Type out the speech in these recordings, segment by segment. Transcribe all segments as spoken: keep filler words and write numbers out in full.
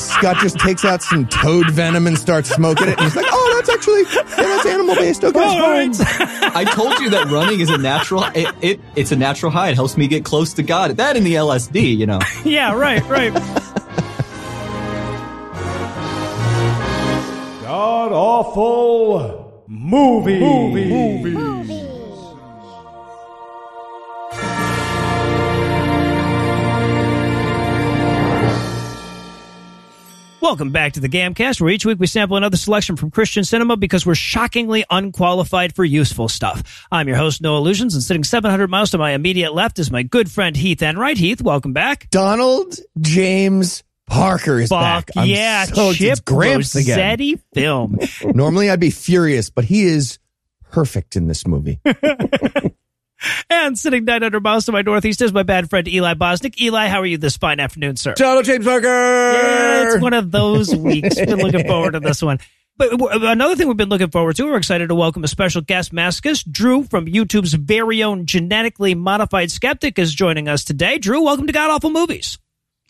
Scott just takes out some toad venom and starts smoking it. And he's like, oh, that's actually, yeah, that's animal-based. Okay, all right. I told you that running is a natural, it, it it's a natural high. It helps me get close to God. That and the L S D, you know. Yeah, right, right. God Awful Movies. Movies. Movies. Movies. Welcome back to the Gamcast, where each week we sample another selection from Christian cinema because we're shockingly unqualified for useful stuff. I'm your host, Noah Lugeons, and sitting seven hundred miles to my immediate left is my good friend Heath Enright. Heath, welcome back. Donald James Parker is Buck, back. I'm yeah, so Chip Rossetti film. Normally I'd be furious, but he is perfect in this movie. And sitting nine hundred miles to my northeast is my bad friend Eli Bosnick. Eli, how are you this fine afternoon, sir? Donald James Parker! Yeah, it's one of those weeks. Been looking forward to this one. But another thing we've been looking forward to, we're excited to welcome a special guest, Mascus Drew from YouTube's very own Genetically Modified Skeptic is joining us today. Drew, welcome to God Awful Movies.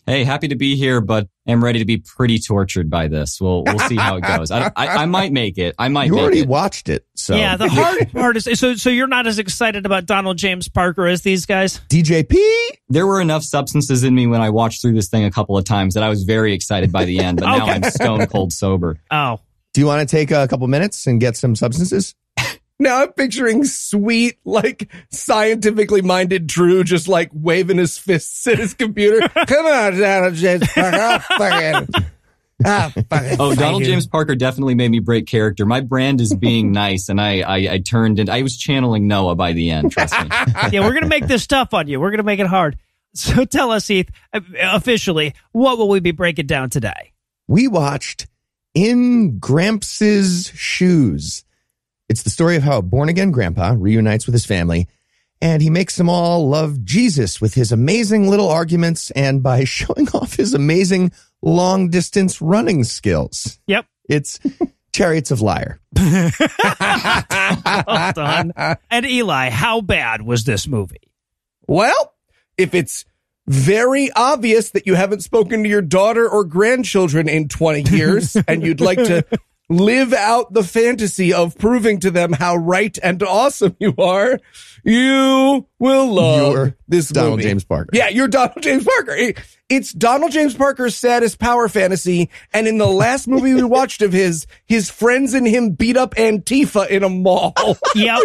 Hey, happy to be here, but I'm ready to be pretty tortured by this. We'll we'll see how it goes. I I, I might make it. I might. You make already it. watched it, so yeah. The hard part is so so you're not as excited about Donald James Parker as these guys. D J P. There were enough substances in me when I watched through this thing a couple of times that I was very excited by the end, but okay. Now I'm stone cold sober. Oh, do you want to take a couple minutes and get some substances? Now I'm picturing sweet, like, scientifically minded Drew just, like, waving his fists at his computer. Come on, Donald James Parker. Oh, fucking, oh, fucking, oh Donald James Parker definitely made me break character. My brand is being nice, and I, I, I turned in. I was channeling Noah by the end, trust me. Yeah, we're going to make this tough on you. We're going to make it hard. So tell us, Heath, officially, what will we be breaking down today? We watched In Gramps' Shoes. It's the story of how a born-again grandpa reunites with his family, and he makes them all love Jesus with his amazing little arguments and by showing off his amazing long-distance running skills. Yep. It's Chariots of Liar. Well done. And Eli, how bad was this movie? Well, if it's very obvious that you haven't spoken to your daughter or grandchildren in twenty years and you'd like to live out the fantasy of proving to them how right and awesome you are, you will love you're this Donald movie. James Parker. Yeah, you're Donald James Parker. It, it's Donald James Parker's saddest power fantasy, and in the last movie we watched of his, his friends and him beat up Antifa in a mall. Yeah,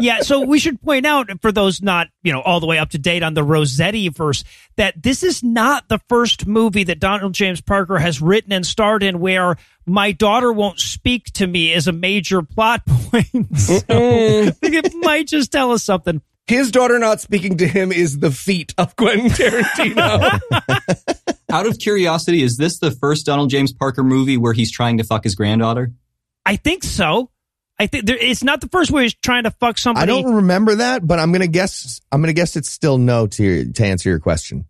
yeah. So we should point out, for those not, you know, all the way up to date on the Rossetti-verse, that this is not the first movie that Donald James Parker has written and starred in where "my daughter won't speak to me" is a major plot point. So I think it might just tell us something. His daughter not speaking to him is the feat of Quentin Tarantino. Out of curiosity, is this the first Donald James Parker movie where he's trying to fuck his granddaughter? I think so. I think there, it's not the first where he's trying to fuck somebody. I don't remember that, but I'm gonna guess. I'm gonna guess it's still no to to answer your question.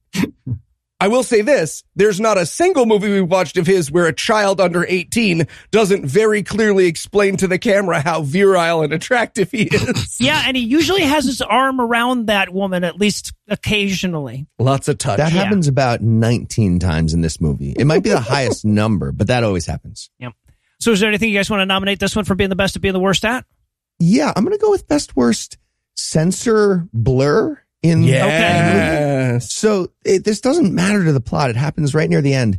I will say this, there's not a single movie we watched of his where a child under eighteen doesn't very clearly explain to the camera how virile and attractive he is. Yeah, and he usually has his arm around that woman, at least occasionally. Lots of touch. That yeah. happens about nineteen times in this movie. It might be the highest number, but that always happens. Yep. So is there anything you guys want to nominate this one for being the best at being the worst at? Yeah, I'm going to go with best worst censor blur. In yes. Okay. So it, this doesn't matter to the plot. It happens right near the end.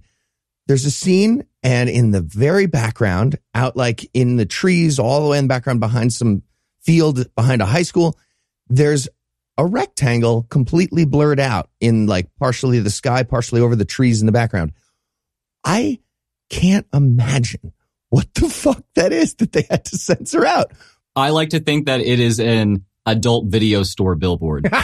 There's a scene, and in the very background, out like in the trees, all the way in the background behind some field, behind a high school, there's a rectangle completely blurred out in like partially the sky, partially over the trees in the background. I can't imagine what the fuck that is that they had to censor out. I like to think that it is an adult video store billboard. Okay.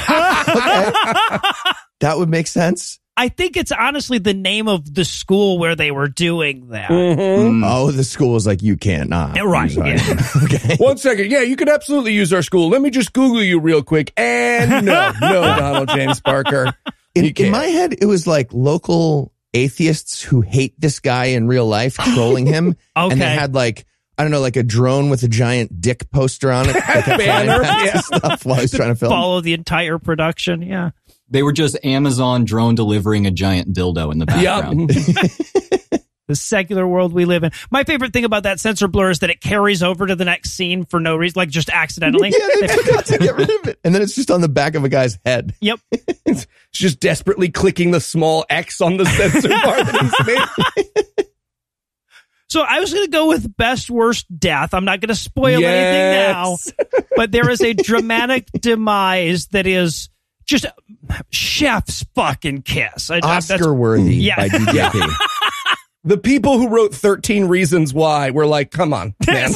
That would make sense. I think it's honestly the name of the school where they were doing that. Mm-hmm. Oh, the school is like, you can't not. Right. Yeah. Okay. One second. Yeah, you can absolutely use our school. Let me just Google you real quick. And no, no, Donald James Parker. In, in my head, it was like local atheists who hate this guy in real life trolling him. Okay. And they had like, I don't know, like a drone with a giant dick poster on it. Banner. Yeah. Stuff while I was trying to film. Follow the entire production, yeah. They were just Amazon drone delivering a giant dildo in the background. Yep. the secular world we live in. My favorite thing about that sensor blur is that it carries over to the next scene for no reason, like just accidentally. Yeah, they forgot to get rid of it. And then it's just on the back of a guy's head. Yep. It's just desperately clicking the small X on the sensor bar that he's made. So I was going to go with best, worst death. I'm not going to spoil yes. anything now, but there is a dramatic demise that is just chef's fucking kiss. I, Oscar worthy yeah. by D J P. The people who wrote thirteen Reasons Why were like, come on, man.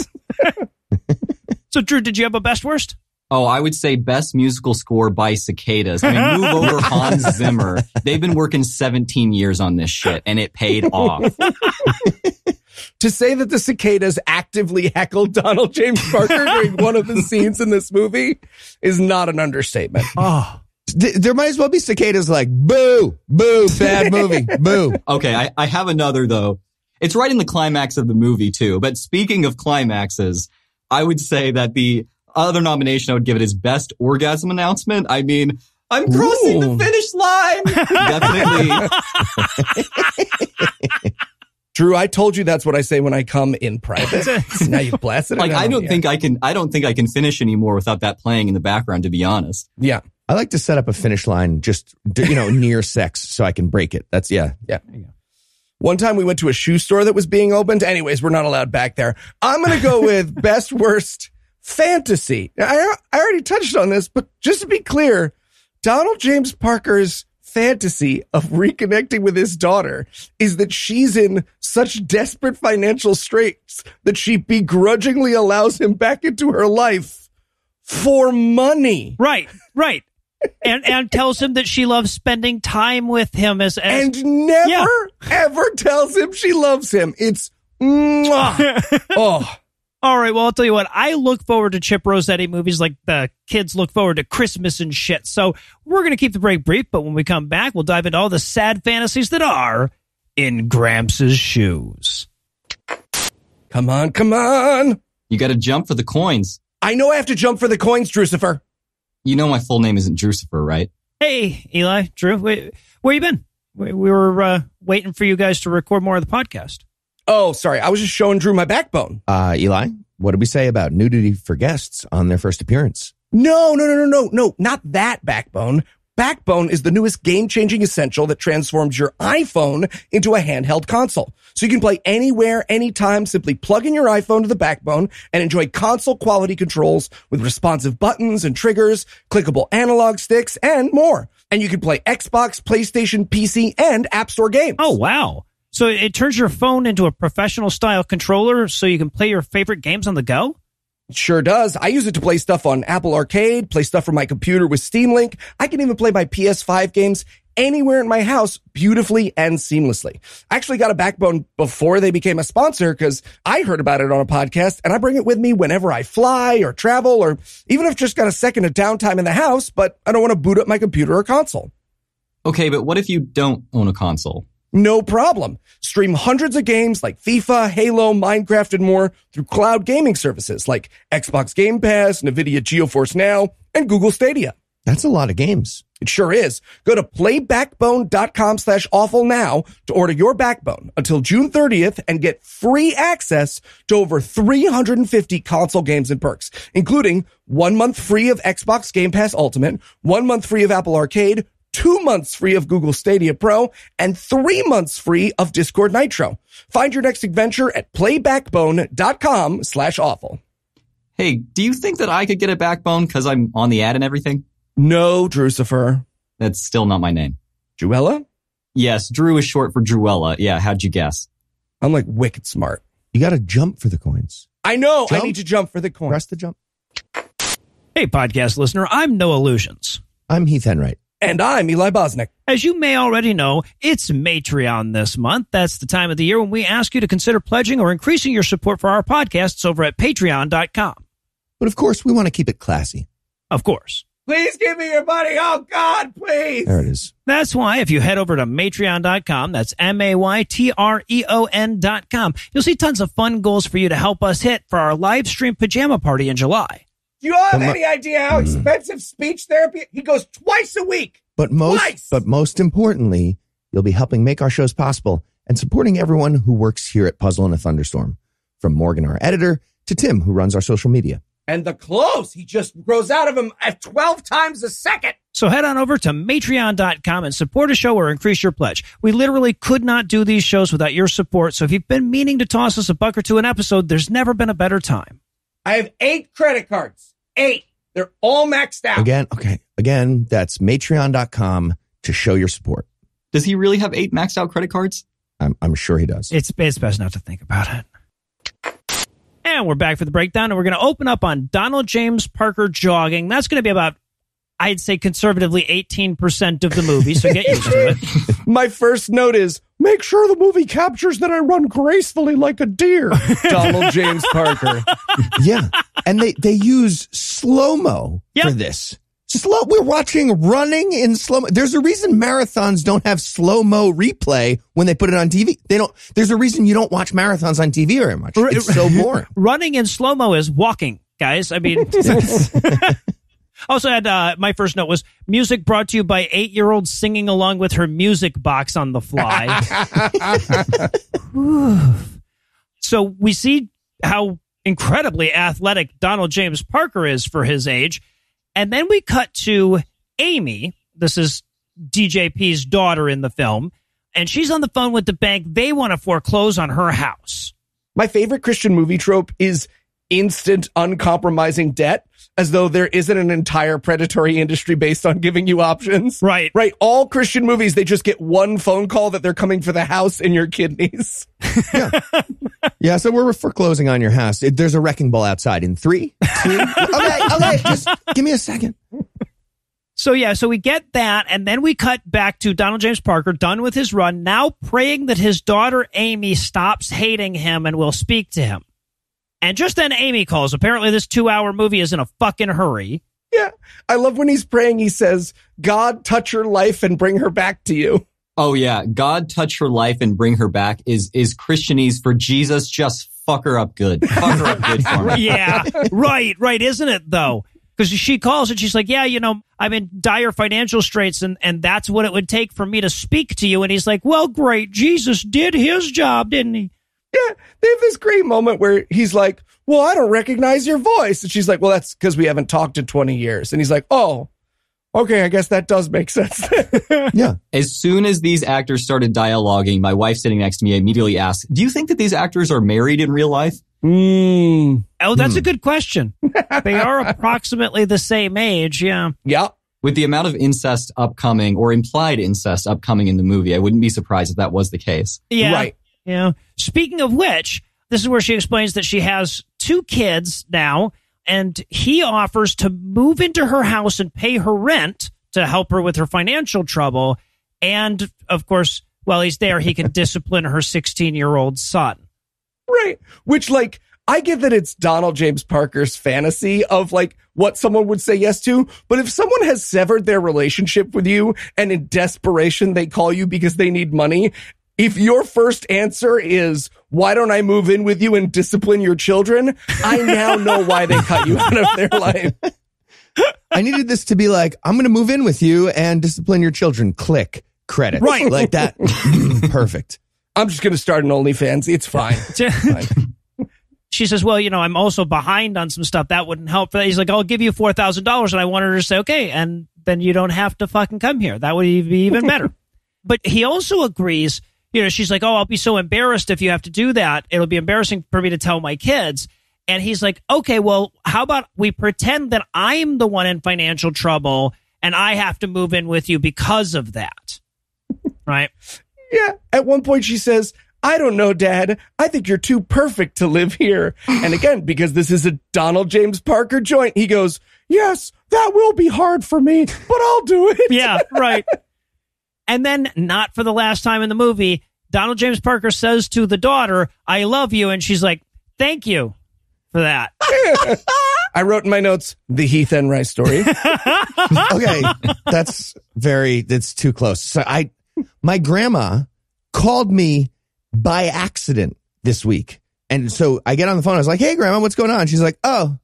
So, Drew, did you have a best worst? Oh, I would say best musical score by Cicadas. I mean, move over Hans Zimmer. They've been working seventeen years on this shit, and it paid off. To say that the Cicadas actively heckled Donald James Parker during one of the scenes in this movie is not an understatement. Oh. There might as well be cicadas like, boo, boo, bad movie, boo. Okay, I, I have another, though. It's right in the climax of the movie, too. But speaking of climaxes, I would say that the other nomination I would give it is Best Orgasm Announcement. I mean, I'm crossing Ooh. the finish line. Definitely. Drew, I told you that's what I say when I come in private. Now you've blasted it. Like, I don't, think I, can, I don't think I can finish anymore without that playing in the background, to be honest. Yeah. I like to set up a finish line just, you know, near sex so I can break it. That's, yeah, yeah. One time we went to a shoe store that was being opened. Anyways, we're not allowed back there. I'm going to go with best worst fantasy. I, I already touched on this, but just to be clear, Donald James Parker's fantasy of reconnecting with his daughter is that she's in such desperate financial straits that she begrudgingly allows him back into her life for money. Right, right. And and tells him that she loves spending time with him as, as and never yeah. ever tells him she loves him. It's mwah. Oh, all right. Well, I'll tell you what. I look forward to Chip Rossetti movies like the kids look forward to Christmas and shit. So we're gonna keep the break brief, but when we come back, we'll dive into all the sad fantasies that are in Gramps' shoes. Come on, come on! You got to jump for the coins. I know I have to jump for the coins, Drucifer. You know my full name isn't Drucifer, right? Hey, Eli, Drew, wait, where you been? We, we were uh, waiting for you guys to record more of the podcast. Oh, sorry. I was just showing Drew my backbone. Uh, Eli, what did we say about nudity for guests on their first appearance? No, no, no, no, no, no, not that backbone. Backbone is the newest game-changing essential that transforms your iPhone into a handheld console. So you can play anywhere, anytime. Simply plug in your iPhone to the Backbone and enjoy console-quality controls with responsive buttons and triggers, clickable analog sticks, and more. And you can play Xbox, PlayStation, P C, and App Store games. Oh, wow. So it turns your phone into a professional-style controller so you can play your favorite games on the go? It sure does. I use it to play stuff on Apple Arcade, play stuff from my computer with Steam Link. I can even play my P S five games anywhere in my house beautifully and seamlessly. I actually got a Backbone before they became a sponsor because I heard about it on a podcast, and I bring it with me whenever I fly or travel, or even if I've just got a second of downtime in the house, but I don't want to boot up my computer or console. Okay, but what if you don't own a console? No problem. Stream hundreds of games like FIFA, Halo, Minecraft, and more through cloud gaming services like Xbox Game Pass, NVIDIA GeForce Now, and Google Stadia. That's a lot of games. It sure is. Go to playbackbone.com slash awful now to order your Backbone until June thirtieth and get free access to over three hundred fifty console games and perks, including one month free of Xbox Game Pass Ultimate, one month free of Apple Arcade, two months free of Google Stadia Pro, and three months free of Discord Nitro. Find your next adventure at playbackbone.com slash awful. Hey, do you think that I could get a Backbone because I'm on the ad and everything? No, Drucifer. That's still not my name. Druella? Yes, Drew is short for Druella. Yeah, how'd you guess? I'm like wicked smart. You got to jump for the coins. I know. Jump. I need to jump for the coins. Press the jump. Hey, podcast listener, I'm Noah Lugeons. I'm Heath Enright. And I'm Eli Bosnick. As you may already know, it's Matreon this month. That's the time of the year when we ask you to consider pledging or increasing your support for our podcasts over at patreon dot com. But of course, we want to keep it classy. Of course. Please give me your money. Oh, God, please. There it is. That's why if you head over to matreon dot com, that's M A Y T R E O N dot com, you'll see tons of fun goals for you to help us hit for our live stream pajama party in July. Do you have any idea how expensive speech therapy? He goes twice a week. But most, twice. But most importantly, you'll be helping make our shows possible and supporting everyone who works here at Puzzle in a Thunderstorm, from Morgan, our editor, to Tim, who runs our social media. And the clothes, he just grows out of him at twelve times a second. So head on over to Matreon dot com and support a show or increase your pledge. We literally could not do these shows without your support. So if you've been meaning to toss us a buck or two an episode, there's never been a better time. I have eight credit cards. Eight. They're all maxed out. Again, okay. Again, that's Matreon dot com to show your support. Does he really have eight maxed out credit cards? I'm, I'm sure he does. It's, it's best not to think about it. And we're back for the breakdown, and we're going to open up on Donald James Parker jogging. That's going to be about, I'd say, conservatively eighteen percent of the movie, so get used to it. My first note is, make sure the movie captures that I run gracefully like a deer. Donald James Parker. Yeah, and they, they use slow-mo yep. for this. Slow. We're watching running in slow-mo. There's a reason marathons don't have slow-mo replay when they put it on T V. They don't. There's a reason you don't watch marathons on T V very much. It's so boring. Running in slow-mo is walking, guys. I mean... Also had, uh, my first note was, music brought to you by eight-year-old singing along with her music box on the fly. So we see how incredibly athletic Donald James Parker is for his age. And then we cut to Amy. This is D J P's daughter in the film. And she's on the phone with the bank. They want to foreclose on her house. My favorite Christian movie trope is instant, uncompromising debt, as though there isn't an entire predatory industry based on giving you options. Right. Right. All Christian movies, they just get one phone call that they're coming for the house in your kidneys. Yeah. Yeah. So we're foreclosing on your house. There's a wrecking ball outside in three, two. Okay. Okay. Just give me a second. So, yeah. So we get that. And then we cut back to Donald James Parker, done with his run, now praying that his daughter, Amy, stops hating him and will speak to him. And just then, Amy calls. Apparently, this two-hour movie is in a fucking hurry. Yeah. I love when he's praying, he says, God, touch her life and bring her back to you. Oh, yeah. God, touch her life and bring her back is is Christianese for Jesus. Just fuck her up good. Fuck her up good for me. Yeah. Right. Right. Isn't it, though? Because she calls and she's like, yeah, you know, I'm in dire financial straits, and, and that's what it would take for me to speak to you. And he's like, well, great. Jesus did his job, didn't he? Yeah, they have this great moment where he's like, well, I don't recognize your voice. And she's like, well, that's because we haven't talked in twenty years. And he's like, oh, okay, I guess that does make sense. Yeah. As soon as these actors started dialoguing, my wife sitting next to me immediately asked, do you think that these actors are married in real life? Mm. Oh, that's mm. a good question. They are approximately the same age. Yeah. Yeah. With the amount of incest upcoming or implied incest upcoming in the movie, I wouldn't be surprised if that was the case. Yeah. Right. You know, speaking of which, this is where she explains that she has two kids now, and he offers to move into her house and pay her rent to help her with her financial trouble. And, of course, while he's there, he can discipline her sixteen-year-old son. Right. Which, like, I get that it's Donald James Parker's fantasy of, like, what someone would say yes to. But if someone has severed their relationship with you and in desperation they call you because they need money... If your first answer is, why don't I move in with you and discipline your children? I now know why they cut you out of their life. I needed this to be like, I'm going to move in with you and discipline your children. Click. Credits. Right. Like that. Perfect. I'm just going to start an OnlyFans. It's fine. It's fine. She says, well, you know, I'm also behind on some stuff. That wouldn't help. He's like, I'll give you four thousand dollars. And I wanted her to say, okay, and then you don't have to fucking come here. That would be even better. But he also agrees. You know, she's like, oh, I'll be so embarrassed if you have to do that. It'll be embarrassing for me to tell my kids. And he's like, okay, well, how about we pretend that I'm the one in financial trouble and I have to move in with you because of that. Right? Yeah. At one point she says, I don't know, Dad. I think you're too perfect to live here. And again, because this is a Donald James Parker joint, he goes, yes, that will be hard for me, but I'll do it. Yeah, right. And then, not for the last time in the movie, Donald James Parker says to the daughter, I love you. And she's like, thank you for that. I wrote in my notes, the Heath Enright story. Okay, that's very, that's too close. So I, my grandma called me by accident this week. And so I get on the phone. I was like, hey, Grandma, what's going on? She's like, oh,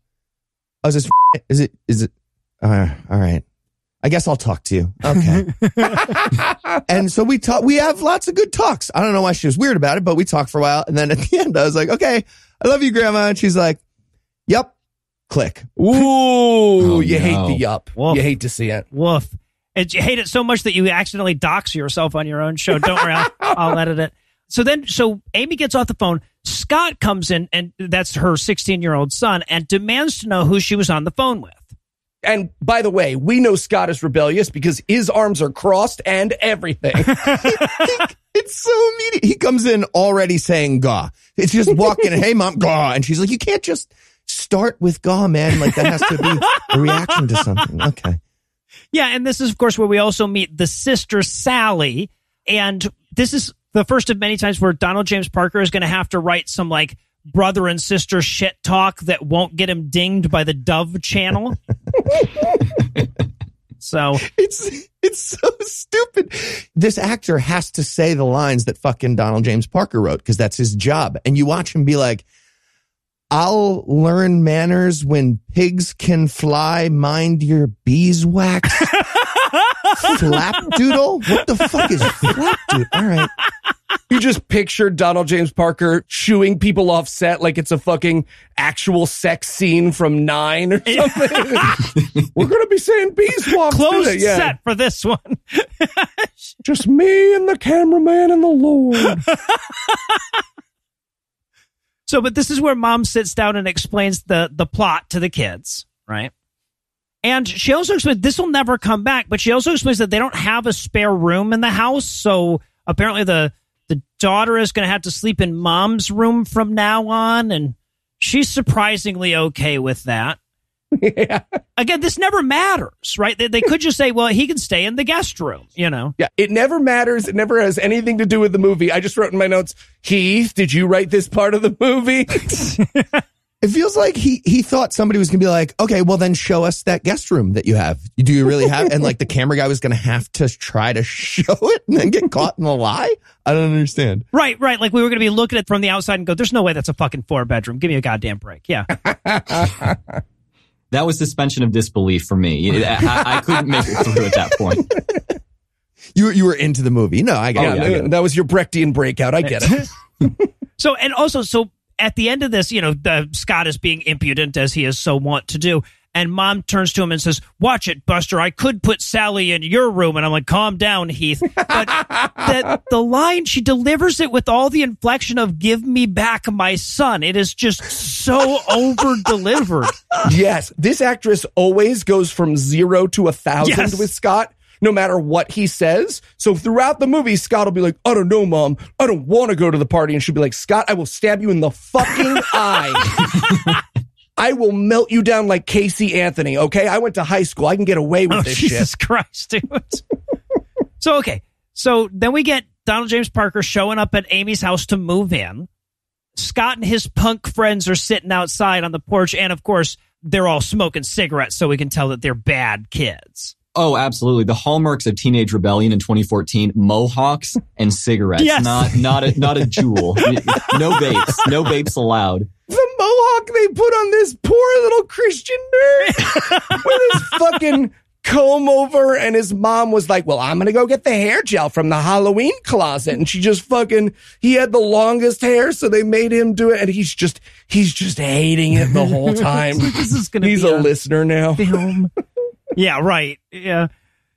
I was just, is it, is it, uh, all right. I guess I'll talk to you. Okay. And so we talk, we have lots of good talks. I don't know why she was weird about it, but we talked for a while. And then at the end, I was like, okay, I love you, Grandma. And she's like, yep, click. Ooh, oh, you no. hate the yup. Woof. You hate to see it. Woof. And you hate it so much that you accidentally dox yourself on your own show. Don't worry, I'll, I'll edit it. So then, so Amy gets off the phone. Scott comes in, and that's her sixteen-year-old son, and demands to know who she was on the phone with. And by the way, we know Scott is rebellious because his arms are crossed and everything. It's so immediate. He comes in already saying "gaw." It's just walking. Hey, Mom, gaw, and she's like, "You can't just start with gaw, man. Like that has to be a reaction to something." Okay. Yeah, and this is, of course, where we also meet the sister Sally, and this is the first of many times where Donald James Parker is going to have to write some like brother and sister shit talk that won't get him dinged by the Dove Channel. So it's it's so stupid. This actor has to say the lines that fucking Donald James Parker wrote because that's his job. And you watch him be like, "I'll learn manners when pigs can fly. Mind your beeswax." Flapdoodle? What the fuck is flapdoodle? All right. You just picture Donald James Parker chewing people off set like it's a fucking actual sex scene from Nine or something. We're going to be saying beeswax. Closed today, yeah. set for this one. Just me and the cameraman and the Lord. So, but this is where Mom sits down and explains the, the plot to the kids, right? And she also explains, this will never come back, but she also explains that they don't have a spare room in the house, so apparently the the daughter is going to have to sleep in Mom's room from now on, and she's surprisingly okay with that. Yeah. Again, this never matters, right? They, they could just say, well, he can stay in the guest room, you know? Yeah, it never matters. It never has anything to do with the movie. I just wrote in my notes, Heath, did you write this part of the movie? It feels like he he thought somebody was going to be like, okay, well, then show us that guest room that you have. Do you really have? And like the camera guy was going to have to try to show it and then get caught in the lie. I don't understand. Right, right. Like we were going to be looking at it from the outside and go, there's no way that's a fucking four bedroom. Give me a goddamn break. Yeah. That was suspension of disbelief for me. I, I couldn't make it through at that point. You, you were into the movie. No, I get, oh, it. Yeah, I get it. That was your Brechtian breakout. I get it. So, and also, so at the end of this, you know, the, Scott is being impudent as he is so wont to do. And Mom turns to him and says, watch it, Buster. I could put Sally in your room. And I'm like, calm down, Heath. But the, the line, she delivers it with all the inflection of give me back my son. It is just so over-delivered. Yes. This actress always goes from zero to a thousand yes. with Scott, no matter what he says. So throughout the movie, Scott will be like, I don't know, Mom. I don't want to go to the party. And she'll be like, Scott, I will stab you in the fucking eye. I will melt you down like Casey Anthony, okay? I went to high school. I can get away with oh, this Jesus shit. Jesus Christ, dude. So, okay. So then we get Donald James Parker showing up at Amy's house to move in. Scott and his punk friends are sitting outside on the porch. And, of course, they're all smoking cigarettes, so we can tell that they're bad kids. Oh, absolutely. The hallmarks of teenage rebellion in twenty fourteen, mohawks and cigarettes. Yes. Not, not, a, not a jewel. No vapes. No vapes allowed. The mohawk they put on this poor little Christian nerd with his fucking comb over, and his mom was like, well, I'm going to go get the hair gel from the Halloween closet. And she just fucking, he had the longest hair, so they made him do it. And he's just, he's just hating it the whole time. This is gonna he's be a, a listener now. Film. Yeah, right. Yeah.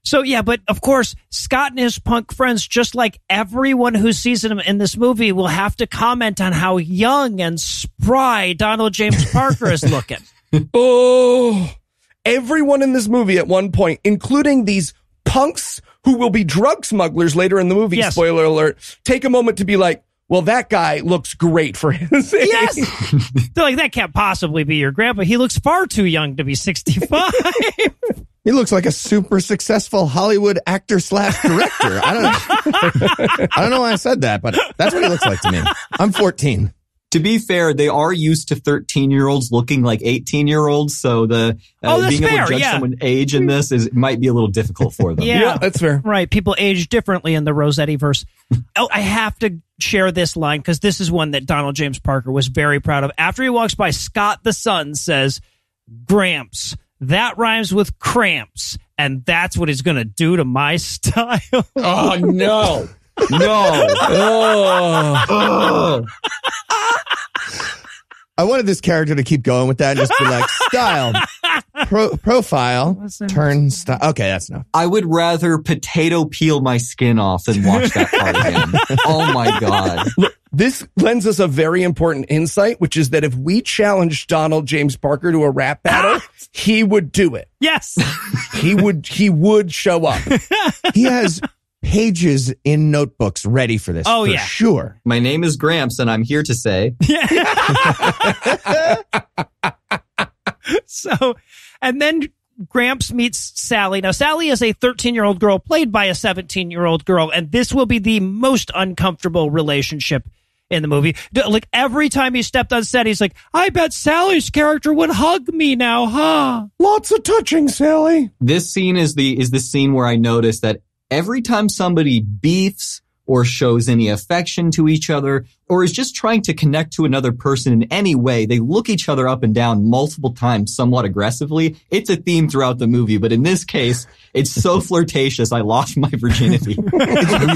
So, yeah, but of course, Scott and his punk friends, just like everyone who sees him in this movie, will have to comment on how young and spry Donald James Parker is looking. Oh, everyone in this movie at one point, including these punks who will be drug smugglers later in the movie, yes. Spoiler alert, take a moment to be like, well, that guy looks great for his age. Yes. They're like, that can't possibly be your grandpa. He looks far too young to be sixty-five. He looks like a super successful Hollywood actor slash director. I don't, I don't know why I said that, but that's what he looks like to me. I'm fourteen. To be fair, they are used to thirteen-year-olds looking like eighteen-year-olds, so the uh, oh, being fair. able to judge yeah. someone's age in this is might be a little difficult for them. Yeah. Yeah, that's fair. Right, people age differently in the Rossetti-verse. Oh, I have to share this line, because this is one that Donald James Parker was very proud of. After he walks by, Scott the son says, Gramps, that rhymes with cramps. and that's what he's going to do to my style. Oh, no. No. Oh. Oh. I wanted this character to keep going with that and just be like, style, pro- profile, turn style. Okay, that's enough. I would rather potato peel my skin off than watch that part again. Oh, my God. Look, this lends us a very important insight, which is that if we challenged Donald James Parker to a rap battle, ah! he would do it. Yes. He would, he would show up. He has pages in notebooks ready for this. Oh, for yeah. sure. My name is Gramps, and I'm here to say. So, and then Gramps meets Sally. Now, Sally is a thirteen-year-old girl played by a seventeen-year-old girl, and this will be the most uncomfortable relationship in the movie. Like, every time he stepped on set, he's like, I bet Sally's character would hug me now, huh? Lots of touching, Sally. This scene is the is the scene where I noticed that every time somebody beefs or shows any affection to each other or is just trying to connect to another person in any way, they look each other up and down multiple times somewhat aggressively. It's a theme throughout the movie, but in this case, it's so flirtatious, I lost my virginity. It's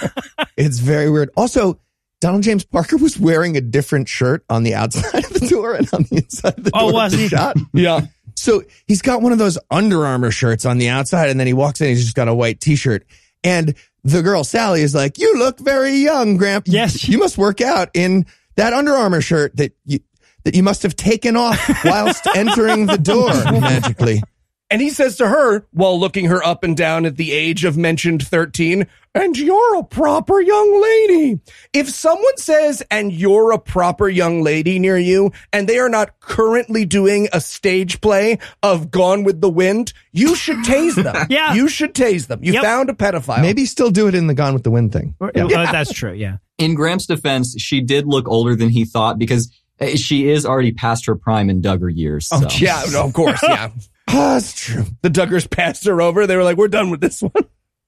weird. It's very weird. Also, Donald James Parker was wearing a different shirt on the outside of the door and on the inside of the door. Oh, was he? Shot. Yeah. So he's got one of those Under Armour shirts on the outside, and then he walks in, he's just got a white T-shirt. And the girl, Sally, is like, you look very young, Gramp. Yes. You must work out in that Under Armour shirt that you, that you must have taken off whilst entering the door magically. And he says to her, while looking her up and down at the age of mentioned thirteen, and you're a proper young lady. If someone says, and you're a proper young lady near you, and they are not currently doing a stage play of Gone with the Wind, you should tase them. Yeah. You should tase them. You yep. found a pedophile. Maybe still do it in the Gone with the Wind thing. Yeah. Yeah. Uh, that's true, yeah. In Graham's defense, she did look older than he thought because she is already past her prime in Duggar years. So. Oh, yeah, no, of course, yeah. Oh, that's true. The Duggars passed her over. They were like, we're done with this one.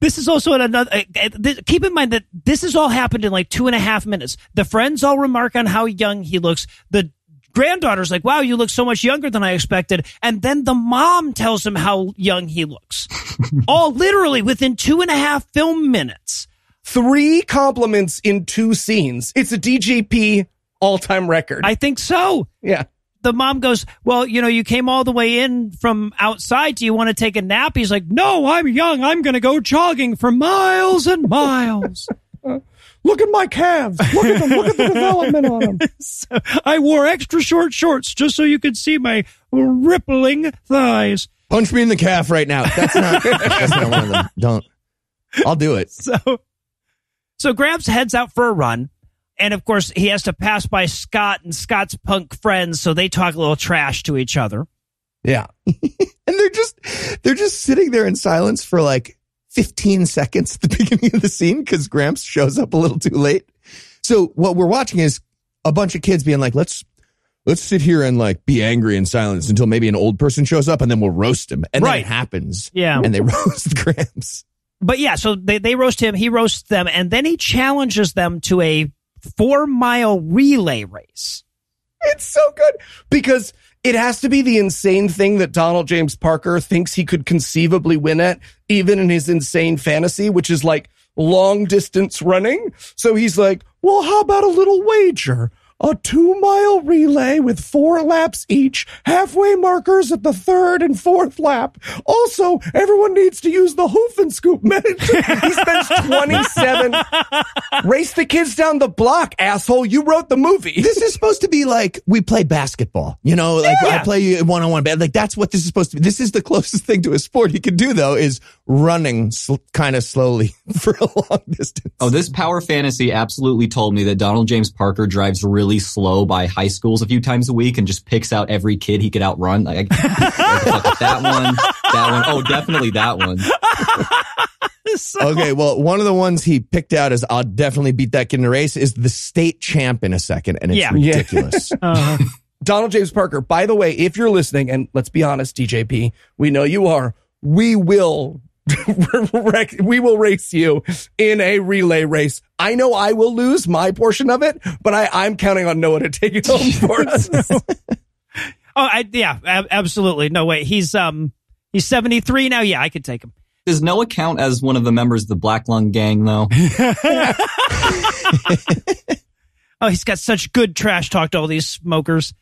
This is also another. Uh, this, keep in mind that this has all happened in like two and a half minutes. The friends all remark on how young he looks. The granddaughter's like, wow, you look so much younger than I expected. And then the mom tells him how young he looks. All literally within two and a half film minutes. Three compliments in two scenes. It's a D G P all-time record. I think so. Yeah. The mom goes, well, you know, you came all the way in from outside. Do you want to take a nap? He's like, no, I'm young. I'm going to go jogging for miles and miles. Look at my calves. Look at them. Look at the development on them. So, I wore extra short shorts just so you could see my rippling thighs. Punch me in the calf right now. That's not, that's not one of them. Don't. I'll do it. So, so Gramps heads out for a run. And, of course, he has to pass by Scott and Scott's punk friends, so they talk a little trash to each other. Yeah. And they're just they're just sitting there in silence for, like, fifteen seconds at the beginning of the scene because Gramps shows up a little too late. So what we're watching is a bunch of kids being like, let's let's sit here and, like, be angry in silence until maybe an old person shows up, and then we'll roast him. And right. then it happens. Yeah. And they roast Gramps. But, yeah, so they, they roast him, he roasts them, and then he challenges them to a four-mile relay race. It's so good because it has to be the insane thing that Donald James Parker thinks he could conceivably win at, even in his insane fantasy, which is like long distance running. So he's like, well, how about a little wager? A two-mile relay with four laps each, halfway markers at the third and fourth lap. Also, everyone needs to use the hoof and scoop method. He spends twenty-seven. Race the kids down the block, asshole. You wrote the movie. This is supposed to be like we play basketball. You know, like yeah. I play you one-on-one. Like that's what this is supposed to be. This is the closest thing to a sport he could do, though, is running sl- kind of slowly for a long distance. Oh, this power fantasy absolutely told me that Donald James Parker drives really really slow by high schools a few times a week and just picks out every kid he could outrun. Like, that one, that one. Oh, definitely that one. So, okay, well, one of the ones he picked out is I'll definitely beat that kid in a race is the state champ in a second, and it's yeah. ridiculous. Yeah. Uh-huh. Donald James Parker, by the way, if you're listening, and let's be honest, D J P, we know you are, we will we will race you in a relay race. I know I will lose my portion of it, but I, I'm counting on Noah to take it home for us. Oh, I, yeah, ab- absolutely. No way. He's um He's seventy-three now. Yeah, I could take him. Does Noah count as one of the members of the Black Lung Gang, though? Oh, he's got such good trash talk to all these smokers.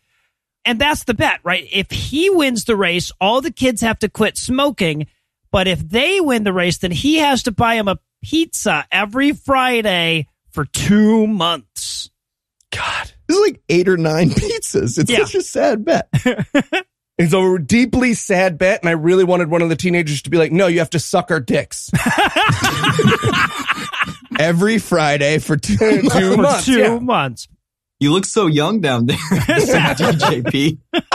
And that's the bet, right? If he wins the race, all the kids have to quit smoking. But if they win the race, then he has to buy him a pizza every Friday for two months. God. This is like eight or nine pizzas. It's yeah. such a sad bet. It's a deeply sad bet, and I really wanted one of the teenagers to be like, no, you have to suck our dicks. Every Friday for two, two months. Two yeah. months. You look so young down there, D J P. I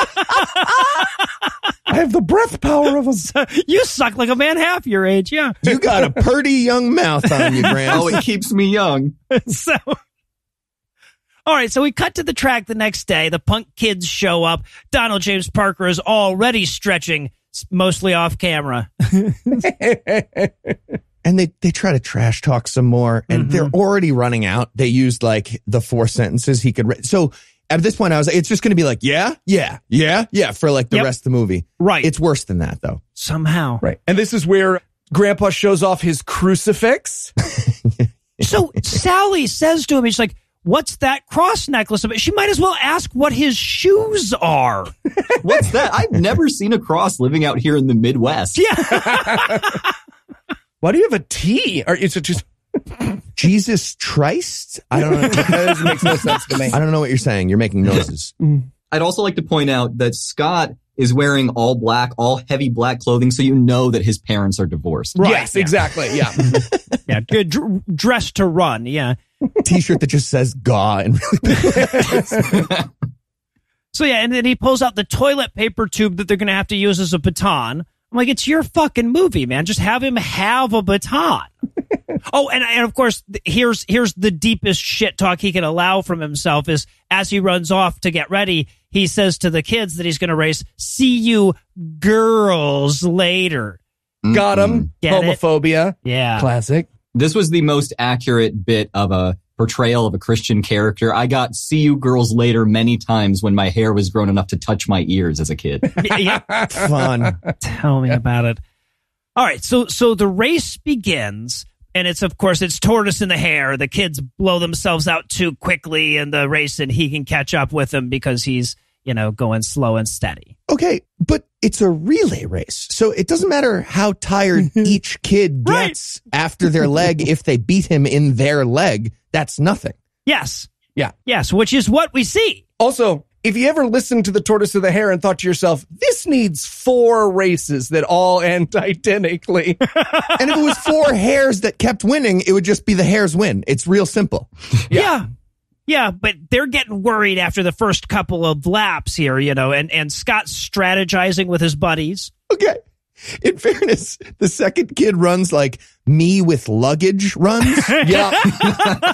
have the breath power of a... You suck like a man half your age, yeah. You got a pretty young mouth on you, Grant. Oh, it keeps me young. So, all right, so we cut to the track the next day. The punk kids show up. Donald James Parker is already stretching, mostly off camera. And they, they try to trash talk some more, and mm-hmm. they're already running out. They used, like, the four sentences he could... Re- so, at this point, I was like, it's just going to be like, yeah, yeah, yeah, yeah, for, like, the yep. rest of the movie. Right. It's worse than that, though. Somehow. Right. And this is where Grandpa shows off his crucifix. So, Sally says to him, he's like, what's that cross necklace? She might as well ask what his shoes are. What's that? I've never seen a cross living out here in the Midwest. Yeah. Why do you have a T? Or is it just Jesus Christ? I don't know. That makes no sense to me. I don't know what you're saying. You're making noises. I'd also like to point out that Scott is wearing all black, all heavy black clothing, so you know that his parents are divorced. Right. Yes, yeah. exactly. Yeah. yeah. Good d- dress to run. Yeah. T-shirt that just says "Gah" and really. So yeah, and then he pulls out the toilet paper tube that they're going to have to use as a baton. I'm like, it's your fucking movie, man. Just have him have a baton. oh, and, and of course, here's here's the deepest shit talk he can allow from himself is as he runs off to get ready, he says to the kids that he's going to race, see you girls later. Mm-hmm. Got him. Get Homophobia. It? Yeah. Classic. This was the most accurate bit of a portrayal of a Christian character. I got see you girls later many times when my hair was grown enough to touch my ears as a kid. Yeah. Fun. Tell me about it. All right. So, so the race begins and it's, of course, it's tortoise in the hare. The kids blow themselves out too quickly in the race and he can catch up with them because he's, you know, going slow and steady. Okay. But it's a relay race. So it doesn't matter how tired each kid gets right. after their leg. If they beat him in their leg, that's nothing. Yes. Yeah. Yes, which is what we see. Also, if you ever listened to the Tortoise of the Hare and thought to yourself, this needs four races that all end identically. And if it was four hares that kept winning, it would just be the hares win. It's real simple. Yeah. Yeah. Yeah, but they're getting worried after the first couple of laps here, you know, and, and Scott's strategizing with his buddies. Okay. In fairness, the second kid runs like me with luggage runs. Yeah.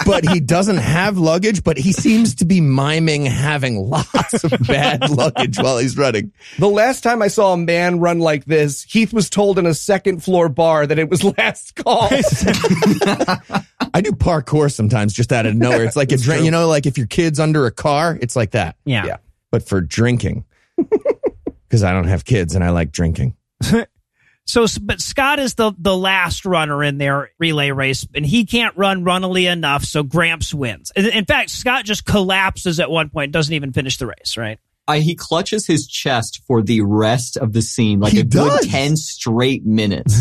But he doesn't have luggage, but he seems to be miming having lots of bad luggage while he's running. The last time I saw a man run like this, Heath was told in a second floor bar that it was last call. I do parkour sometimes just out of nowhere. It's like, it's a drink, you know, like if your kid's under a car, it's like that. Yeah. yeah. But for drinking, because I don't have kids and I like drinking. So, but Scott is the, the last runner in their relay race, and he can't run runnily enough, so Gramps wins. In fact, Scott just collapses at one point, doesn't even finish the race, right? Uh, he clutches his chest for the rest of the scene, like he a does. good ten straight minutes.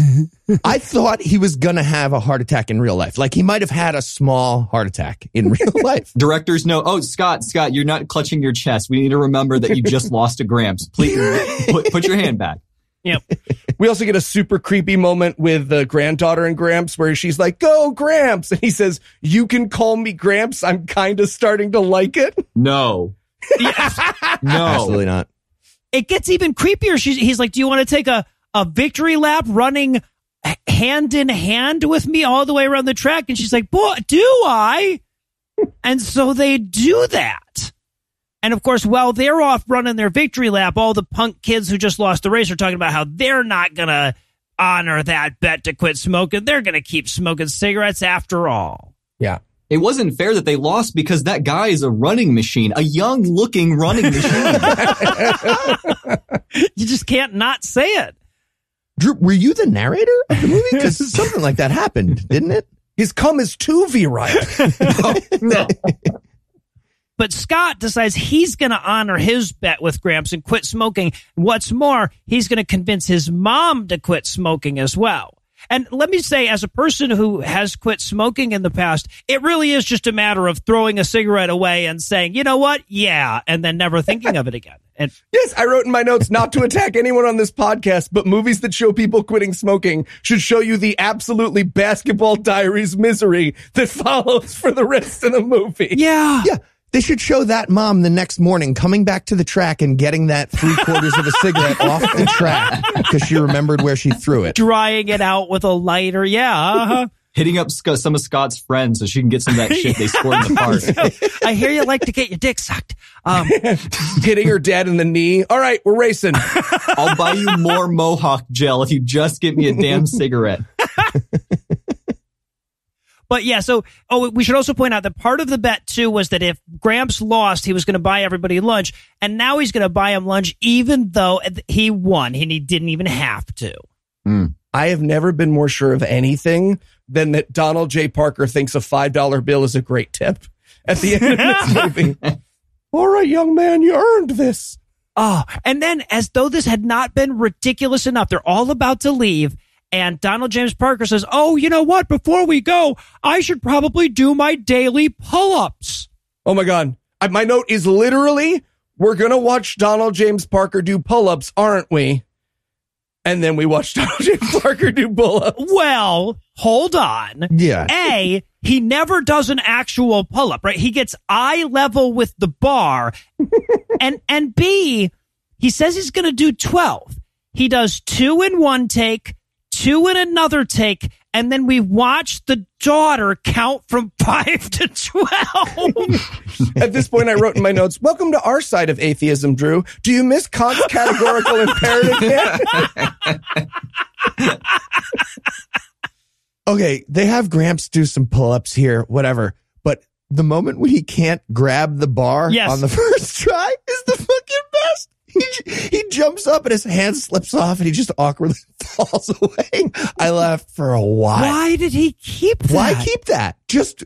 I thought he was going to have a heart attack in real life. Like, he might have had a small heart attack in real life. Directors know, oh, Scott, Scott, you're not clutching your chest. We need to remember that you just lost to Gramps. Please put, put your hand back. Yep. We also get a super creepy moment with the granddaughter and Gramps where she's like, go Gramps. And he says, you can call me Gramps. I'm kind of starting to like it. No. Yes. No. Absolutely not. It gets even creepier. She's, he's like, do you want to take a, a victory lap running hand in hand with me all the way around the track? And she's like, boy, do I? And so they do that. And, of course, while they're off running their victory lap, all the punk kids who just lost the race are talking about how they're not going to honor that bet to quit smoking. They're going to keep smoking cigarettes after all. Yeah. It wasn't fair that they lost because that guy is a running machine, a young-looking running machine. You just can't not say it. Drew, were you the narrator of the movie? Because something like that happened, didn't it? His cum is too virile. No. no. But Scott decides he's going to honor his bet with Gramps and quit smoking. What's more, he's going to convince his mom to quit smoking as well. And let me say, as a person who has quit smoking in the past, it really is just a matter of throwing a cigarette away and saying, you know what? Yeah. And then never thinking of it again. And yes, I wrote in my notes not to attack anyone on this podcast, but movies that show people quitting smoking should show you the absolutely Basketball Diaries misery that follows for the rest of the movie. Yeah. Yeah. They should show that mom the next morning coming back to the track and getting that three quarters of a cigarette off the track because she remembered where she threw it. Drying it out with a lighter. Yeah. Uh-huh. Hitting up some of Scott's friends so she can get some of that shit they scored in the park. I hear you like to get your dick sucked. Um, hitting her dad in the knee. All right, we're racing. I'll buy you more Mohawk gel if you just get me a damn cigarette. But yeah, so, oh, we should also point out that part of the bet, too, was that if Gramps lost, he was going to buy everybody lunch. And now he's going to buy him lunch, even though he won and he didn't even have to. Mm. I have never been more sure of anything than that Donald J. Parker thinks a five dollar bill is a great tip at the end of this movie. All right, young man, you earned this. Oh, and then as though this had not been ridiculous enough, they're all about to leave. And Donald James Parker says, oh, you know what? Before we go, I should probably do my daily pull-ups. Oh, my God. I, my note is literally, we're going to watch Donald James Parker do pull-ups, aren't we? And then we watch Donald James Parker do pull-ups. Well, hold on. Yeah. A, he never does an actual pull-up, right? He gets eye level with the bar. and and B, he says he's going to do twelve. He does two in one take. Two in another take, and then we watch the daughter count from five to twelve. At this point, I wrote in my notes, welcome to our side of atheism, Drew. Do you miss Kant's categorical imperative yet? Okay, they have Gramps do some pull-ups here, whatever. But the moment when he can't grab the bar yes. on the first try is the fucking best. He, he jumps up and his hand slips off and he just awkwardly falls away. I laughed for a while. Why did he keep that? Why keep that? Just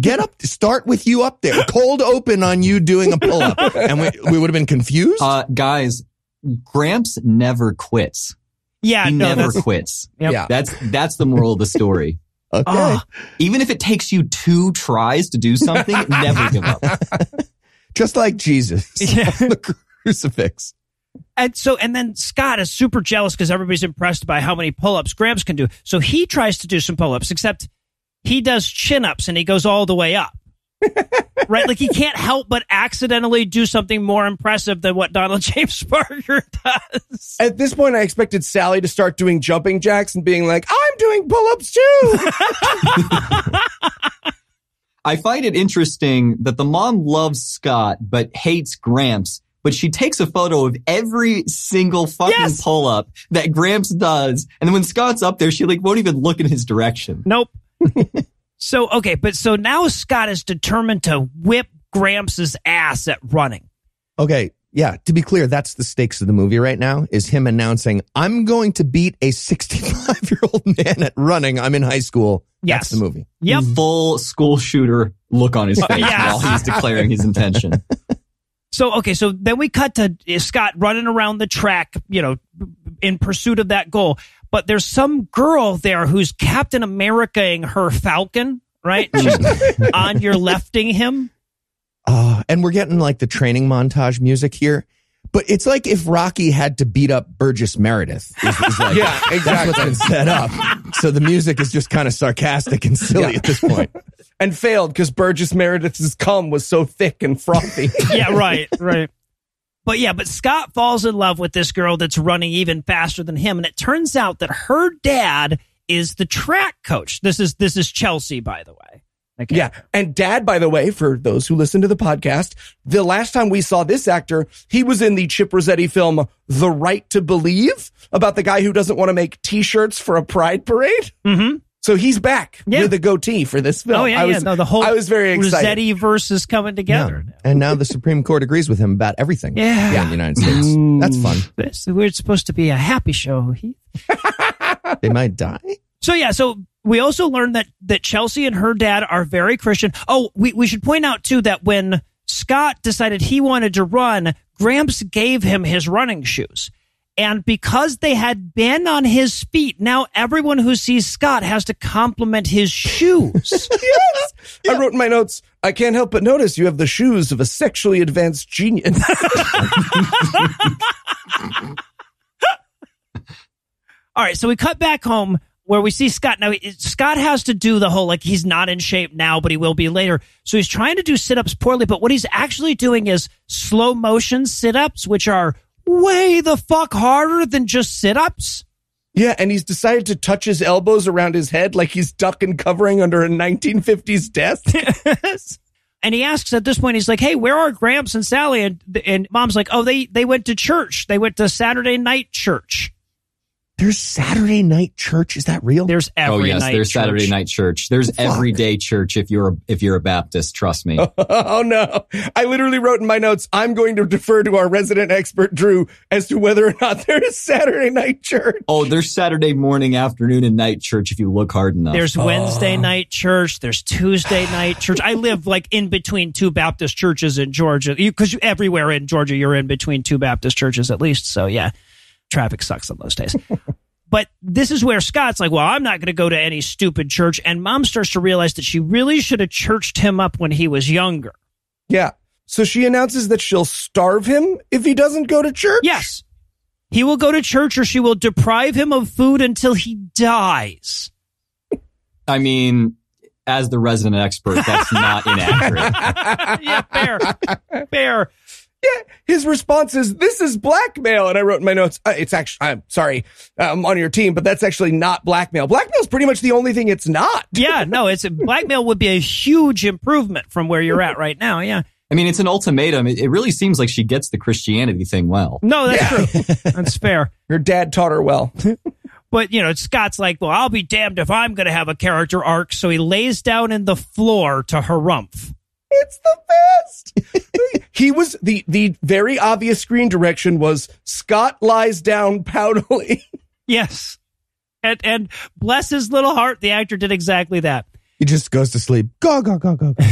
get up, start with you up there. Cold open on you doing a pull-up. And we, we would have been confused. Uh, guys, Gramps never quits. Yeah, He no, never quits. Yep. Yeah. That's, that's the moral of the story. Okay. Uh, Even if it takes you two tries to do something, never give up. Just like Jesus. Yeah. Crucifix. And so, and then Scott is super jealous because everybody's impressed by how many pull-ups Gramps can do. So he tries to do some pull-ups, except he does chin-ups and he goes all the way up. Right? Like he can't help but accidentally do something more impressive than what Donald James Parker does. At this point, I expected Sally to start doing jumping jacks and being like, I'm doing pull-ups too. I find it interesting that the mom loves Scott but hates Gramps. But she takes a photo of every single fucking yes! pull-up that Gramps does. And then when Scott's up there, she like won't even look in his direction. Nope. So, okay. But so now Scott is determined to whip Gramps' ass at running. Okay. Yeah. To be clear, that's the stakes of the movie right now is him announcing, I'm going to beat a sixty-five-year-old man at running. I'm in high school. Yes. That's the movie. Yep. Full school shooter look on his face yes. while he's declaring his intention. So, okay, so then we cut to Scott running around the track, you know, in pursuit of that goal. But there's some girl there who's Captain America-ing her Falcon, right? She's on your lefting him. Uh, and we're getting like the training montage music here. But it's like if Rocky had to beat up Burgess Meredith. Is, is like, yeah, exactly. That's what's been set up. So the music is just kind of sarcastic and silly yeah. at this point. And failed because Burgess Meredith's cum was so thick and frothy. Yeah, right, right. But yeah, but Scott falls in love with this girl that's running even faster than him. And it turns out that her dad is the track coach. This is this is Chelsea, by the way. Okay. Yeah. And dad, by the way, for those who listen to the podcast, the last time we saw this actor, he was in the Chip Rossetti film, The Right to Believe, about the guy who doesn't want to make T-shirts for a pride parade. Mm-hmm. So he's back yeah. with a goatee for this film. Oh, yeah, I was, yeah. No, the whole I was very excited. Rossetti verse is coming together. Yeah. Now. And now the Supreme Court agrees with him about everything yeah. in the United States. That's fun. This, we're supposed to be a happy show, Heath. They might die. So, yeah. So we also learned that that Chelsea and her dad are very Christian. Oh, we, we should point out, too, that when Scott decided he wanted to run, Gramps gave him his running shoes. And because they had been on his feet, now everyone who sees Scott has to compliment his shoes. Yes. Yeah. I wrote in my notes, I can't help but notice you have the shoes of a sexually advanced genius. All right, so we cut back home where we see Scott. Now, Scott has to do the whole, like, he's not in shape now, but he will be later. So he's trying to do sit-ups poorly, but what he's actually doing is slow-motion sit-ups, which are way the fuck harder than just sit-ups. Yeah, and he's decided to touch his elbows around his head like he's duck and covering under a nineteen fifties desk. And he asks at this point, he's like, hey, where are Gramps and Sally? And, and Mom's like, oh, they, they went to church. They went to Saturday night church. There's Saturday night church. Is that real? There's every night church. Oh, yes, night there's church. Saturday night church. There's Fuck. everyday church if you're a, if you're a Baptist, trust me. Oh, no. I literally wrote in my notes, I'm going to defer to our resident expert, Drew, as to whether or not there is Saturday night church. Oh, there's Saturday morning, afternoon, and night church if you look hard enough. There's oh. Wednesday night church. There's Tuesday night church. I live like in between two Baptist churches in Georgia, because everywhere in Georgia, you're in between two Baptist churches at least, so yeah. Traffic sucks on those days. But this is where Scott's like, well, I'm not going to go to any stupid church. And Mom starts to realize that she really should have churched him up when he was younger. Yeah. So she announces that she'll starve him if he doesn't go to church. Yes. He will go to church or she will deprive him of food until he dies. I mean, as the resident expert, that's not inaccurate. Yeah, fair. Fair. Yeah, his response is, this is blackmail. And I wrote in my notes, uh, it's actually, I'm sorry, I'm on your team, but that's actually not blackmail. Blackmail is pretty much the only thing it's not. Yeah, no, it's blackmail would be a huge improvement from where you're at right now. Yeah. I mean, it's an ultimatum. It, it really seems like she gets the Christianity thing well. No, that's yeah. true. That's fair. Her dad taught her well. But, you know, Scott's like, well, I'll be damned if I'm going to have a character arc. So he lays down in the floor to harumph. It's the best. He was the the very obvious screen direction was Scott lies down poutily. Yes. And and bless his little heart, the actor did exactly that. He just goes to sleep. Go, go, go, go, go.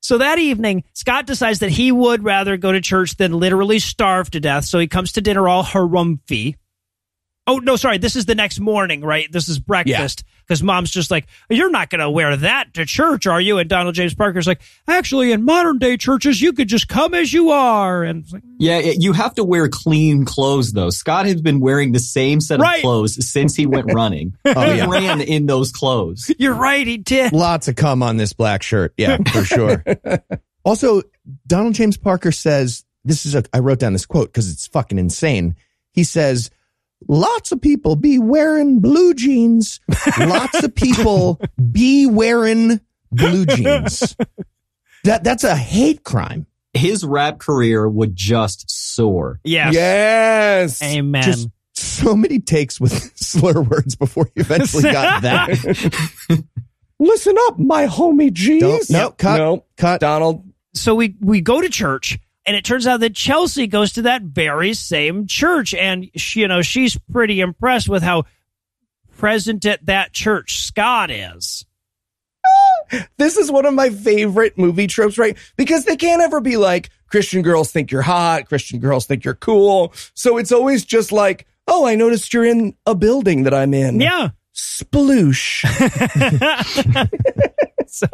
So that evening, Scott decides that he would rather go to church than literally starve to death. So he comes to dinner all harumphy. Oh, no, sorry. This is the next morning, right? This is breakfast. Yeah. Because Mom's just like, you're not going to wear that to church, are you? And Donald James Parker's like, actually, in modern day churches, you could just come as you are. And it's like, yeah, you have to wear clean clothes, though. Scott has been wearing the same set of right. clothes since he went running. Oh, yeah. He ran in those clothes. You're right, he did. Lots of cum on this black shirt. Yeah, for sure. Also, Donald James Parker says, this is a, I wrote down this quote because it's fucking insane. He says, lots of people be wearing blue jeans. Lots of people be wearing blue jeans. That that's a hate crime. His rap career would just soar. Yes. Yes. Amen. Just so many takes with slur words before you eventually got that. Listen up, my homie G's. Don't, no, yep, cut. No, cut. Donald. So we, we go to church. And it turns out that Chelsea goes to that very same church. And, she, you know, she's pretty impressed with how present at that church Scott is. This is one of my favorite movie tropes, right? Because they can't ever be like, Christian girls think you're hot. Christian girls think you're cool. So it's always just like, oh, I noticed you're in a building that I'm in. Yeah. Sploosh. So.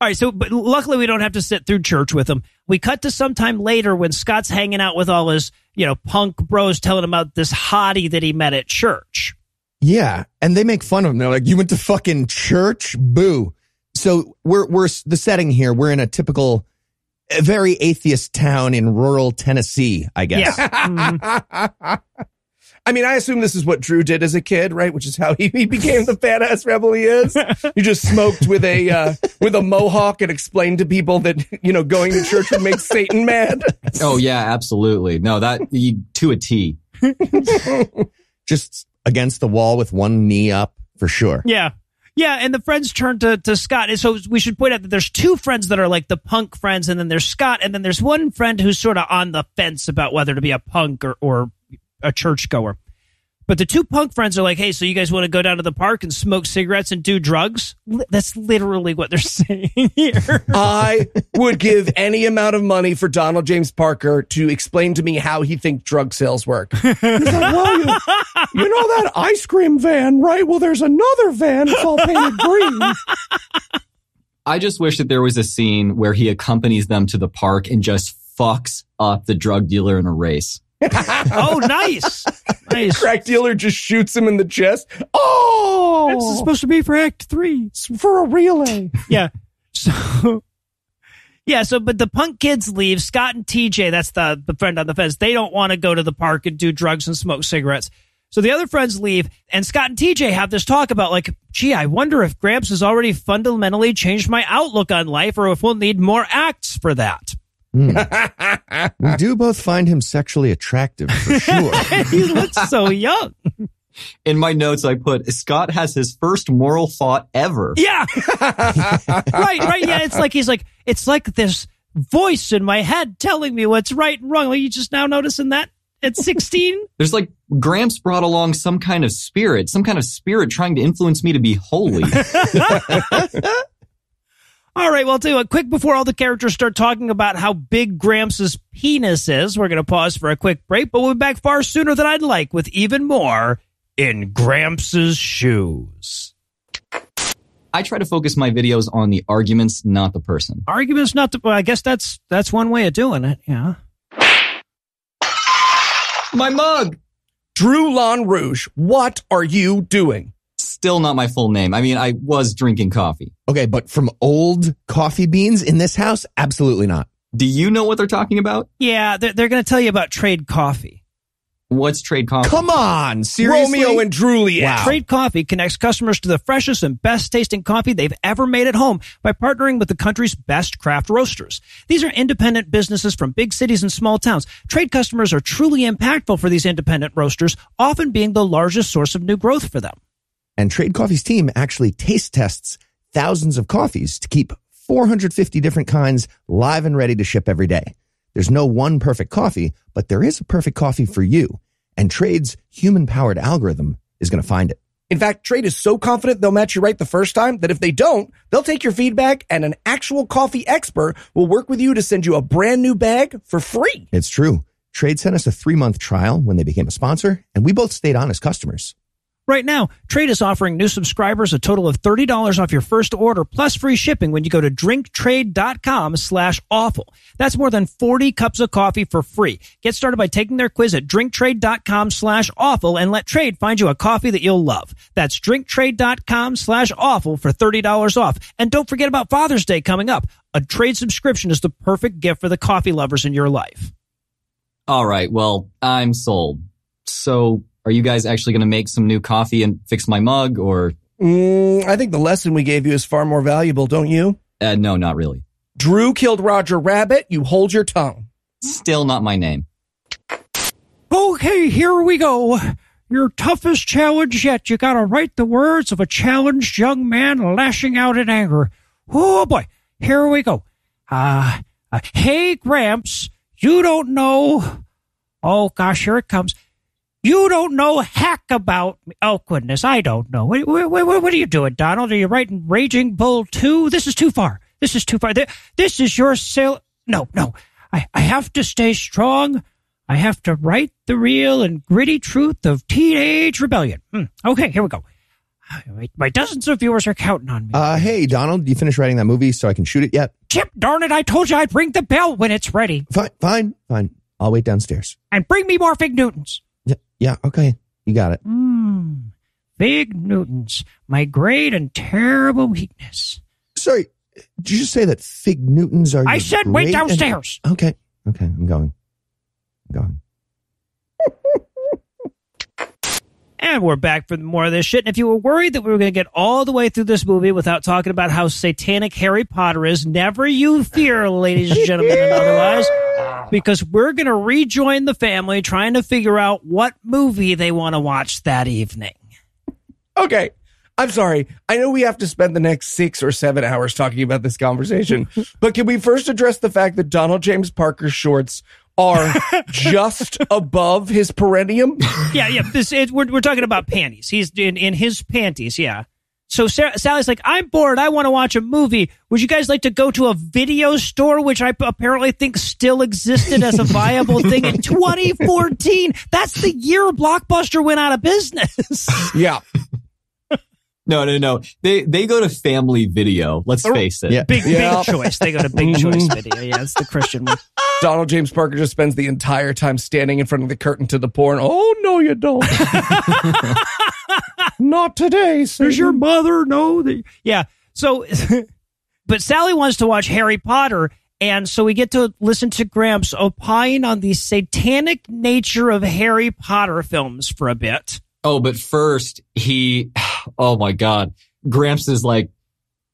All right, so but luckily we don't have to sit through church with him. We cut to sometime later when Scott's hanging out with all his, you know, punk bros telling him about this hottie that he met at church. Yeah, and they make fun of him. They're like, you went to fucking church? Boo. So we're we're the setting here. We're in a typical, very atheist town in rural Tennessee, I guess. Yeah. I mean, I assume this is what Drew did as a kid, right? Which is how he, he became the badass rebel he is. You just smoked with a uh, with a mohawk and explained to people that, you know, going to church would make Satan mad. Oh, yeah, absolutely. No, that you, to a T. Just against the wall with one knee up for sure. Yeah. Yeah, and the friends turn to, to Scott. And so we should point out that there's two friends that are like the punk friends, and then there's Scott, and then there's one friend who's sort of on the fence about whether to be a punk or, or a churchgoer. But the two punk friends are like, hey, so you guys want to go down to the park and smoke cigarettes and do drugs? That's literally what they're saying here. I would give any amount of money for Donald James Parker to explain to me how he thinks drug sales work. He's like, well, you, you know that ice cream van, right? Well, there's another van. It's all painted green. I just wish that there was a scene where he accompanies them to the park and just fucks up the drug dealer in a race. Oh, nice. Nice. Crack dealer just shoots him in the chest. Oh, it's supposed to be for act three. It's for a relay. Yeah. So, yeah. So, but the punk kids leave. Scott and T J, that's the, the friend on the fence, they don't want to go to the park and do drugs and smoke cigarettes. So the other friends leave, and Scott and T J have this talk about like, gee, I wonder if Gramps has already fundamentally changed my outlook on life, or if we'll need more acts for that. Mm. We do both find him sexually attractive for sure. He looks so young. In my notes, I put, Scott has his first moral thought ever. Yeah. Right, right. Yeah, it's like, he's like, it's like this voice in my head telling me what's right and wrong. Like, you just now noticing that at sixteen? There's like, Gramps brought along some kind of spirit, some kind of spirit trying to influence me to be holy. All right, well, tell you what, quick before all the characters start talking about how big Gramps' penis is, we're going to pause for a quick break, but we'll be back far sooner than I'd like with even more In Gramps' Shoes. I try to focus my videos on the arguments, not the person. Arguments, not the... Well, I guess that's that's one way of doing it, yeah. My mug! Drew Lon Rouge, what are you doing? Still not my full name. I mean, I was drinking coffee. Okay, but from old coffee beans in this house? Absolutely not. Do you know what they're talking about? Yeah, they're, they're going to tell you about Trade Coffee. What's Trade Coffee? Come on, seriously? Romeo and Juliet. Wow. Trade Coffee connects customers to the freshest and best tasting coffee they've ever made at home by partnering with the country's best craft roasters. These are independent businesses from big cities and small towns. Trade customers are truly impactful for these independent roasters, often being the largest source of new growth for them. And Trade Coffee's team actually taste tests thousands of coffees to keep four hundred fifty different kinds live and ready to ship every day. There's no one perfect coffee, but there is a perfect coffee for you. And Trade's human-powered algorithm is going to find it. In fact, Trade is so confident they'll match you right the first time that if they don't, they'll take your feedback and an actual coffee expert will work with you to send you a brand new bag for free. It's true. Trade sent us a three-month trial when they became a sponsor, and we both stayed on as customers. Right now, Trade is offering new subscribers a total of thirty dollars off your first order plus free shipping when you go to drink trade dot com slash awful. That's more than forty cups of coffee for free. Get started by taking their quiz at drink trade dot com slash awful and let Trade find you a coffee that you'll love. That's drink trade dot com slash awful for thirty dollars off. And don't forget about Father's Day coming up. A Trade subscription is the perfect gift for the coffee lovers in your life. All right, well, I'm sold. So... are you guys actually going to make some new coffee and fix my mug, or? Mm, I think the lesson we gave you is far more valuable, don't you? Uh, no, not really. Drew killed Roger Rabbit. You hold your tongue. Still not my name. Okay, here we go. Your toughest challenge yet. You got to write the words of a challenged young man lashing out in anger. Oh, boy. Here we go. Uh, uh, hey, Gramps, you don't know. Oh, gosh, here it comes. You don't know heck about me. Oh, goodness, I don't know. What, what, what, what are you doing, Donald? Are you writing Raging Bull two? This is too far. This is too far. This is your sale. No, no. I, I have to stay strong. I have to write the real and gritty truth of teenage rebellion. Hmm. Okay, here we go. My dozens of viewers are counting on me. Uh, hey, Donald, you finished writing that movie so I can shoot it yet? Chip, darn it, I told you I'd ring the bell when it's ready. Fine, fine, fine. I'll wait downstairs. And bring me more Fig Newtons. Yeah, okay. You got it. Mm, Fig Newtons, my great and terrible weakness. Sorry, did you just say that Fig Newtons are your I said wait downstairs. And... Okay, okay, I'm going. I'm going. And we're back for more of this shit. And if you were worried that we were going to get all the way through this movie without talking about how satanic Harry Potter is, never you fear, ladies and gentlemen, and otherwise, because we're going to rejoin the family trying to figure out what movie they want to watch that evening. Okay. I'm sorry. I know we have to spend the next six or seven hours talking about this conversation, but can we first address the fact that Donald James Parker shorts are just above his perineum? Yeah, yeah. This it, we're we're talking about panties. He's in, in his panties. Yeah. So Sarah, Sally's like, I'm bored. I want to watch a movie. Would you guys like to go to a video store, which I apparently think still existed as a viable thing in twenty fourteen? That's the year Blockbuster went out of business. Yeah. No, no, no. They they go to Family Video. Let's face it. Yeah. Big, yeah. Big Choice. They go to Big Choice Video. Yeah, it's the Christian one. Donald James Parker just spends the entire time standing in front of the curtain to the porn. Oh, no, you don't. Not today. Satan. Does your mother know that? Yeah. So, but Sally wants to watch Harry Potter. And so we get to listen to Gramps opine on the satanic nature of Harry Potter films for a bit. Oh, but first he, oh my God. Gramps is like,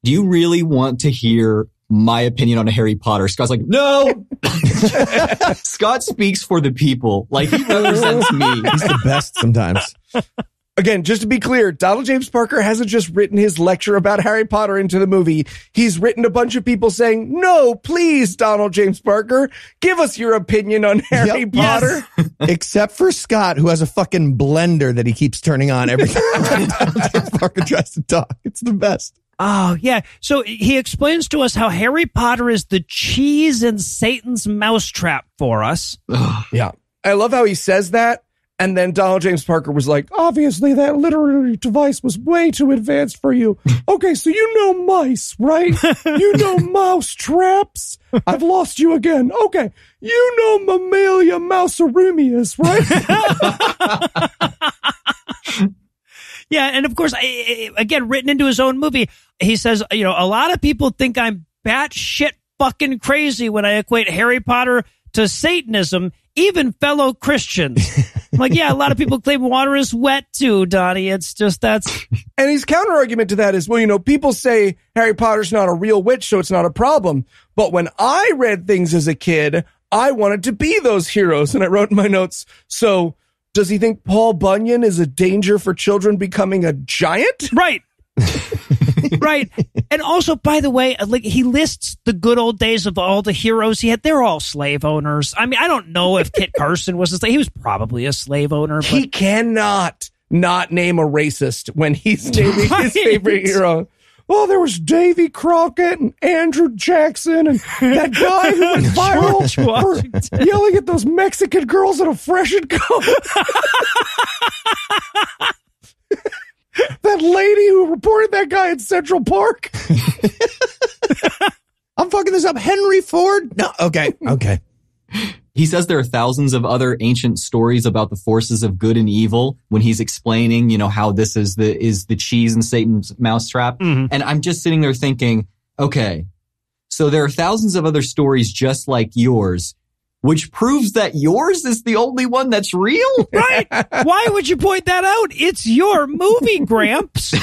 do you really want to hear my opinion on Harry Potter? Scott's like, no. Scott speaks for the people. Like, he represents me. He's the best sometimes. Again, just to be clear, Donald James Parker hasn't just written his lecture about Harry Potter into the movie. He's written a bunch of people saying, no, please, Donald James Parker, give us your opinion on Harry yep, Potter. Yes. Except for Scott, who has a fucking blender that he keeps turning on every time Donald James Parker tries to talk. It's the best. Oh, yeah. So he explains to us how Harry Potter is the cheese in Satan's mousetrap for us. Yeah. I love how he says that. And then Donald James Parker was like, obviously that literary device was way too advanced for you. Okay, so you know mice, right? You know mouse traps. I've lost you again. Okay, you know mammalia mouserumias, right? Yeah, and of course, I, again, written into his own movie, he says, you know, a lot of people think I'm batshit fucking crazy when I equate Harry Potter to Satanism, even fellow Christians. I'm like, yeah, a lot of people claim water is wet too, Donnie. It's just that's... And his counter-argument to that is, well, you know, people say Harry Potter's not a real witch, so it's not a problem. But when I read things as a kid, I wanted to be those heroes. And I wrote in my notes, so does he think Paul Bunyan is a danger for children becoming a giant? Right. Right. And also, by the way, like, he lists the good old days of all the heroes he had. They're all slave owners. I mean, I don't know if Kit Carson was a slave. He was probably a slave owner. But he cannot not name a racist when he's naming right. his favorite hero. Well, there was Davy Crockett and Andrew Jackson and that guy who went viral for yelling at those Mexican girls at a Fresh and Co. That lady who reported that guy in Central Park. I'm fucking this up. Henry Ford? No. Okay. Okay. He says there are thousands of other ancient stories about the forces of good and evil when he's explaining, you know, how this is the is the cheese in Satan's mousetrap. Mm-hmm. And I'm just sitting there thinking, okay, so there are thousands of other stories just like yours, which proves that yours is the only one that's real? Right? Why would you point that out? It's your movie, Gramps.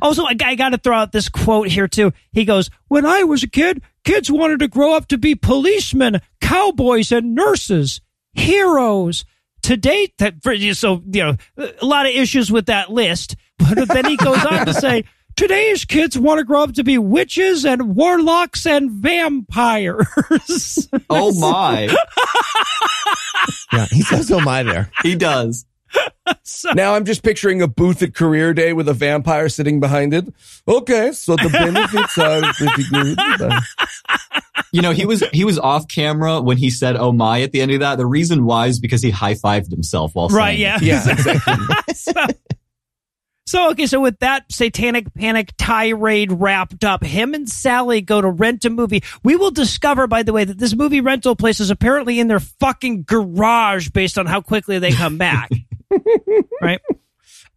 Also, I, I got to throw out this quote here, too. He goes, when I was a kid, kids wanted to grow up to be policemen, cowboys, and nurses, heroes. To date, that, so, you know, a lot of issues with that list. But then he goes on to say, today's kids want to grow up to be witches and warlocks and vampires. Oh, my. Yeah, he says, oh, my there. He does. So, now I'm just picturing a booth at Career Day with a vampire sitting behind it. Okay, so the benefits are pretty good. You know, he was he was off camera when he said, oh, my, at the end of that. The reason why is because he high-fived himself while right, saying yeah. it. Yeah, exactly. So, So, okay, so with that satanic panic tirade wrapped up, him and Sally go to rent a movie. We will discover, by the way, that this movie rental place is apparently in their fucking garage based on how quickly they come back. Right?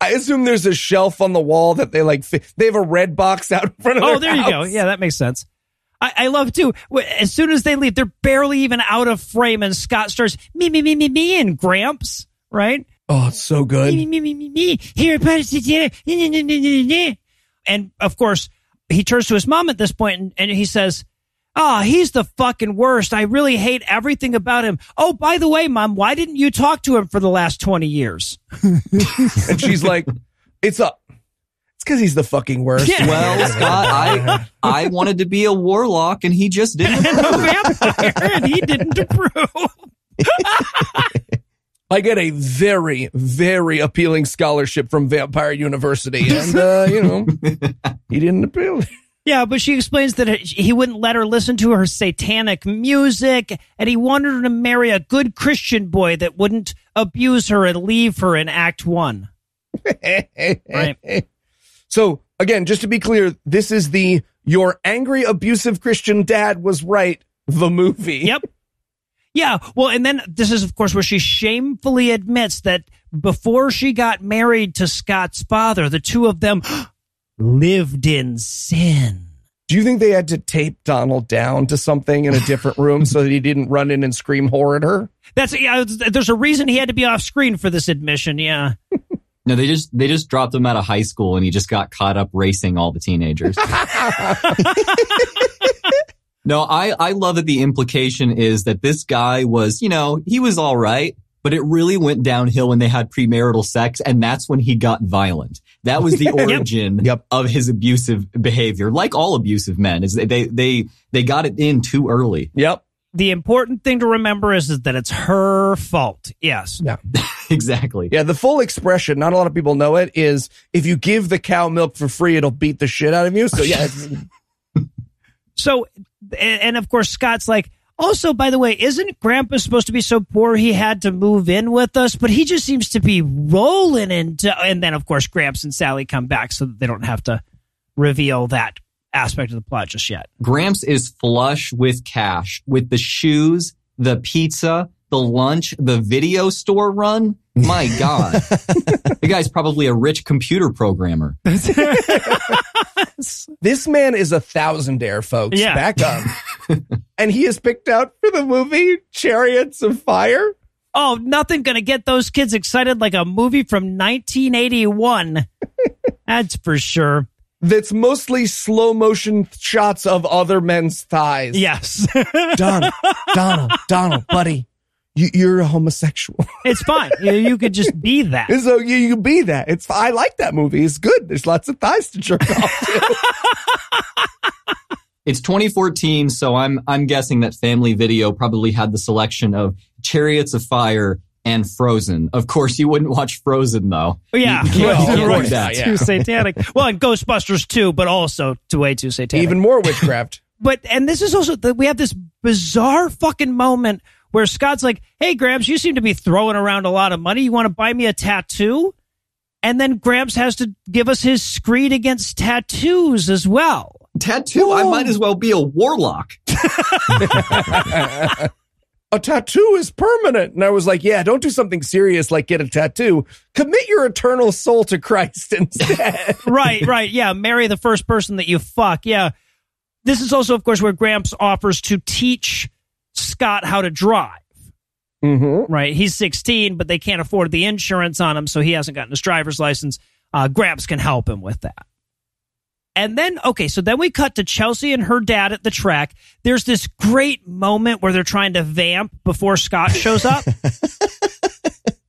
I assume there's a shelf on the wall that they like, they have a red box out in front of their Oh, there house. You go. Yeah, that makes sense. I love, too, as soon as they leave, they're barely even out of frame, and Scott starts, me, me, me, me, me, and Gramps, right? Oh, it's so good. Me, me, me, me, me. Harry Potter, Satan. And, of course, he turns to his mom at this point, and, and he says, oh, he's the fucking worst. I really hate everything about him. Oh, by the way, Mom, why didn't you talk to him for the last twenty years? And she's like, it's a... It's because he's the fucking worst. Yeah. Well, Scott, I I wanted to be a warlock, and he just didn't approve. And a vampire, and he didn't approve. I get a very, very appealing scholarship from Vampire University, and uh, you know, he didn't appeal. Yeah, but she explains that he wouldn't let her listen to her satanic music, and he wanted her to marry a good Christian boy that wouldn't abuse her and leave her in Act One. Right. So, again, just to be clear, this is the Your Angry Abusive Christian Dad Was Right, the movie. Yep. Yeah, well, and then this is, of course, where she shamefully admits that before she got married to Scott's father, the two of them lived in sin. Do you think they had to tape Donald down to something in a different room so that he didn't run in and scream horror at her? That's yeah. There's a reason he had to be off screen for this admission. Yeah. No, they just they just dropped him out of high school and he just got caught up racing all the teenagers. No, I, I love that the implication is that this guy was, you know, he was all right, but it really went downhill when they had premarital sex, and that's when he got violent. That was the origin yep. Yep. of his abusive behavior. Like all abusive men, is they, they they they got it in too early. Yep. The important thing to remember is, is that it's her fault. Yes. Yeah. Exactly. Yeah, the full expression, not a lot of people know it, is if you give the cow milk for free, it'll beat the shit out of you. So yeah. So, and of course, Scott's like, also, by the way, isn't Grandpa supposed to be so poor he had to move in with us? But he just seems to be rolling into... And then, of course, Gramps and Sally come back so that they don't have to reveal that aspect of the plot just yet. Gramps is flush with cash, with the shoes, the pizza, the lunch, the video store run. My God. The guy's probably a rich computer programmer. This man is a thousandaire, folks. Yeah. Back up. And he is picked out for the movie Chariots of Fire. Oh, nothing going to get those kids excited like a movie from nineteen eighty-one. That's for sure. That's mostly slow motion shots of other men's thighs. Yes. Donald, Donald, Donald, buddy. You, you're a homosexual. It's fine. You, you could just be that. So you, you be that. It's I like that movie. It's good. There's lots of thighs to jerk off to. It's twenty fourteen, so I'm I'm guessing that Family Video probably had the selection of Chariots of Fire and Frozen. Of course, you wouldn't watch Frozen though. Yeah, you, you can't, well, you can't that. Yeah. Too satanic. Well, and Ghostbusters too, but also too way too satanic. Even more witchcraft. But and this is also we have this bizarre fucking moment where Scott's like, hey, Gramps, you seem to be throwing around a lot of money. You want to buy me a tattoo? And then Gramps has to give us his screed against tattoos as well. Tattoo? Whoa. I might as well be a warlock. A tattoo is permanent. And I was like, yeah, don't do something serious like get a tattoo. Commit your eternal soul to Christ instead. Right, right. Yeah, marry the first person that you fuck. Yeah. This is also, of course, where Gramps offers to teach Scott how to drive. Mm-hmm. Right, he's sixteen, but they can't afford the insurance on him, so he hasn't gotten his driver's license. uh Gramps can help him with that. And then okay so then we cut to Chelsea and her dad at the track. There's this great moment where they're trying to vamp before Scott shows up.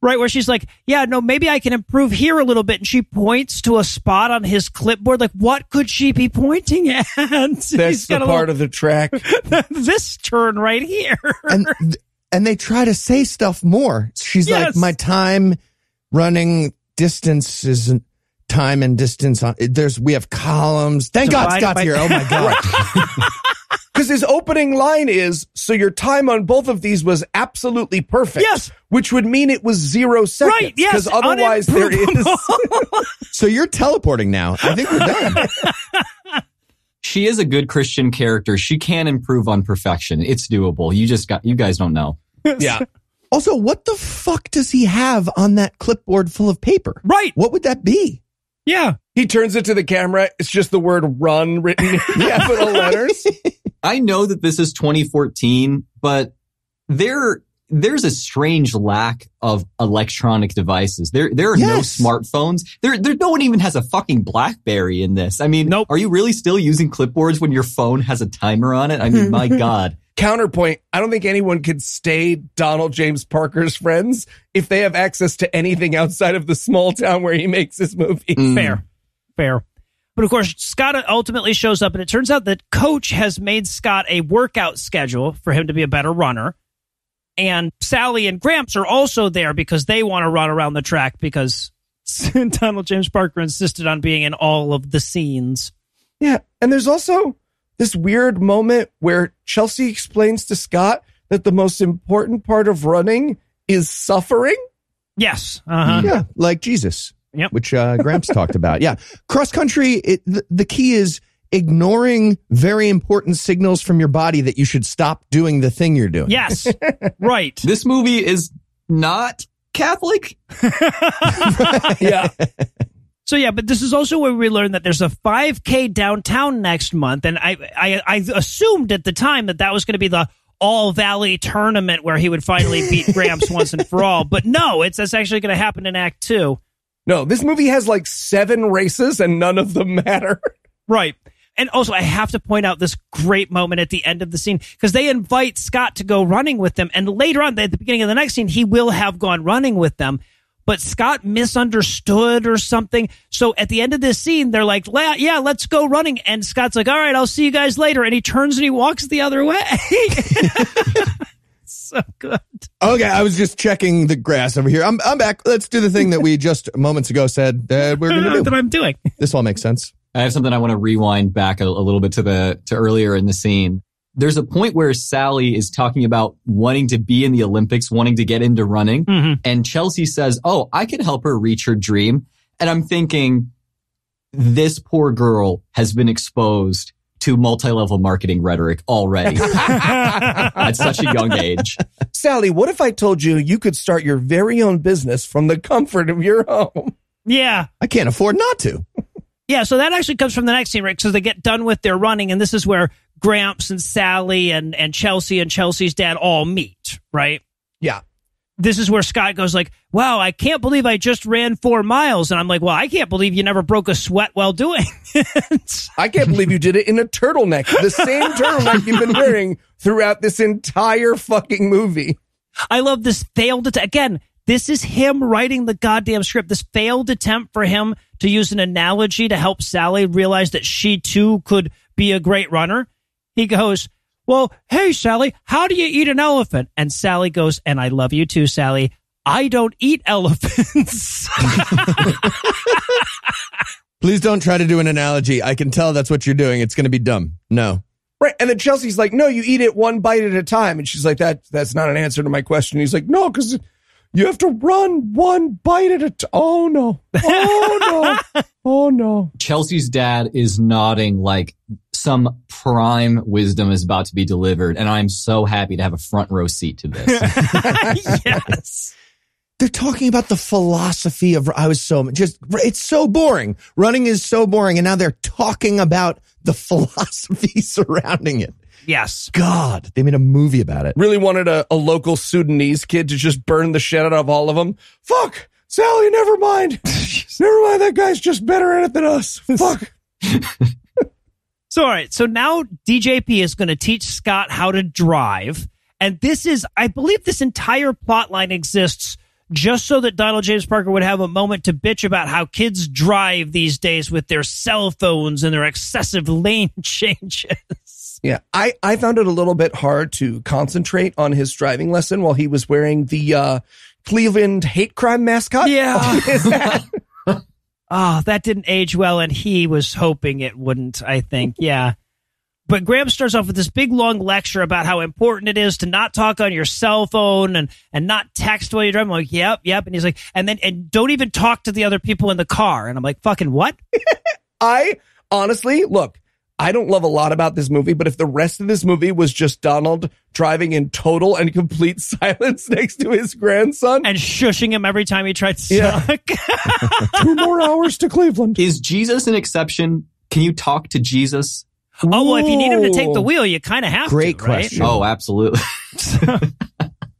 Right, where she's like, yeah, no, maybe I can improve here a little bit. And she points to a spot on his clipboard. Like, what could she be pointing at? That's He's the got a part little, of the track. This turn right here. And, and they try to say stuff more. She's yes. like, my time running distance isn't time and distance. on. There's We have columns. Thank Divide God Scott's by- here. Oh, my God. Because his opening line is, so your time on both of these was absolutely perfect. Yes. Which would mean it was zero seconds. Right, yes. Because otherwise there is. So you're teleporting now. I think we're done. She is a good Christian character. She can improve on perfection. It's doable. You just got, you guys don't know. Yeah. Also, what the fuck does he have on that clipboard full of paper? Right. What would that be? Yeah. He turns it to the camera. It's just the word run written in capital letters. I know that this is twenty fourteen, but there there's a strange lack of electronic devices. There there are yes. no smartphones. There there no one even has a fucking BlackBerry in this. I mean, nope. Are you really still using clipboards when your phone has a timer on it? I mean, my God. Counterpoint, I don't think anyone could stay Donald James Parker's friends if they have access to anything outside of the small town where he makes his movie. Mm. Fair. Fair. But of course, Scott ultimately shows up, and it turns out that Coach has made Scott a workout schedule for him to be a better runner. And Sally and Gramps are also there because they want to run around the track because Donald James Parker insisted on being in all of the scenes. Yeah. And there's also this weird moment where Chelsea explains to Scott that the most important part of running is suffering. Yes. Uh-huh. Yeah. Like Jesus. Yep. Which uh, Gramps talked about. Yeah. Cross country, it, th- the key is ignoring very important signals from your body that you should stop doing the thing you're doing. Yes. Right. This movie is not Catholic. Yeah. So, yeah, but this is also where we learned that there's a five K downtown next month. And I, I, I assumed at the time that that was going to be the All Valley tournament where he would finally beat Gramps once and for all. But no, it's that's actually going to happen in Act Two. No, this movie has like seven races and none of them matter. Right. And also, I have to point out this great moment at the end of the scene because they invite Scott to go running with them. And later on, at the beginning of the next scene, he will have gone running with them. But Scott misunderstood or something. So at the end of this scene, they're like, yeah, let's go running. And Scott's like, all right, I'll see you guys later. And he turns and he walks the other way. So good. Okay, I was just checking the grass over here. I'm I'm back. Let's do the thing that we just moments ago said that we're going to do. That I'm doing. This all makes sense. I have something I want to rewind back a, a little bit to the to earlier in the scene. There's a point where Sally is talking about wanting to be in the Olympics, wanting to get into running. Mm-hmm. And Chelsea says, oh, I can help her reach her dream. And I'm thinking, this poor girl has been exposed to multi-level marketing rhetoric already at such a young age. Sally, what if I told you you could start your very own business from the comfort of your home? Yeah. I can't afford not to. Yeah, so that actually comes from the next scene, right? So they get done with their running, and this is where Gramps and Sally and, and Chelsea and Chelsea's dad all meet, right? Yeah. This is where Scott goes like, wow, I can't believe I just ran four miles. And I'm like, well, I can't believe you never broke a sweat while doing it. I can't believe you did it in a turtleneck, the same turtleneck you've been wearing throughout this entire fucking movie. I love this failed attempt. Again, this is him writing the goddamn script, this failed attempt for him to use an analogy to help Sally realize that she too could be a great runner. He goes, well, hey, Sally, how do you eat an elephant? And Sally goes, and I love you too, Sally. I don't eat elephants. Please don't try to do an analogy. I can tell that's what you're doing. It's going to be dumb. No. Right. And then Chelsea's like, no, you eat it one bite at a time. And she's like, that that's not an answer to my question. He's like, no, because you have to run one bite at a time. Oh, no. Oh, no. Oh, no. Chelsea's dad is nodding like some prime wisdom is about to be delivered, and I'm so happy to have a front row seat to this. Yes. They're talking about the philosophy of, I was so, just, it's so boring. Running is so boring, and now they're talking about the philosophy surrounding it. Yes. God, they made a movie about it. Really wanted a, a local Sudanese kid to just burn the shit out of all of them. Fuck, Sally, never mind. Never mind, that guy's just better at it than us. Fuck. So, all right, so now D J P is going to teach Scott how to drive. And this is, I believe this entire plot line exists just so that Donald James Parker would have a moment to bitch about how kids drive these days with their cell phones and their excessive lane changes. Yeah, I, I found it a little bit hard to concentrate on his driving lesson while he was wearing the uh, Cleveland hate crime mascot. Yeah. Oh, that didn't age well, and he was hoping it wouldn't, I think. Yeah. But Graham starts off with this big, long lecture about how important it is to not talk on your cell phone and, and not text while you're driving. I'm like, yep, yep. And he's like, and then and don't even talk to the other people in the car. And I'm like, fucking what? I honestly, look, I don't love a lot about this movie, but if the rest of this movie was just Donald driving in total and complete silence next to his grandson. And shushing him every time he tried to yeah. suck. Two more hours to Cleveland. Is Jesus an exception? Can you talk to Jesus? Oh, well, if you need him to take the wheel, you kind of have Great to, right? Great question. Oh, absolutely.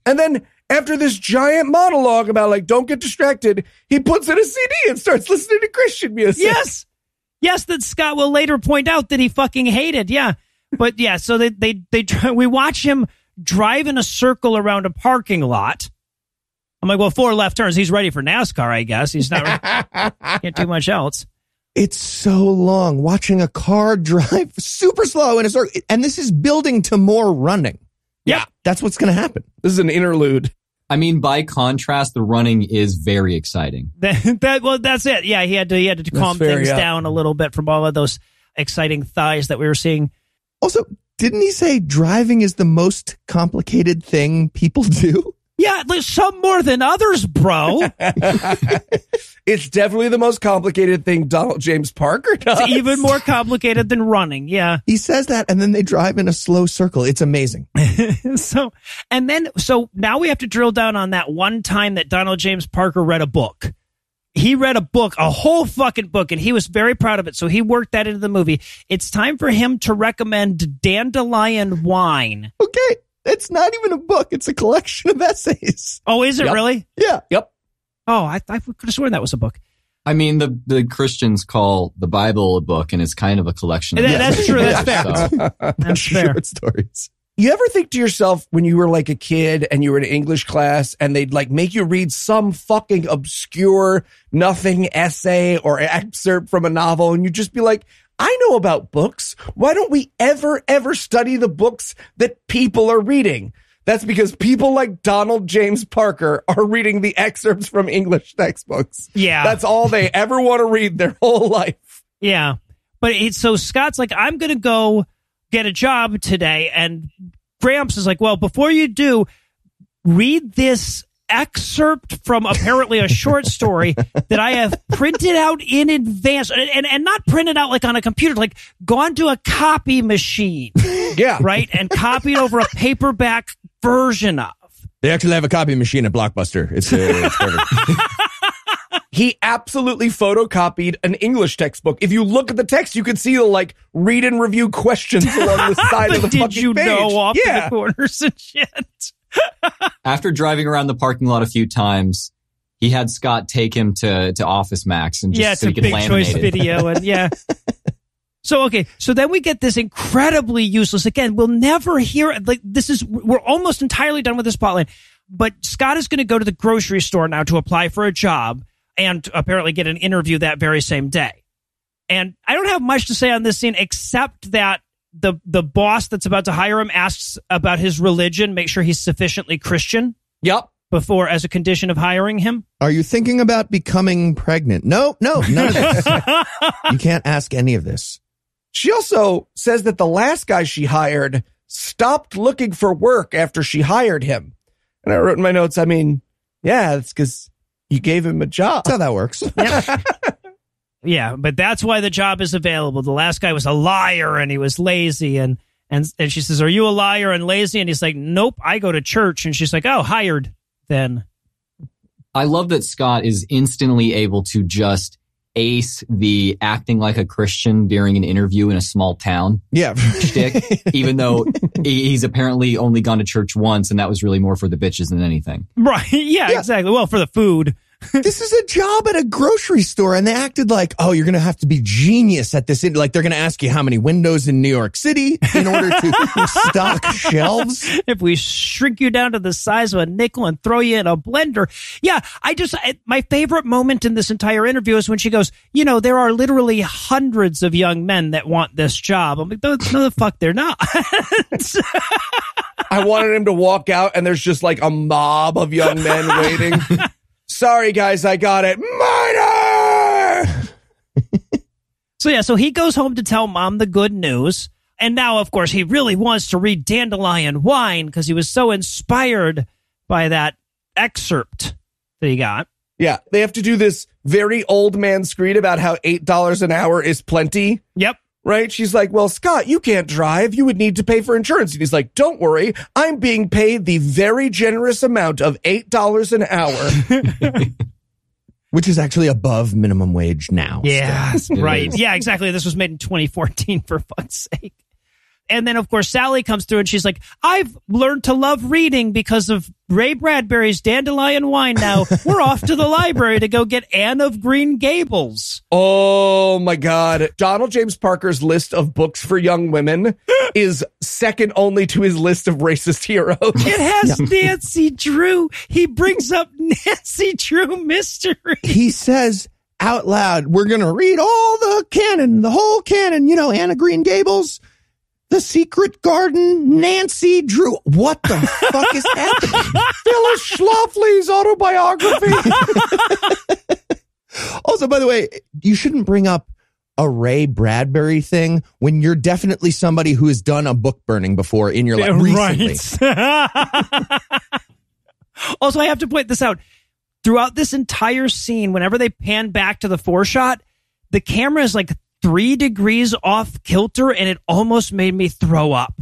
And then after this giant monologue about, like, don't get distracted, he puts in a C D and starts listening to Christian music. Yes. Yes, that Scott will later point out that he fucking hated. Yeah. But yeah, so they, they, they, we watch him drive in a circle around a parking lot. I'm like, well, four left turns. He's ready for NASCAR, I guess. He's not, can't do much else. It's so long. Watching a car drive super slow in a circle. And this is building to more running. Yeah. That's what's going to happen. This is an interlude. I mean, by contrast, the running is very exciting. That, that well, that's it. Yeah, he had to he had to calm things up. down a little bit from all of those exciting thighs that we were seeing. Also, didn't he say driving is the most complicated thing people do? Yeah, some more than others, bro. It's definitely the most complicated thing Donald James Parker does. It's even more complicated than running, yeah. He says that, and then they drive in a slow circle. It's amazing. so, and then, so now we have to drill down on that one time that Donald James Parker read a book. He read a book, a whole fucking book, and he was very proud of it, so he worked that into the movie. It's time for him to recommend Dandelion Wine. Okay. It's not even a book. It's a collection of essays. Oh, is it yep. really? Yeah. Yep. Oh, I, I could have sworn that was a book. I mean, the, the Christians call the Bible a book, and it's kind of a collection of that, essays. That's true. That's fair. So. That's fair. Short stories. You ever think to yourself when you were like a kid and you were in English class and they'd like make you read some fucking obscure nothing essay or excerpt from a novel and you'd just be like, I know about books. Why don't we ever, ever study the books that people are reading? That's because people like Donald James Parker are reading the excerpts from English textbooks. Yeah. That's all they ever want to read their whole life. Yeah. But it's so Scott's like, I'm going to go get a job today. And Gramps is like, well, before you do, read this excerpt from apparently a short story that I have printed out in advance and, and, and not printed out like on a computer, like gone to a copy machine. Yeah. Right. And copied over a paperback version of. They actually have a copy machine at Blockbuster. It's, uh, it's perfect. He absolutely photocopied an English textbook. If you look at the text, you can see the like read and review questions along the side of the fucking page. Did you know off yeah. the corners and shit? After driving around the parking lot a few times, he had Scott take him to, to Office Max and just yeah, so he could laminate it. Yeah, it's a Big Choice Video. And yeah. So, okay. So then we get this incredibly useless. Again, we'll never hear like this is we're almost entirely done with this plotline. But Scott is going to go to the grocery store now to apply for a job and apparently get an interview that very same day. And I don't have much to say on this scene except that The the boss that's about to hire him asks about his religion, make sure he's sufficiently Christian. Yep. Before, as a condition of hiring him. Are you thinking about becoming pregnant? No, no, none of this. You can't ask any of this. She also says that the last guy she hired stopped looking for work after she hired him. And I wrote in my notes, I mean, yeah, it's because you gave him a job. That's how that works. Yeah. Yeah, but that's why the job is available. The last guy was a liar and he was lazy. And, and and she says, are you a liar and lazy? And he's like, nope, I go to church. And she's like, oh, hired then. I love that Scott is instantly able to just ace the acting like a Christian during an interview in a small town. Yeah. Shtick, even though he's apparently only gone to church once. And that was really more for the bitches than anything. Right. Yeah, yeah. Exactly. Well, for the food. This is a job at a grocery store, and they acted like, oh, you're going to have to be genius at this. Like, they're going to ask you how many windows in New York City in order to stock shelves. If we shrink you down to the size of a nickel and throw you in a blender. Yeah, I just, I, my favorite moment in this entire interview is when she goes, you know, there are literally hundreds of young men that want this job. I'm like, no, no the fuck, they're not. I wanted him to walk out, and there's just like a mob of young men waiting. Sorry, guys, I got it. Murder! So, yeah, so he goes home to tell Mom the good news. And now, of course, he really wants to read Dandelion Wine because he was so inspired by that excerpt that he got. Yeah, they have to do this very old man screed about how eight dollars an hour is plenty. Yep. Right? She's like, well, Scott, you can't drive. You would need to pay for insurance. And he's like, don't worry. I'm being paid the very generous amount of eight dollars an hour. Which is actually above minimum wage now. Yeah, so. Right. Yeah, exactly. This was made in twenty fourteen, for fuck's sake. And then, of course, Sally comes through and she's like, I've learned to love reading because of Ray Bradbury's Dandelion Wine. Now we're off to the library to go get Anne of Green Gables. Oh, my God. Donald James Parker's list of books for young women is second only to his list of racist heroes. It has yeah. Nancy Drew. He brings up Nancy Drew mystery. He says out loud. We're going to read all the canon, the whole canon, you know, Anna Green Gables, The Secret Garden, Nancy Drew. What the fuck is happening? Phyllis Schlafly's autobiography. Also, by the way, you shouldn't bring up a Ray Bradbury thing when you're definitely somebody who has done a book burning before in your life recently. Right. Also, I have to point this out. Throughout this entire scene, whenever they pan back to the foreshot, the camera is like three degrees off kilter, and it almost made me throw up.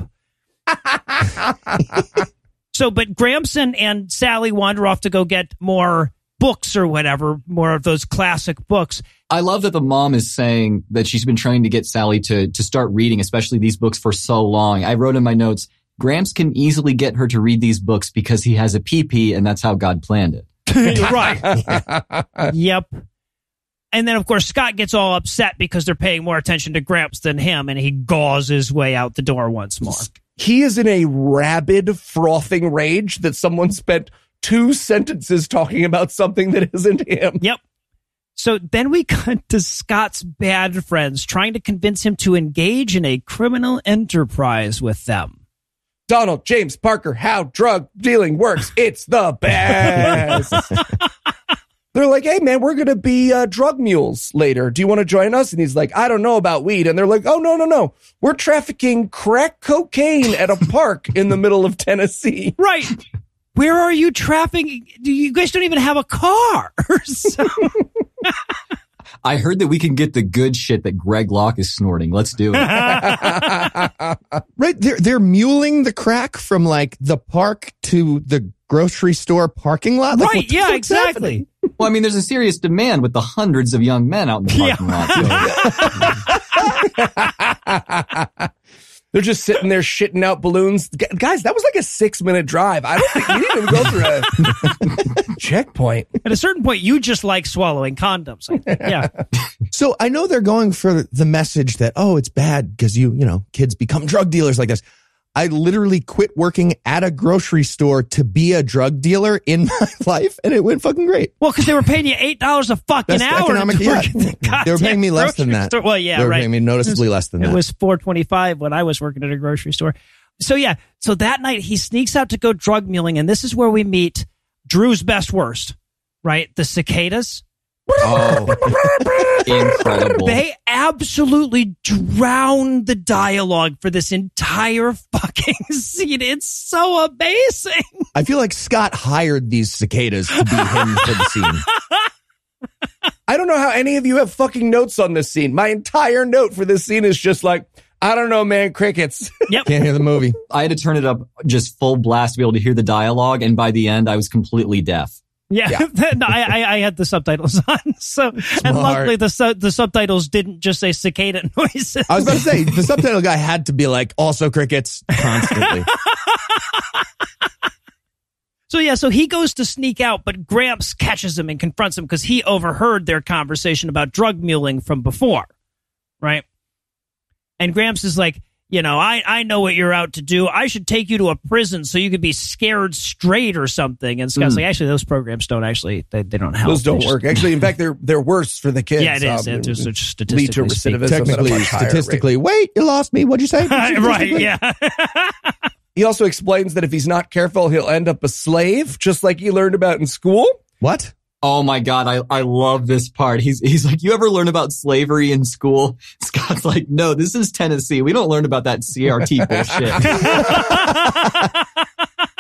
So, but Gramps and, and Sally wander off to go get more books or whatever, more of those classic books. I love that the mom is saying that she's been trying to get Sally to to start reading, especially these books, for so long. I wrote in my notes, Gramps can easily get her to read these books because he has a pee-pee, and that's how God planned it. Right. Yep. And then, of course, Scott gets all upset because they're paying more attention to Gramps than him, and he gauze his way out the door once more. He is in a rabid, frothing rage that someone spent two sentences talking about something that isn't him. Yep. So then we cut to Scott's bad friends trying to convince him to engage in a criminal enterprise with them. Donald James Parker, How Drug Dealing Works. It's the best. They're like, hey, man, we're going to be uh, drug mules later. Do you want to join us? And he's like, I don't know about weed. And they're like, oh, no, no, no. We're trafficking crack cocaine at a park in the middle of Tennessee. Right. Where are you trafficking? You guys don't even have a car. So. I heard that we can get the good shit that Greg Locke is snorting. Let's do it. Right. They're, they're muling the crack from like the park to the grocery store parking lot. Like, right. Yeah, exactly. Happening? Well, I mean, there's a serious demand with the hundreds of young men out in the parking yeah. lot. So. They're just sitting there shitting out balloons. Guys, that was like a six-minute drive. I don't think we didn't even go through a checkpoint. At a certain point, you just like swallowing condoms. Yeah. So I know they're going for the message that, oh, it's bad because you, you know, kids become drug dealers like this. I literally quit working at a grocery store to be a drug dealer in my life, and it went fucking great. Well, because they were paying you eight dollars a fucking That's hour. Economic, yeah. the they were paying me less than that. Store. Well, yeah, they were right. paying me noticeably less than it that. It was four twenty-five when I was working at a grocery store. So, yeah. So that night, he sneaks out to go drug muling, and this is where we meet Drew's best worst, right? The cicadas. Oh, incredible. They absolutely drowned the dialogue for this entire fucking scene. It's so amazing. I feel like Scott hired these cicadas to be him for the scene. I don't know how any of you have fucking notes on this scene. My entire note for this scene is just like, I don't know, man, crickets. Yep. Can't hear the movie. I had to turn it up just full blast to be able to hear the dialogue, and by the end, I was completely deaf. Yeah, yeah. No, I, I had the subtitles on, so Smart. And luckily the su- the subtitles didn't just say cicada noises. I was about to say, the subtitle guy had to be like, also crickets, constantly. So yeah, so he goes to sneak out, but Gramps catches him and confronts him because he overheard their conversation about drug muling from before, right? And Gramps is like, you know, I, I know what you're out to do. I should take you to a prison so you could be scared straight or something. And Scott's mm. like, actually, those programs don't actually, they, they don't help. Those don't they work. Just, actually, in fact, they're they're worse for the kids. Yeah, it is. Um, it is statistically lead to recidivism technically, statistically. Wait, you lost me. What'd you say? Right, yeah. He also explains that if he's not careful, he'll end up a slave, just like he learned about in school. What? Oh my God, I, I love this part. He's he's like, you ever learn about slavery in school? Scott's like, no, this is Tennessee. We don't learn about that C R T bullshit. It's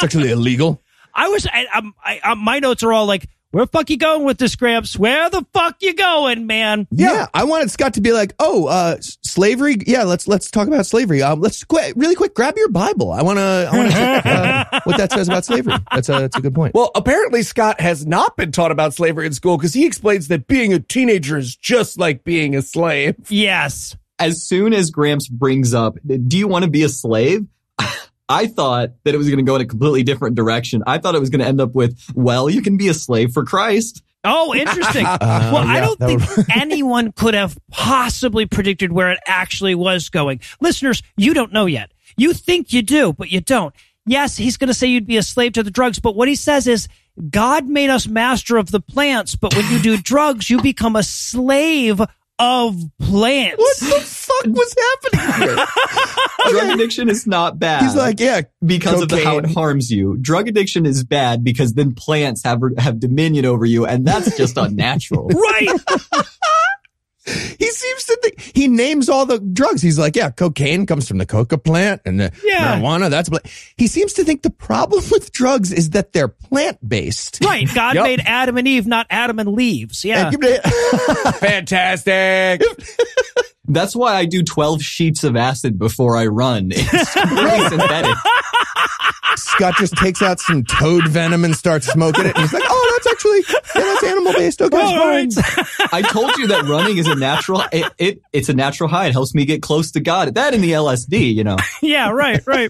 actually illegal. I was, I, I, I, my notes are all like, where the fuck you going with this, Gramps? Where the fuck you going, man? Yeah, yeah. I wanted Scott to be like, oh, uh, slavery. Yeah, let's let's talk about slavery. Um, let's quit really quick. Grab your Bible. I want to I want to check uh, what that says about slavery. That's a that's a good point. Well, apparently Scott has not been taught about slavery in school because he explains that being a teenager is just like being a slave. Yes. As soon as Gramps brings up, do you want to be a slave? I thought that it was going to go in a completely different direction. I thought it was going to end up with, well, you can be a slave for Christ. Oh, interesting. uh, well, yeah, I don't think would... anyone could have possibly predicted where it actually was going. Listeners, you don't know yet. You think you do, but you don't. Yes, he's going to say you'd be a slave to the drugs, but what he says is God made us master of the plants, but when you do drugs, you become a slave of plants. What the fuck was happening here? Drug addiction is not bad. He's like, yeah, because cocaine. of the, how it harms you. Drug addiction is bad because then plants have have dominion over you, and that's just unnatural. Right. He seems to think, he names all the drugs. He's like, yeah, cocaine comes from the coca plant and the yeah. marijuana. That's what he seems to think. The problem with drugs is that they're plant based. Right. God yep. made Adam and Eve, not Adam and leaves. Yeah. Fantastic. That's why I do twelve sheets of acid before I run. It's really synthetic. Scott just takes out some toad venom and starts smoking it. And he's like, oh, that's actually, yeah, that's animal-based. Okay, it's fine. Right. I told you that running is a natural, it, it it's a natural high. It helps me get close to God. That and the L S D, you know. Yeah, right, right.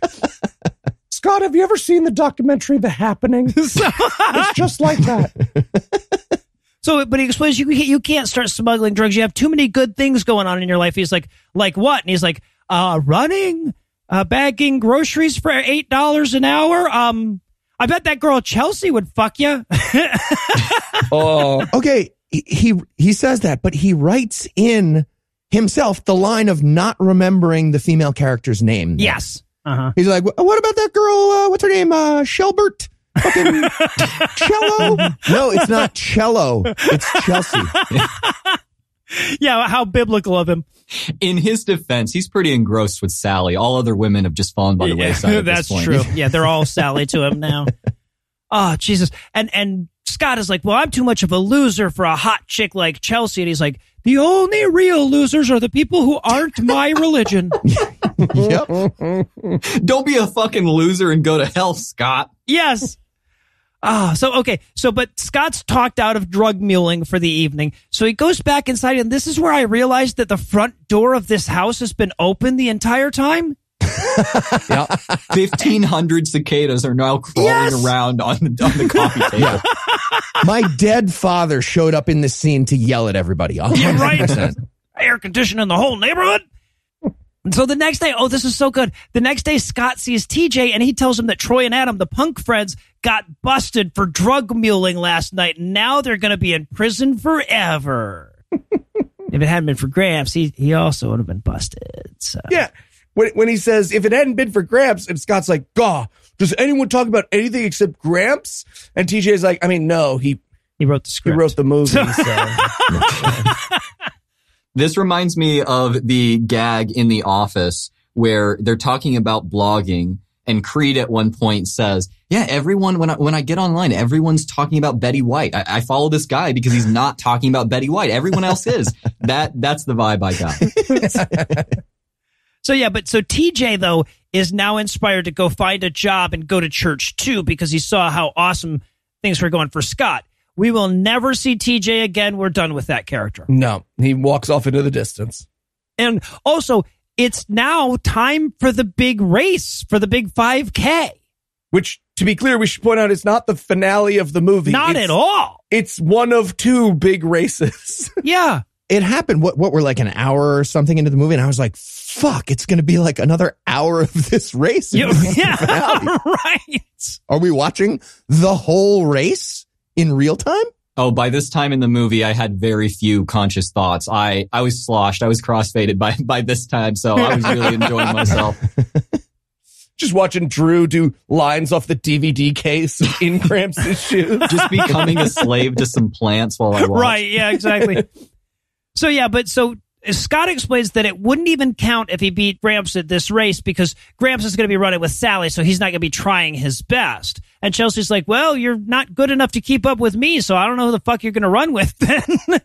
Scott, have you ever seen the documentary The Happening? It's just like that. So, but he explains, you, you can't start smuggling drugs. You have too many good things going on in your life. He's like, like what? And he's like, uh, running. Uh, bagging groceries for eight dollars an hour. Um, I bet that girl Chelsea would fuck you. Oh, okay. He, he he says that, but he writes in himself the line of not remembering the female character's name. Though. Yes. Uh-huh. He's like, what about that girl? Uh, what's her name? Uh, Shelbert. Fucking Cello. No, it's not Cello. It's Chelsea. Yeah, how biblical of him. In his defense, he's pretty engrossed with Sally. All other women have just fallen by the yeah, wayside at that's this point. True. Yeah, they're all Sally to him now. Oh, Jesus. And and Scott is like, well, I'm too much of a loser for a hot chick like Chelsea. And he's like, the only real losers are the people who aren't my religion. Yep. Don't be a fucking loser and go to hell, Scott. Yes. Ah, oh, so, okay. So, but Scott's talked out of drug muling for the evening. So he goes back inside, and this is where I realized that the front door of this house has been open the entire time. Yeah. fifteen hundred cicadas are now crawling yes! around on the, on the coffee table. Yeah. My dead father showed up in this scene to yell at everybody. one hundred percent. Right. Air conditioning the whole neighborhood. And so the next day, oh, this is so good. The next day, Scott sees T J, and he tells him that Troy and Adam, the punk friends, got busted for drug muling last night. And now they're going to be in prison forever. If it hadn't been for Gramps, he, he also would have been busted. So. Yeah. When, when he says, if it hadn't been for Gramps, and Scott's like, gah, does anyone talk about anything except Gramps? And T J's like, I mean, no, he, he wrote the script. He wrote the movie. So. So. This reminds me of the gag in The Office where they're talking about blogging, and Creed at one point says, yeah, everyone, when I, when I get online, everyone's talking about Betty White. I, I follow this guy because he's not talking about Betty White. Everyone else is. That, that's the vibe I got. So, yeah, but so T J, though, is now inspired to go find a job and go to church, too, because he saw how awesome things were going for Scott. We will never see T J again. We're done with that character. No, he walks off into the distance. And also, it's now time for the big race, for the big five K. Which, to be clear, we should point out, it's not the finale of the movie. Not it's, at all. It's one of two big races. Yeah. It happened, what, what we're like an hour or something into the movie, and I was like, fuck, it's going to be like another hour of this race. You, yeah, right. Are we watching the whole race? In real time? Oh, by this time in the movie, I had very few conscious thoughts. I, I was sloshed. I was crossfaded by, by this time, so I was really enjoying myself. Just watching Drew do lines off the D V D case in Gramps' Shoes. Just becoming a slave to some plants while I watch. Right, yeah, exactly. So, yeah, but so Scott explains that it wouldn't even count if he beat Gramps at this race because Gramps is going to be running with Sally, so he's not going to be trying his best. And Chelsea's like, well, you're not good enough to keep up with me, so I don't know who the fuck you're going to run with then.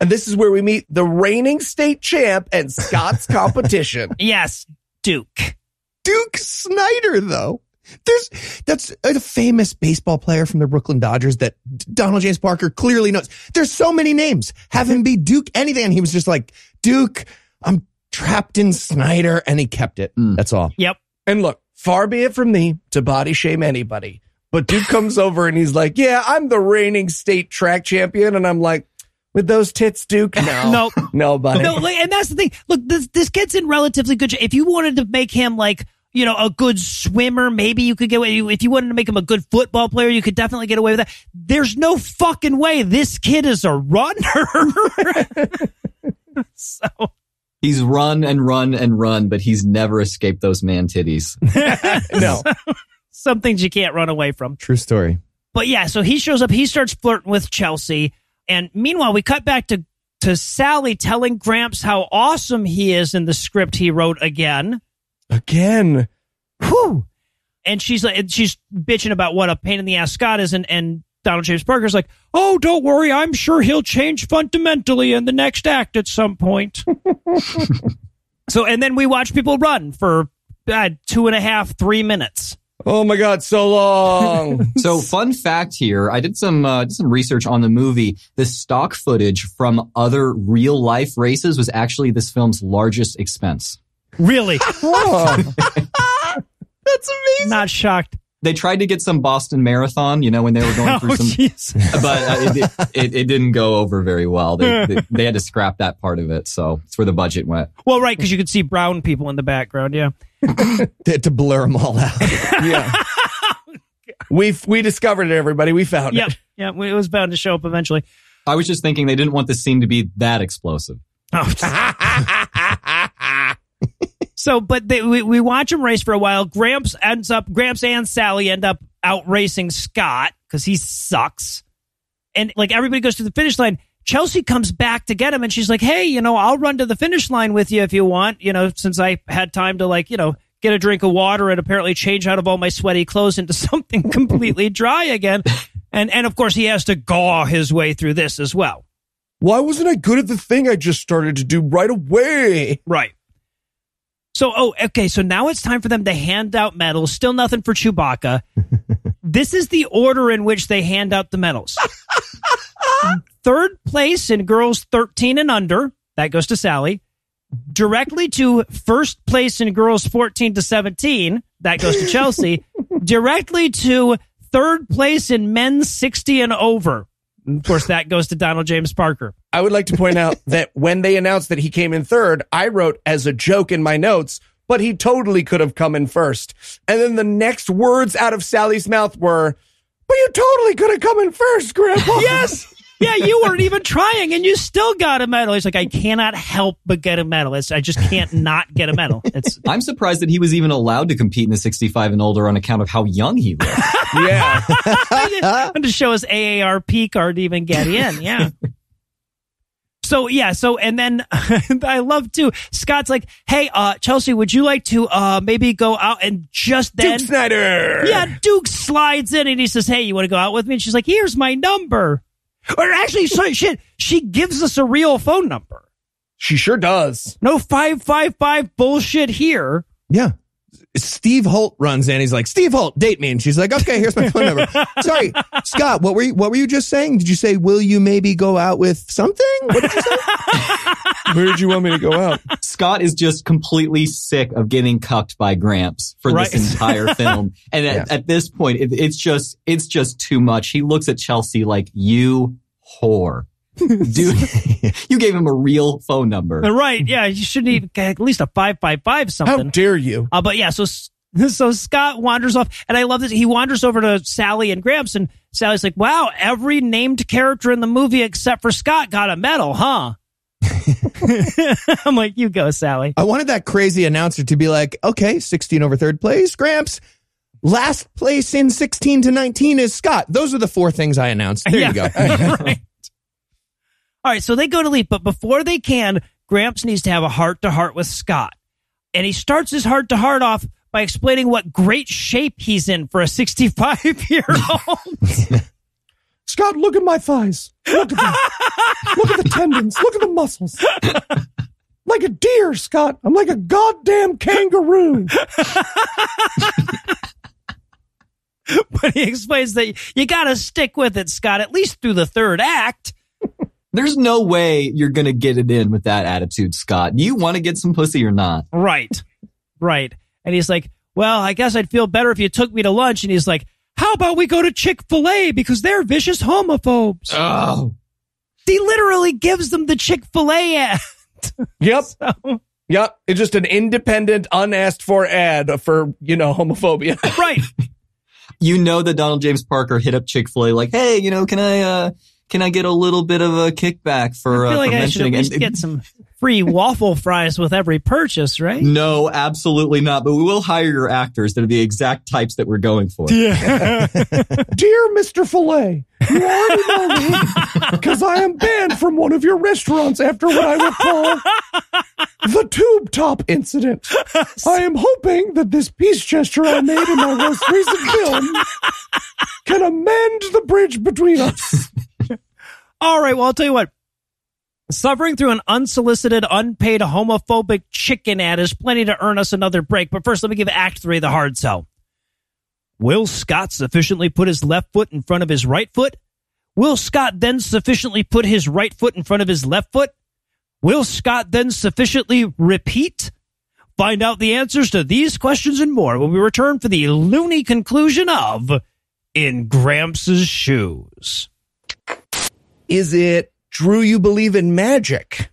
And this is where we meet the reigning state champ and Scott's competition. Yes, Duke. Duke Snyder, though. There's that's a famous baseball player from the Brooklyn Dodgers that Donald James Parker clearly knows. There's so many names. Have him be Duke anything. And he was just like, Duke, I'm trapped in Snyder. And he kept it. Mm. That's all. Yep. And look, far be it from me to body shame anybody. But Duke comes over and he's like, yeah, I'm the reigning state track champion. And I'm like, with those tits, Duke? No. Nope. No, buddy. No, like, and that's the thing. Look, this, this kid's in relatively good shape. If you wanted to make him like, you know, a good swimmer, maybe you could get away. If you wanted to make him a good football player, you could definitely get away with that. There's no fucking way this kid is a runner. So he's run and run and run, but he's never escaped those man titties. No. So, some things you can't run away from. True story. But yeah, so he shows up, he starts flirting with Chelsea. And meanwhile, we cut back to, to Sally telling Gramps how awesome he is in the script he wrote again. Again. Whew. And she's like, she's bitching about what a pain in the ass Scott is. And, and Donald James Parker's like, oh, don't worry. I'm sure he'll change fundamentally in the next act at some point. So, and then we watch people run for uh, two and a half, three minutes. Oh my God, so long. So fun fact here, I did some uh, did some research on the movie. The stock footage from other real life races was actually this film's largest expense. Really? Oh. That's amazing. Not shocked. They tried to get some Boston Marathon, you know, when they were going through oh, some, geez. But uh, it, it, it didn't go over very well. They, they they had to scrap that part of it, so it's where the budget went. Well, right, because you could see brown people in the background, yeah. To blur them all out. Yeah, we we discovered it, everybody. We found yep. it. Yeah, it was bound to show up eventually. I was just thinking they didn't want the scene to be that explosive. Oh. So, but they, we, we watch him race for a while. Gramps ends up, Gramps and Sally end up out racing Scott because he sucks. And like everybody goes to the finish line. Chelsea comes back to get him and she's like, hey, you know, I'll run to the finish line with you if you want, you know, since I had time to like, you know, get a drink of water and apparently change out of all my sweaty clothes into something completely dry again. And, and of course, he has to gaw his way through this as well. Why wasn't I good at the thing I just started to do right away? Right. So, oh, okay, so now it's time for them to hand out medals. Still nothing for Chewbacca. This is the order in which they hand out the medals. Third place in girls thirteen and under. That goes to Sally. Directly to first place in girls fourteen to seventeen. That goes to Chelsea. Directly to third place in men sixty and over. Of course, that goes to Donald James Parker. I would like to point out that when they announced that he came in third, I wrote as a joke in my notes, but he totally could have come in first. And then the next words out of Sally's mouth were, but you totally could have come in first, Grandpa. Yes. Yeah, you weren't even trying and you still got a medal. He's like, I cannot help but get a medal. It's, I just can't not get a medal. It's, I'm surprised that he was even allowed to compete in the sixty-five and older on account of how young he was. Yeah. And to show his A A R P card to even get in. Yeah. So, yeah. So, and then I love too, Scott's like, hey, uh, Chelsea, would you like to uh, maybe go out and just then. Duke Snyder. Yeah, Duke slides in and he says, hey, you want to go out with me? And she's like, here's my number. Or actually, sorry, shit, she gives us a real phone number. She sure does. No five five five bullshit here. Yeah. Steve Holt runs in. He's like, Steve Holt, date me. And she's like, okay, here's my phone number. Sorry, Scott, what were you, what were you just saying? Did you say, will you maybe go out with something? What did you say? Where did you want me to go out? Scott is just completely sick of getting cucked by Gramps for right. this entire film. And at, yeah. at this point, it, it's just it's just too much. He looks at Chelsea like, you whore. Dude, you gave him a real phone number. Right, yeah, you should need at least a five five five something. How dare you? Uh, but yeah, so so Scott wanders off, and I love this. He wanders over to Sally and Gramps, and Sally's like, wow, every named character in the movie except for Scott got a medal, huh? I'm like, you go, Sally. I wanted that crazy announcer to be like, okay, sixteen over third place, Gramps. Last place in sixteen to nineteen is Scott. Those are the four things I announced. There yeah. you go. Right. All right, so they go to leave, but before they can, Gramps needs to have a heart-to-heart with Scott. And he starts his heart-to-heart off by explaining what great shape he's in for a sixty-five-year-old. Scott, look at my thighs. Look at them. Look at the tendons. Look at the muscles. Like a deer, Scott. I'm like a goddamn kangaroo. But he explains that you got to stick with it, Scott, at least through the third act. There's no way you're going to get it in with that attitude, Scott. You want to get some pussy or not? Right. Right. And he's like, well, I guess I'd feel better if you took me to lunch. And he's like, how about we go to Chick-fil-A because they're vicious homophobes. Oh. He literally gives them the Chick-fil-A ad. Yep. So, Yep. It's just an independent, unasked for ad for, you know, homophobia. Right. You know that Donald James Parker hit up Chick-fil-A like, hey, you know, can I, uh, can I get a little bit of a kickback for, I feel uh, like for I mentioning should at least get some free waffle fries with every purchase, right? No, absolutely not. But we will hire your actors that are the exact types that we're going for. Yeah. Dear Mister Filet, you already know me because I am banned from one of your restaurants after what I would call the tube top incident. I am hoping that this peace gesture I made in my most recent film can amend the bridge between us. All right, well, I'll tell you what. Suffering through an unsolicited, unpaid, homophobic chicken ad is plenty to earn us another break. But first, let me give Act three the hard sell. Will Scott sufficiently put his left foot in front of his right foot? Will Scott then sufficiently put his right foot in front of his left foot? Will Scott then sufficiently repeat? Find out the answers to these questions and more when we return for the loony conclusion of In Gramps' Shoes. Is it, Drew, you believe in magic?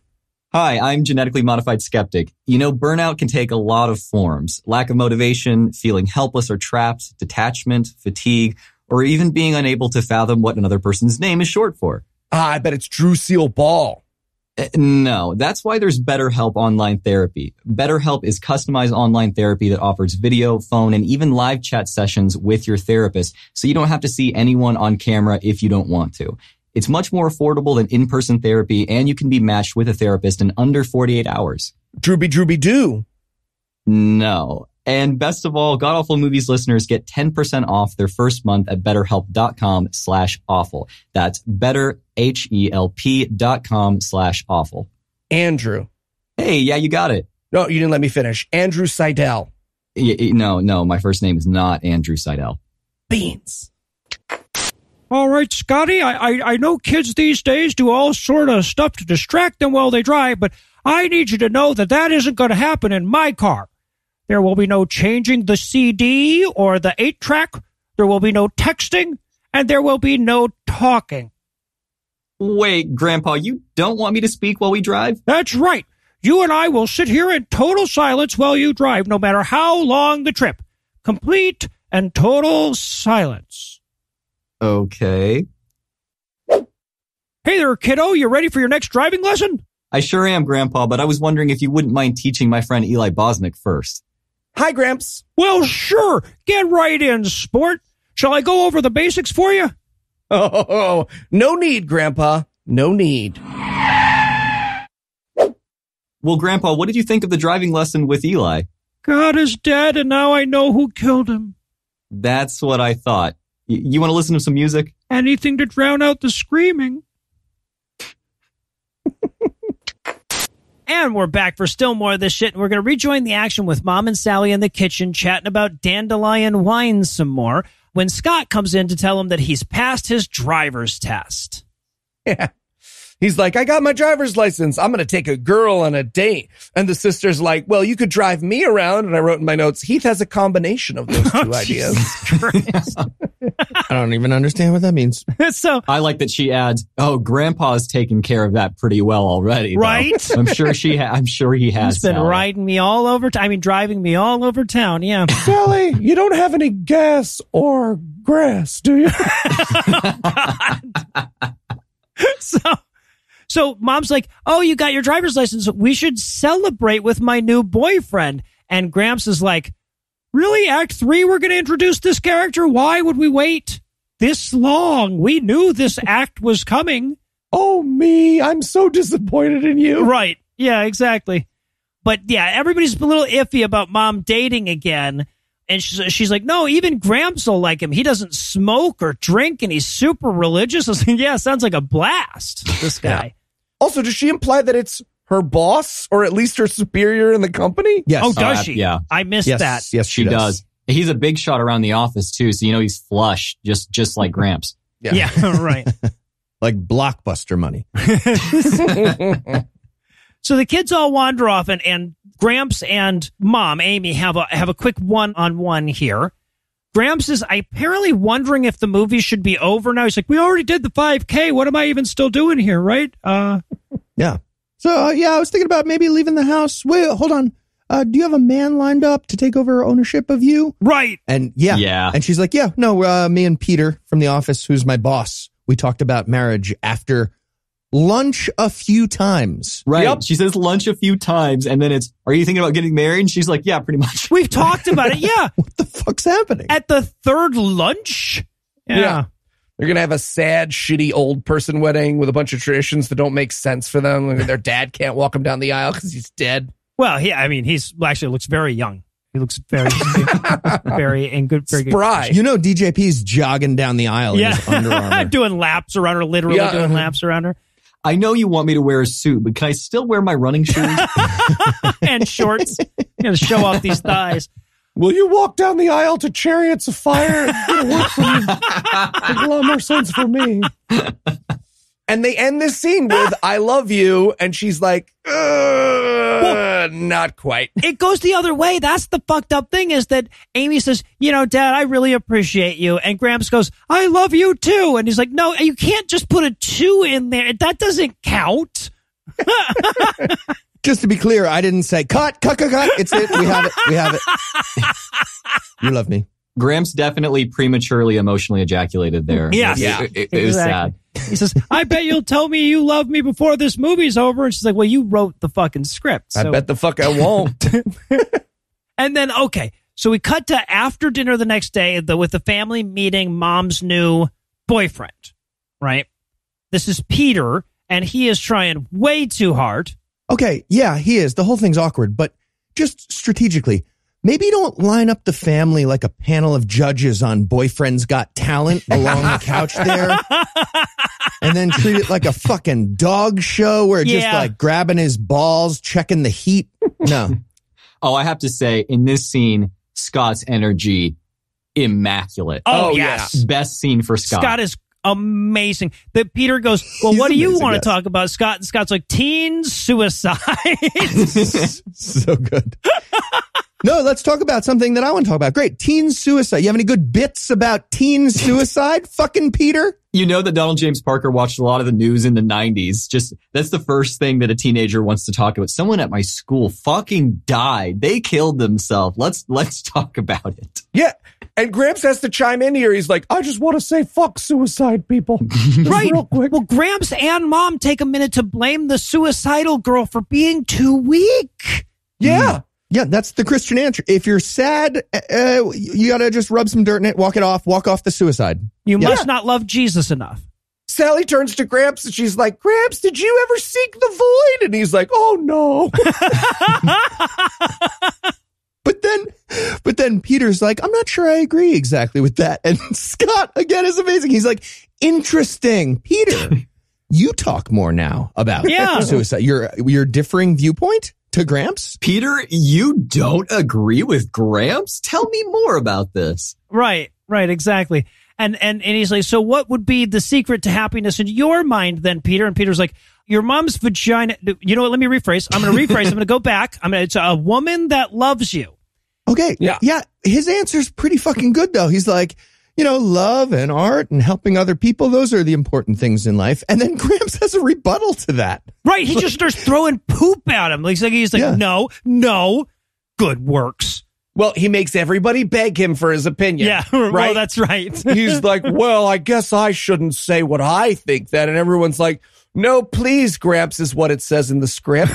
Hi, I'm genetically modified skeptic. You know, burnout can take a lot of forms. Lack of motivation, feeling helpless or trapped, detachment, fatigue, or even being unable to fathom what another person's name is short for. Ah, I bet it's Drew Seal Ball. No, that's why there's BetterHelp Online Therapy. BetterHelp is customized online therapy that offers video, phone, and even live chat sessions with your therapist, so you don't have to see anyone on camera if you don't want to. It's much more affordable than in-person therapy, and you can be matched with a therapist in under forty-eight hours. Drooby drooby doo. No. And best of all, God Awful Movies listeners get ten percent off their first month at BetterHelp.com slash awful. That's BetterHelp.com slash awful. Andrew. Hey, yeah, you got it. No, you didn't let me finish. Andrew Seidel. Y- no, no, my first name is not Andrew Seidel. Beans. All right, Scotty, I, I I know kids these days do all sort of stuff to distract them while they drive, but I need you to know that that isn't going to happen in my car. There will be no changing the C D or the eight-track. There will be no texting, and there will be no talking. Wait, Grandpa, you don't want me to speak while we drive? That's right. You and I will sit here in total silence while you drive, no matter how long the trip. Complete and total silence. Okay. Hey there, kiddo. You ready for your next driving lesson? I sure am, Grandpa, but I was wondering if you wouldn't mind teaching my friend Eli Bosnick first. Hi, Gramps. Well, sure. Get right in, sport. Shall I go over the basics for you? Oh, no need, Grandpa. No need. Well, Grandpa, what did you think of the driving lesson with Eli? God is dead, and now I know who killed him. That's what I thought. You want to listen to some music? Anything to drown out the screaming. And we're back for still more of this shit. And we're going to rejoin the action with Mom and Sally in the kitchen chatting about Dandelion Wine some more when Scott comes in to tell him that he's passed his driver's test. Yeah. He's like, I got my driver's license. I'm going to take a girl on a date. And the sister's like, well, you could drive me around. And I wrote in my notes, Heath has a combination of those two oh, ideas. I don't even understand what that means. So I like that she adds, oh, Grandpa's taking care of that pretty well already. Right? Though. I'm sure she. Ha- I'm sure he has. He's been Sally. riding me all over. T- I mean, driving me all over town. Yeah. Sally, you don't have any gas or grass, do you? so. So Mom's like, oh, you got your driver's license. We should celebrate with my new boyfriend. And Gramps is like, really? Act three, we're going to introduce this character? Why would we wait this long? We knew this act was coming. Oh, me. I'm so disappointed in you. Right. Yeah, exactly. But yeah, everybody's a little iffy about Mom dating again. And she's, she's like, no, even Gramps will like him. He doesn't smoke or drink, and he's super religious. I was like, yeah, sounds like a blast, this guy. Yeah. Also, does she imply that it's her boss or at least her superior in the company? Yes. Oh, does uh, she? Yeah. I missed yes, that. Yes, she, she does. does. He's a big shot around the office, too, so you know he's flush, just, just like Gramps. Yeah, yeah right. Like Blockbuster money. So the kids all wander off, and, and Gramps and Mom, Amy, have a have a quick one-on-one here. Gramps is apparently wondering if the movie should be over now. He's like, we already did the five K. What am I even still doing here, right? Uh, yeah. So, uh, yeah, I was thinking about maybe leaving the house. Wait, hold on. Uh, do you have a man lined up to take over ownership of you? Right. And yeah. yeah. And she's like, yeah, no, uh, me and Peter from the office, who's my boss, we talked about marriage after lunch a few times. Right. Yep. She says lunch a few times. And then it's, are you thinking about getting married? And she's like, yeah, pretty much. We've talked about it. Yeah. What the fuck's happening? At the third lunch? Yeah. yeah. They're going to have a sad, shitty old person wedding with a bunch of traditions that don't make sense for them. Like their dad can't walk them down the aisle because he's dead. Well, yeah, I mean, he's well, actually looks very young. He looks very, very in good, very spry. Good. You know, D J P's jogging down the aisle. Yeah, I'm doing laps around her, literally yeah. doing laps around her. I know you want me to wear a suit, but can I still wear my running shoes and shorts? I'm gonna show off these thighs. Will you walk down the aisle to Chariots of Fire? It'll work for you. Make a lot more sense for me. And they end this scene with, I love you. And she's like, well, not quite. It goes the other way. That's the fucked up thing is that Amy says, you know, Dad, I really appreciate you. And Gramps goes, I love you too. And he's like, no, you can't just put a two in there. That doesn't count. Just to be clear, I didn't say cut, cut, cut, cut. It's it. We have it. We have it. You love me. Gramps definitely prematurely emotionally ejaculated there. Yes. Yeah. It, it, it, it was exactly. sad. He says, I bet you'll tell me you love me before this movie's over. And she's like, well, you wrote the fucking script. So. I bet the fuck I won't. And then, okay. So we cut to after dinner the next day the, with the family meeting Mom's new boyfriend, right? This is Peter, and he is trying way too hard. Okay. Yeah, he is. The whole thing's awkward, but just strategically, maybe you don't line up the family like a panel of judges on Boyfriend's Got Talent along the couch there and then treat it like a fucking dog show where yeah. just like grabbing his balls, checking the heat. No. Oh, I have to say, in this scene, Scott's energy, immaculate. Oh, oh yes. Yeah. Best scene for Scott. Scott is amazing. That Peter goes, well, He's what do you want to talk about, Scott? And Scott's like, teen suicide. So good. No, let's talk about something that I want to talk about. Great. Teen suicide. You have any good bits about teen suicide? Fucking Peter? You know that Donald James Parker watched a lot of the news in the nineties. Just that's the first thing that a teenager wants to talk about. Someone at my school fucking died. They killed themselves. Let's let's talk about it. Yeah. And Gramps has to chime in here. He's like, I just want to say fuck suicide people. Right. Real quick. Well, Gramps and Mom take a minute to blame the suicidal girl for being too weak. Yeah. Mm. Yeah, that's the Christian answer. If you're sad, uh, you got to just rub some dirt in it, walk it off, walk off the suicide. You yeah. must not love Jesus enough. Sally turns to Gramps and she's like, Gramps, did you ever seek the void? And he's like, oh, no. But then but then Peter's like, I'm not sure I agree exactly with that. And Scott, again, is amazing. He's like, interesting, Peter. You talk more now about yeah. suicide. Your, your differing viewpoint? To Gramps? Peter, you don't agree with Gramps? Tell me more about this. Right, right, exactly. And and and he's like, so what would be the secret to happiness in your mind then, Peter? And Peter's like, your mom's vagina. You know what? Let me rephrase. I'm going to rephrase. I'm going to go back. I'm gonna, it's a woman that loves you. Okay. Yeah. Yeah. His answer's pretty fucking good, though. He's like, you know, love and art and helping other people, those are the important things in life. And then Gramps has a rebuttal to that. Right. He like, just starts throwing poop at him. He's like, he's like yeah. no, no, good works. Well, he makes everybody beg him for his opinion. Yeah, right? Well, that's right. He's like, well, I guess I shouldn't say what I think then. And everyone's like, no, please, Gramps, is what it says in the script.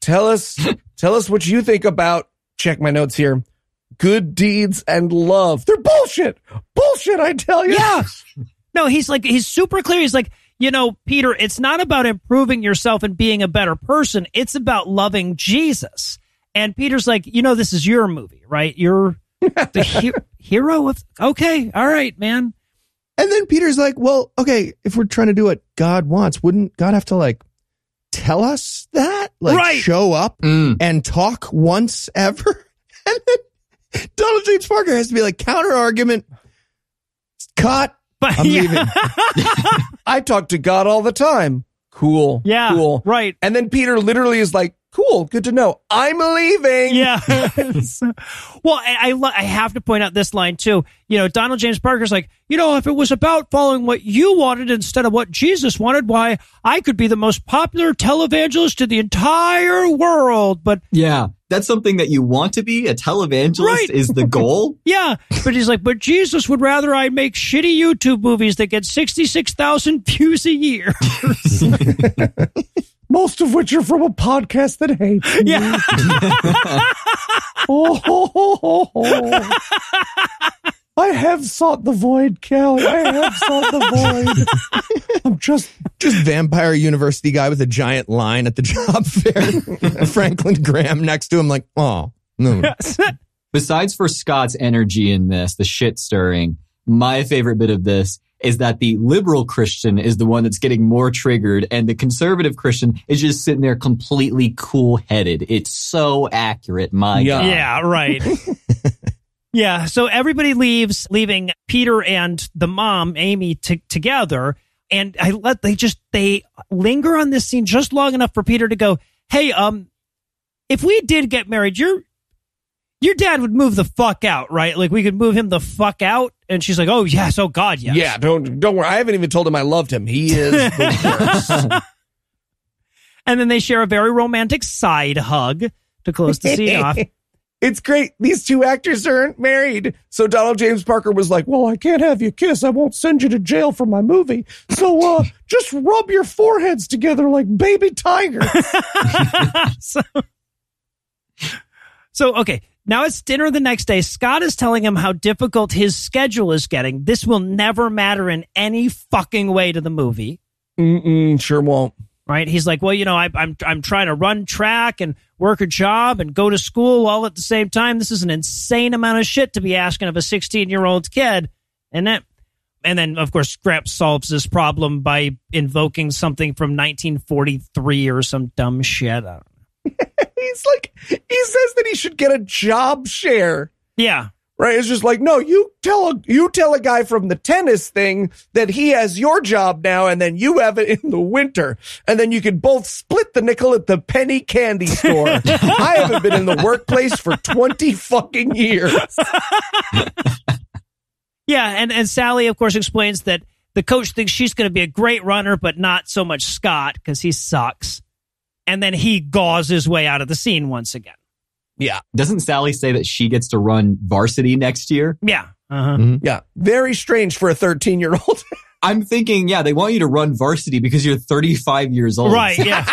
Tell us, tell us what you think about, check my notes here, good deeds and love. They're bullshit. Bullshit, I tell you. Yeah. No, he's like, he's super clear. He's like, you know, Peter, it's not about improving yourself and being a better person. It's about loving Jesus. And Peter's like, you know, this is your movie, right? You're the he hero of, okay, all right, man. And then Peter's like, well, okay, if we're trying to do what God wants, wouldn't God have to like tell us that? Like right. show up mm. and talk once ever? And then Donald James Parker has to be like, counter argument. Cut. I'm yeah. leaving. I talk to God all the time. Cool. Yeah. Cool. Right. And then Peter literally is like, cool, good to know. I'm leaving. Yeah. Well, I I, lo- I have to point out this line too. You know, Donald James Parker's like, you know, if it was about following what you wanted instead of what Jesus wanted, why, I could be the most popular televangelist in the entire world. But yeah, that's something that you want to be. A televangelist right. is the goal. Yeah, but he's like, but Jesus would rather I make shitty YouTube movies that get sixty-six thousand views a year. Most of which are from a podcast that hates me. Yeah. Oh, ho, ho, ho, ho. I have sought the void, Kelly. I have sought the void. I'm just... Just vampire university guy with a giant line at the job fair. Franklin Graham next to him like, oh, no. Besides for Scott's energy in this, the shit stirring, my favorite bit of this is that the liberal Christian is the one that's getting more triggered, and the conservative Christian is just sitting there completely cool-headed. It's so accurate, my yeah. God. Yeah, right. Yeah, so everybody leaves, leaving Peter and the mom, Amy, t- together, and I let they just they linger on this scene just long enough for Peter to go, hey, um, if we did get married, you're... Your dad would move the fuck out, right? Like, we could move him the fuck out. And she's like, oh, yes. Oh, God, yes. Yeah, don't don't worry. I haven't even told him I loved him. He is the worst. And then they share a very romantic side hug to close the scene off. It's great. These two actors aren't married. So Donald James Parker was like, well, I can't have you kiss. I won't send you to jail for my movie. So uh, just rub your foreheads together like baby tigers. so, so, okay. Now it's dinner the next day. Scott is telling him how difficult his schedule is getting. This will never matter in any fucking way to the movie. Mm-mm, sure won't. Right? He's like, well, you know, I, I'm I'm trying to run track and work a job and go to school all at the same time. This is an insane amount of shit to be asking of a sixteen-year-old kid. And that, and then, of course, Gramps solves this problem by invoking something from nineteen forty-three or some dumb shit. I don't know. He's like, he says that he should get a job share. Yeah. Right. It's just like, no, you tell a, you tell a guy from the tennis thing that he has your job now, and then you have it in the winter, and then you can both split the nickel at the penny candy store. I haven't been in the workplace for twenty fucking years. Yeah. And, and Sally, of course, explains that the coach thinks she's going to be a great runner, but not so much Scott because he sucks. And then he gauze his way out of the scene once again. Yeah. Doesn't Sally say that she gets to run varsity next year? Yeah. Uh-huh. Mm-hmm. Yeah. Very strange for a thirteen-year-old. I'm thinking, yeah, they want you to run varsity because you're thirty-five years old. Right, yeah.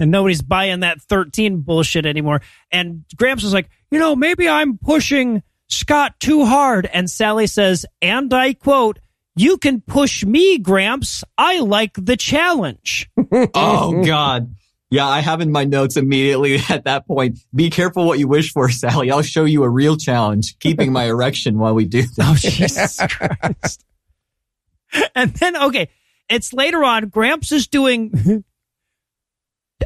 And nobody's buying that thirteen bullshit anymore. And Gramps is like, you know, maybe I'm pushing Scott too hard. And Sally says, and I quote, you can push me, Gramps. I like the challenge. Oh, God. Yeah, I have in my notes immediately at that point, be careful what you wish for, Sally. I'll show you a real challenge, keeping my erection while we do this. Oh, Jesus Christ. And then, okay, it's later on. Gramps is doing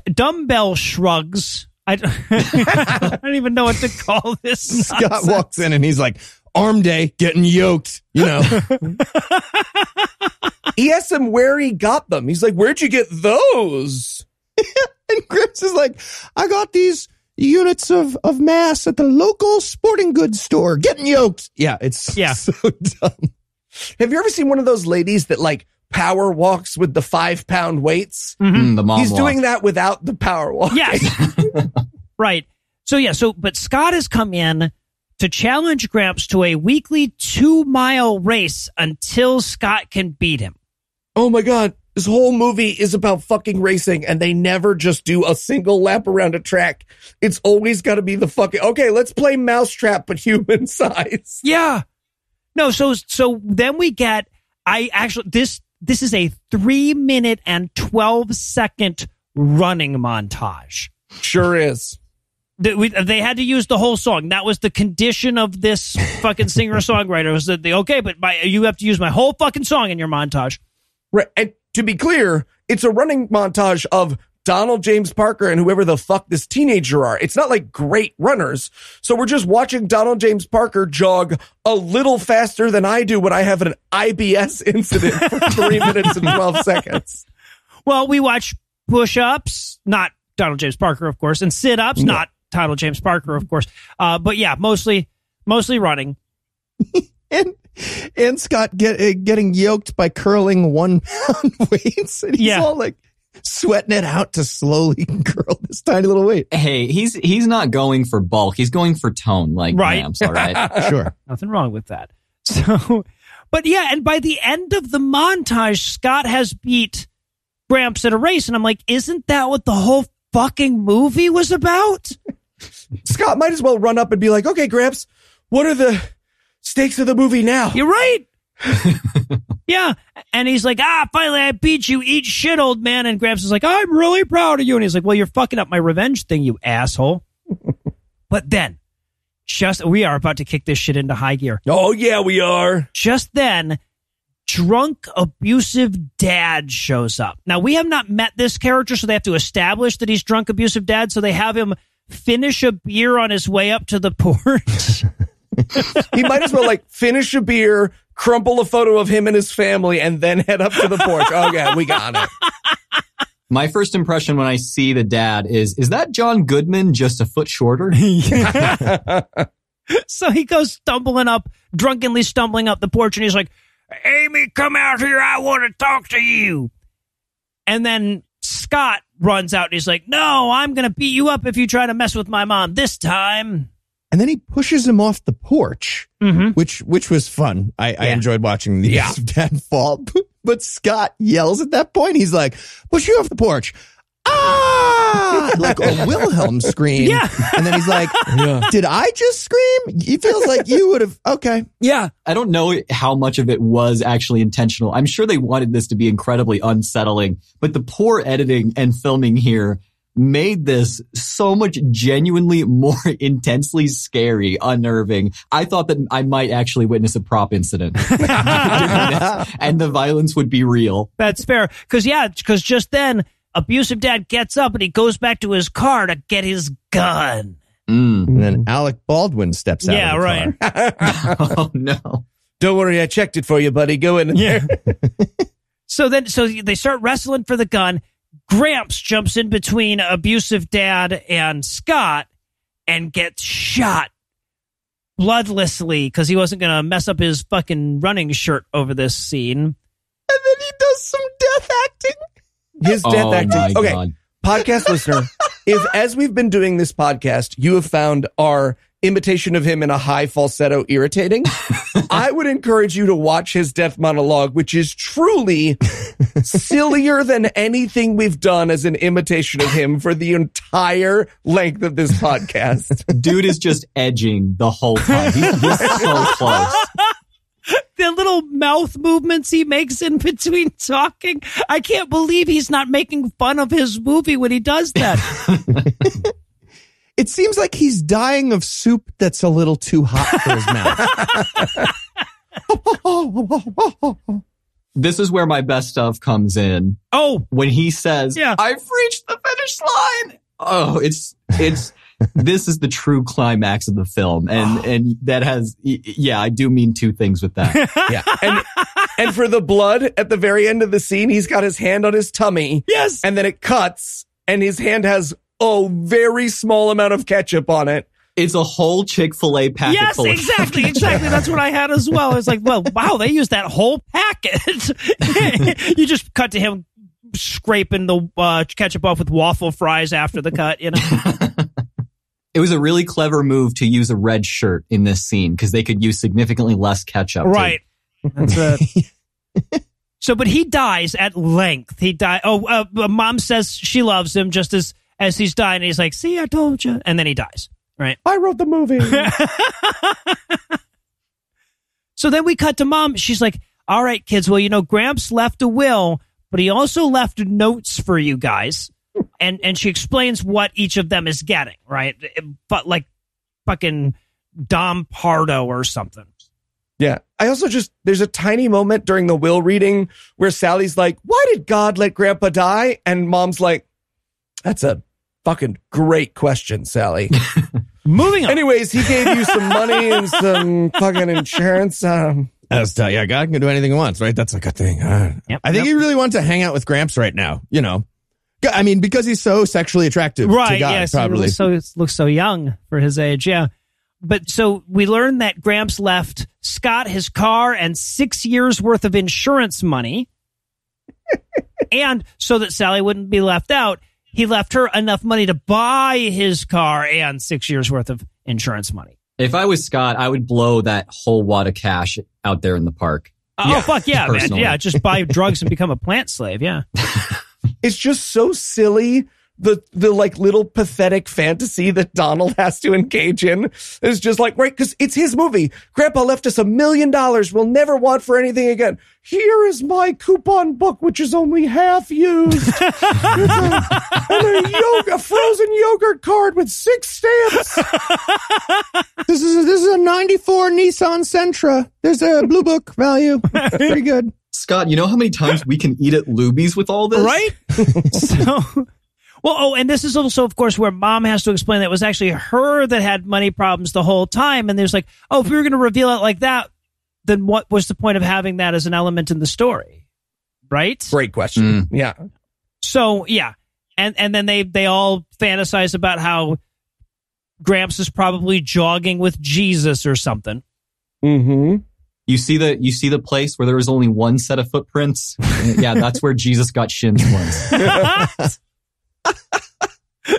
dumbbell shrugs. I don't, I don't even know what to call this. Scott nonsense. Walks in and he's like, arm day, getting yoked, you know. He asks him where he got them. He's like, where'd you get those? And Gramps is like, I got these units of, of mass at the local sporting goods store, getting yoked. Yeah, it's yeah. so dumb. Have you ever seen one of those ladies that like power walks with the five pound weights? Mm-hmm. Mm, the mom He's walk. doing that without the power walk. Yes. Right. So yeah, so but Scott has come in to challenge Gramps to a weekly two-mile race until Scott can beat him. Oh, my God. This whole movie is about fucking racing, and they never just do a single lap around a track. It's always got to be the fucking, okay, let's play Mousetrap, but human size. Yeah. No, so so then we get, I actually, this this is a three minute and twelve second running montage. Sure is. They had to use the whole song. That was the condition of this fucking singer-songwriter. Was that they, okay, but my, you have to use my whole fucking song in your montage. Right. And to be clear, it's a running montage of Donald James Parker and whoever the fuck this teenager are. It's not like great runners. So we're just watching Donald James Parker jog a little faster than I do when I have an I B S incident for three minutes and twelve seconds. Well, we watch push-ups, not Donald James Parker, of course, and sit-ups, yeah. not Donald James Parker, of course. Uh, but yeah, mostly mostly running. and and Scott get, uh, getting yoked by curling one-pound weights. And he's yeah. all like sweating it out to slowly curl this tiny little weight. Hey, he's he's not going for bulk. He's going for tone, like right. Gramps, all right? Sure. Nothing wrong with that. So, but yeah, and by the end of the montage, Scott has beat Gramps at a race. And I'm like, isn't that what the whole fucking movie was about? Scott might as well run up and be like, okay, Gramps, what are the stakes of the movie now? You're right. Yeah. And he's like, ah, finally I beat you. Eat shit, old man. And Gramps is like, I'm really proud of you. And he's like, well, you're fucking up my revenge thing, you asshole. But then, just we are about to kick this shit into high gear. Oh, yeah, we are. Just then, drunk, abusive dad shows up. Now, we have not met this character, so they have to establish that he's drunk, abusive dad. So they have him finish a beer on his way up to the porch. He might as well, like, finish a beer, crumple a photo of him and his family, and then head up to the porch. Oh, yeah, we got it. My first impression when I see the dad is, is that John Goodman just a foot shorter? So he goes stumbling up, drunkenly stumbling up the porch, and he's like, Amy, come out here. I want to talk to you. And then Scott runs out and he's like, no, I'm going to beat you up if you try to mess with my mom this time. And then he pushes him off the porch, mm-hmm. which which was fun. I, yeah. I enjoyed watching the yeah. dad fall. But Scott yells at that point. He's like, push you off the porch. Ah! Like a Wilhelm scream. Yeah. And then he's like, yeah. did I just scream? He feels like you would have. Okay. Yeah. I don't know how much of it was actually intentional. I'm sure they wanted this to be incredibly unsettling, but the poor editing and filming here made this so much genuinely more intensely scary, unnerving. I thought that I might actually witness a prop incident and the violence would be real. That's fair. Because, yeah, because just then, abusive dad gets up and he goes back to his car to get his gun. Mm. And then Alec Baldwin steps out. Yeah, right. Oh, no. Don't worry, I checked it for you, buddy. Go in yeah. there. So then, so they start wrestling for the gun. Gramps jumps in between abusive dad and Scott and gets shot bloodlessly because he wasn't going to mess up his fucking running shirt over this scene. And then he does some death acting. His death oh acting. Okay, God. Podcast listener, if as we've been doing this podcast, you have found our imitation of him in a high falsetto irritating, I would encourage you to watch his death monologue, which is truly sillier than anything we've done as an imitation of him for the entire length of this podcast. Dude is just edging the whole time. He's, he's so close. The little mouth movements he makes in between talking. I can't believe he's not making fun of his movie when he does that. It seems like he's dying of soup that's a little too hot for his mouth. This is where my best stuff comes in. Oh, when he says, yeah. I've reached the finish line. Oh, it's it's this is the true climax of the film. And and that has. Yeah, I do mean two things with that. Yeah. And, and for the blood at the very end of the scene, he's got his hand on his tummy. Yes. And then it cuts and his hand has oh, very small amount of ketchup on it. It's a whole Chick-fil-A packet. Yes, full exactly, of exactly. That's what I had as well. It's like, well, wow, they used that whole packet. You just cut to him scraping the uh, ketchup off with waffle fries after the cut, you know? It was a really clever move to use a red shirt in this scene because they could use significantly less ketchup. Right. To- That's it. So, but he dies at length. He died. Oh, uh, mom says she loves him just as As he's dying, he's like, see, I told you. And then he dies, right? I wrote the movie. So then we cut to mom. She's like, all right, kids. Well, you know, Gramps left a will, but he also left notes for you guys. And and she explains what each of them is getting, right? But like fucking Dom Pardo or something. Yeah. I also just, there's a tiny moment during the will reading where Sally's like, why did God let Grandpa die? And mom's like, that's a fucking great question, Sally. Moving on. Anyways, he gave you some money and some fucking insurance. Um, I'll tell you, God can do anything he wants, right? That's like a thing. Uh, yep, I think yep. he really wants to hang out with Gramps right now, you know. I mean, because he's so sexually attractive, right, to God, yes, probably. He looks so, looks so young for his age, yeah. But so we learn that Gramps left Scott his car and six years worth of insurance money. And so that Sally wouldn't be left out, he left her enough money to buy his car and six years worth of insurance money. If I was Scott, I would blow that whole wad of cash out there in the park. Oh, yeah, fuck yeah, personally. Man. Yeah, just buy drugs and become a plant slave, yeah. It's just so silly. The, the like little pathetic fantasy that Donald has to engage in is just like, right, because it's his movie. Grandpa left us a million dollars we'll never want for anything again. Here is my coupon book, which is only half used. a, and a, yoga, a frozen yogurt card with six stamps. This is a, this is a ninety-four Nissan Sentra. There's a blue book value. Pretty good. Scott, you know how many times we can eat at Luby's with all this? Right? So... Well, oh, and this is also, of course, where Mom has to explain that it was actually her that had money problems the whole time. And there's like, oh, if we were going to reveal it like that, then what was the point of having that as an element in the story? Right? Great question. Mm. Yeah. So, yeah. And and then they, they all fantasize about how Gramps is probably jogging with Jesus or something. Mm-hmm. You see the you see the place where there was only one set of footprints? Yeah, that's where Jesus got shins once.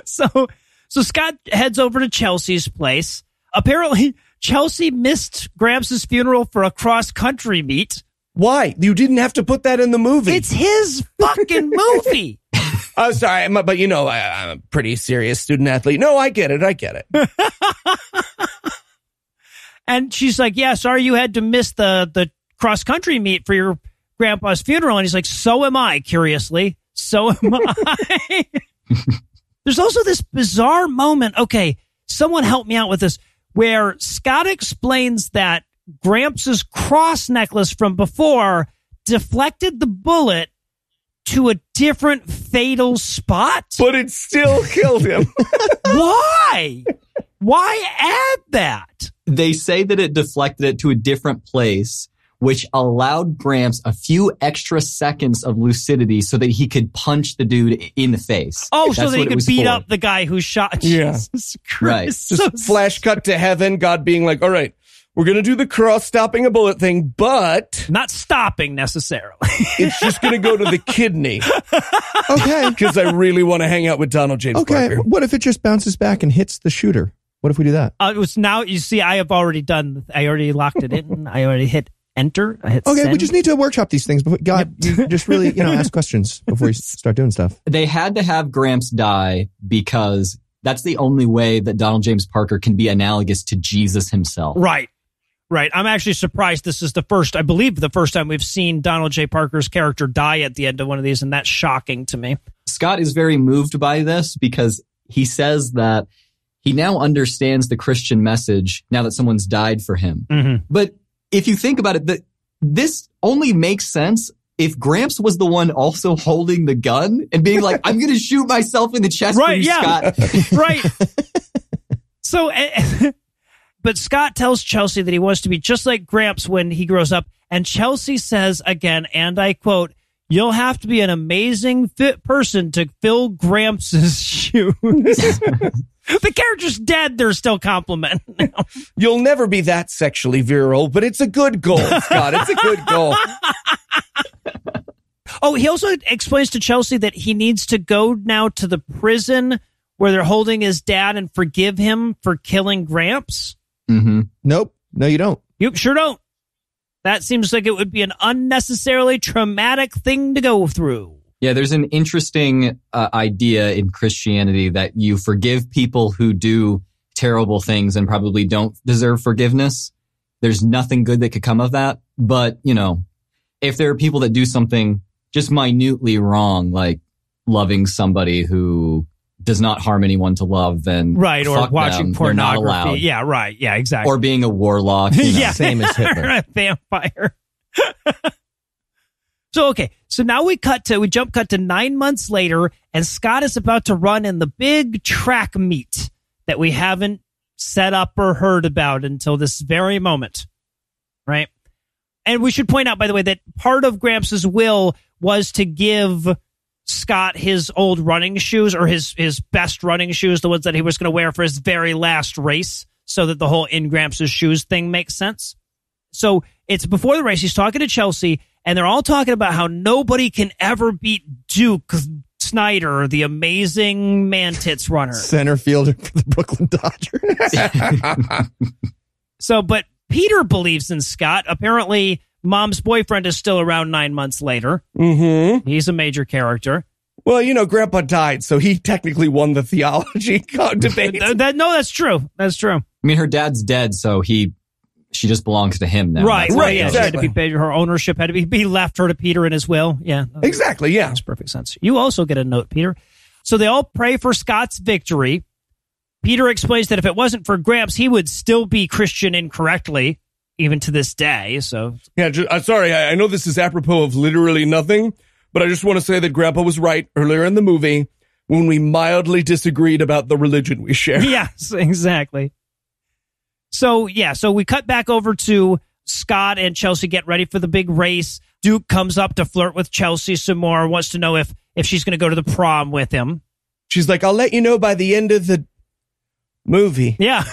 So, so Scott heads over to Chelsea's place. Apparently, Chelsea missed Gramps' funeral for a cross-country meet. Why? You didn't have to put that in the movie. It's his fucking movie. I'm sorry, but you know, I, I'm a pretty serious student athlete. No, I get it. I get it. And she's like, yeah, sorry you had to miss the, the cross-country meet for your grandpa's funeral. And he's like, so am I, curiously. So am I. There's also this bizarre moment. Okay, someone help me out with this, where Scott explains that Gramps' cross necklace from before deflected the bullet to a different fatal spot. But it still killed him. Why? Why add that? They say that it deflected it to a different place, which allowed Gramps a few extra seconds of lucidity so that he could punch the dude in the face. Oh, that's so that he could beat for. up the guy who shot. Yeah. Jesus Christ. Right. Just so flash cut to heaven, God being like, all right, we're going to do the cross-stopping a bullet thing, but... Not stopping, necessarily. It's just going to go to the kidney. Okay. Because I really want to hang out with Donald James okay. Parker. Okay, what if it just bounces back and hits the shooter? What if we do that? Uh, it was now, you see, I have already done, I already locked it in, I already hit Enter. I hit okay, send. We just need to workshop these things. But God, you just really, you know, ask questions before you start doing stuff. They had to have Gramps die because that's the only way that Donald James Parker can be analogous to Jesus himself. Right, right. I'm actually surprised this is the first, I believe, the first time we've seen Donald J. Parker's character die at the end of one of these, and that's shocking to me. Scott is very moved by this because he says that he now understands the Christian message now that someone's died for him. Mm-hmm. But if you think about it, the, this only makes sense if Gramps was the one also holding the gun and being like, I'm going to shoot myself in the chest right, for you, yeah. Scott. Right. So, but Scott tells Chelsea that he wants to be just like Gramps when he grows up. And Chelsea says again, and I quote, "You'll have to be an amazing fit person to fill Gramps' shoes." The character's dead. They're still complimenting him. You'll never be that sexually virile, but it's a good goal, Scott. It's a good goal. Oh, he also explains to Chelsea that he needs to go now to the prison where they're holding his dad and forgive him for killing Gramps. Mm-hmm. Nope. No, you don't. You sure don't. That seems like it would be an unnecessarily traumatic thing to go through. Yeah, there's an interesting uh, idea in Christianity that you forgive people who do terrible things and probably don't deserve forgiveness. There's nothing good that could come of that. But, you know, if there are people that do something just minutely wrong, like loving somebody who does not harm anyone to love, then right, or watching them. Pornography. Yeah, right. Yeah, exactly. Or being a warlock. You know, yeah. Same as Hitler. A vampire. So, okay, so now we cut to, we jump cut to nine months later, and Scott is about to run in the big track meet that we haven't set up or heard about until this very moment, right? And we should point out, by the way, that part of Gramps' will was to give Scott his old running shoes, or his his best running shoes, the ones that he was going to wear for his very last race, so that the whole In Gramps' Shoes thing makes sense. So it's before the race. He's talking to Chelsea, and they're all talking about how nobody can ever beat Duke Snyder, the amazing man-tits runner. Center fielder for the Brooklyn Dodgers. So, but Peter believes in Scott. Apparently, Mom's boyfriend is still around nine months later. Mm-hmm. He's a major character. Well, you know, Grandpa died, so he technically won the theology debate. No, that's true. That's true. I mean, her dad's dead, so he, she just belongs to him now. Right, that's right. Yeah, exactly. She had to be paid, her ownership had to be, he left her to Peter in his will. Yeah. Exactly, yeah. Makes perfect sense. You also get a note, Peter. So they all pray for Scott's victory. Peter explains that if it wasn't for Gramps, he would still be Christian incorrectly, even to this day, so... Yeah, just, uh, sorry, I, I know this is apropos of literally nothing, but I just want to say that Grandpa was right earlier in the movie when we mildly disagreed about the religion we share. Yes, exactly. So, yeah, so we cut back over to Scott and Chelsea get ready for the big race. Duke comes up to flirt with Chelsea some more, wants to know if, if she's going to go to the prom with him. She's like, I'll let you know by the end of the movie. Yeah,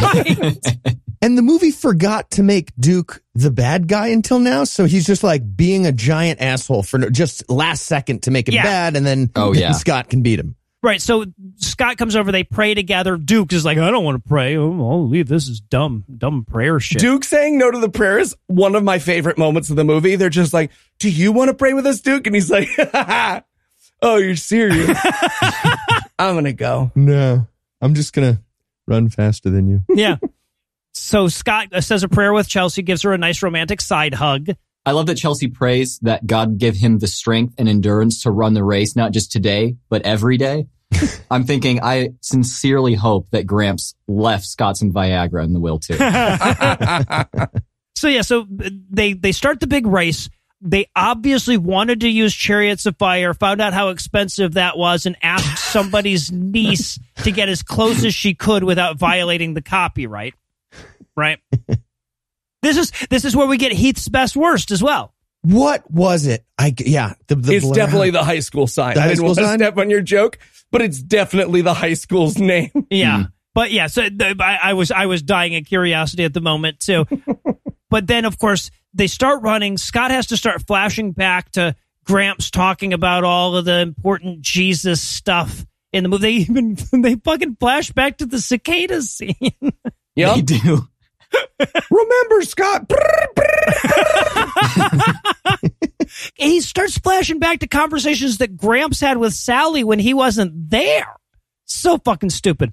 right. And the movie forgot to make Duke the bad guy until now, so he's just like being a giant asshole for no, just last second to make him yeah. bad, and then oh, yeah. Scott can beat him. Right, so Scott comes over, they pray together. Duke is like, I don't want to pray. Oh, I'll leave. This is dumb, dumb prayer shit. Duke saying no to the prayer is one of my favorite moments of the movie. They're just like, do you want to pray with us, Duke? And he's like, oh, you're serious. I'm going to go. No, I'm just going to run faster than you. Yeah. So Scott says a prayer with Chelsea, gives her a nice romantic side hug. I love that Chelsea prays that God give him the strength and endurance to run the race, not just today, but every day. I'm thinking, I sincerely hope that Gramps left Scott some Viagra in the will, too. So, yeah, so they, they start the big race. They obviously wanted to use Chariots of Fire, found out how expensive that was, and asked somebody's niece to get as close as she could without violating the copyright. Right. This is this is where we get Heath's best worst as well. What was it? I yeah. The, the it's blur. definitely the high school sign. The I didn't want to step on your joke, but it's definitely the high school's name. Yeah, mm. but yeah. So the, I, I was I was dying of curiosity at the moment too. But then of course they start running. Scott has to start flashing back to Gramps talking about all of the important Jesus stuff in the movie. They even they fucking flash back to the cicada scene. Yep. They do. Remember, Scott. He starts flashing back to conversations that Gramps had with Sally when he wasn't there. So fucking stupid.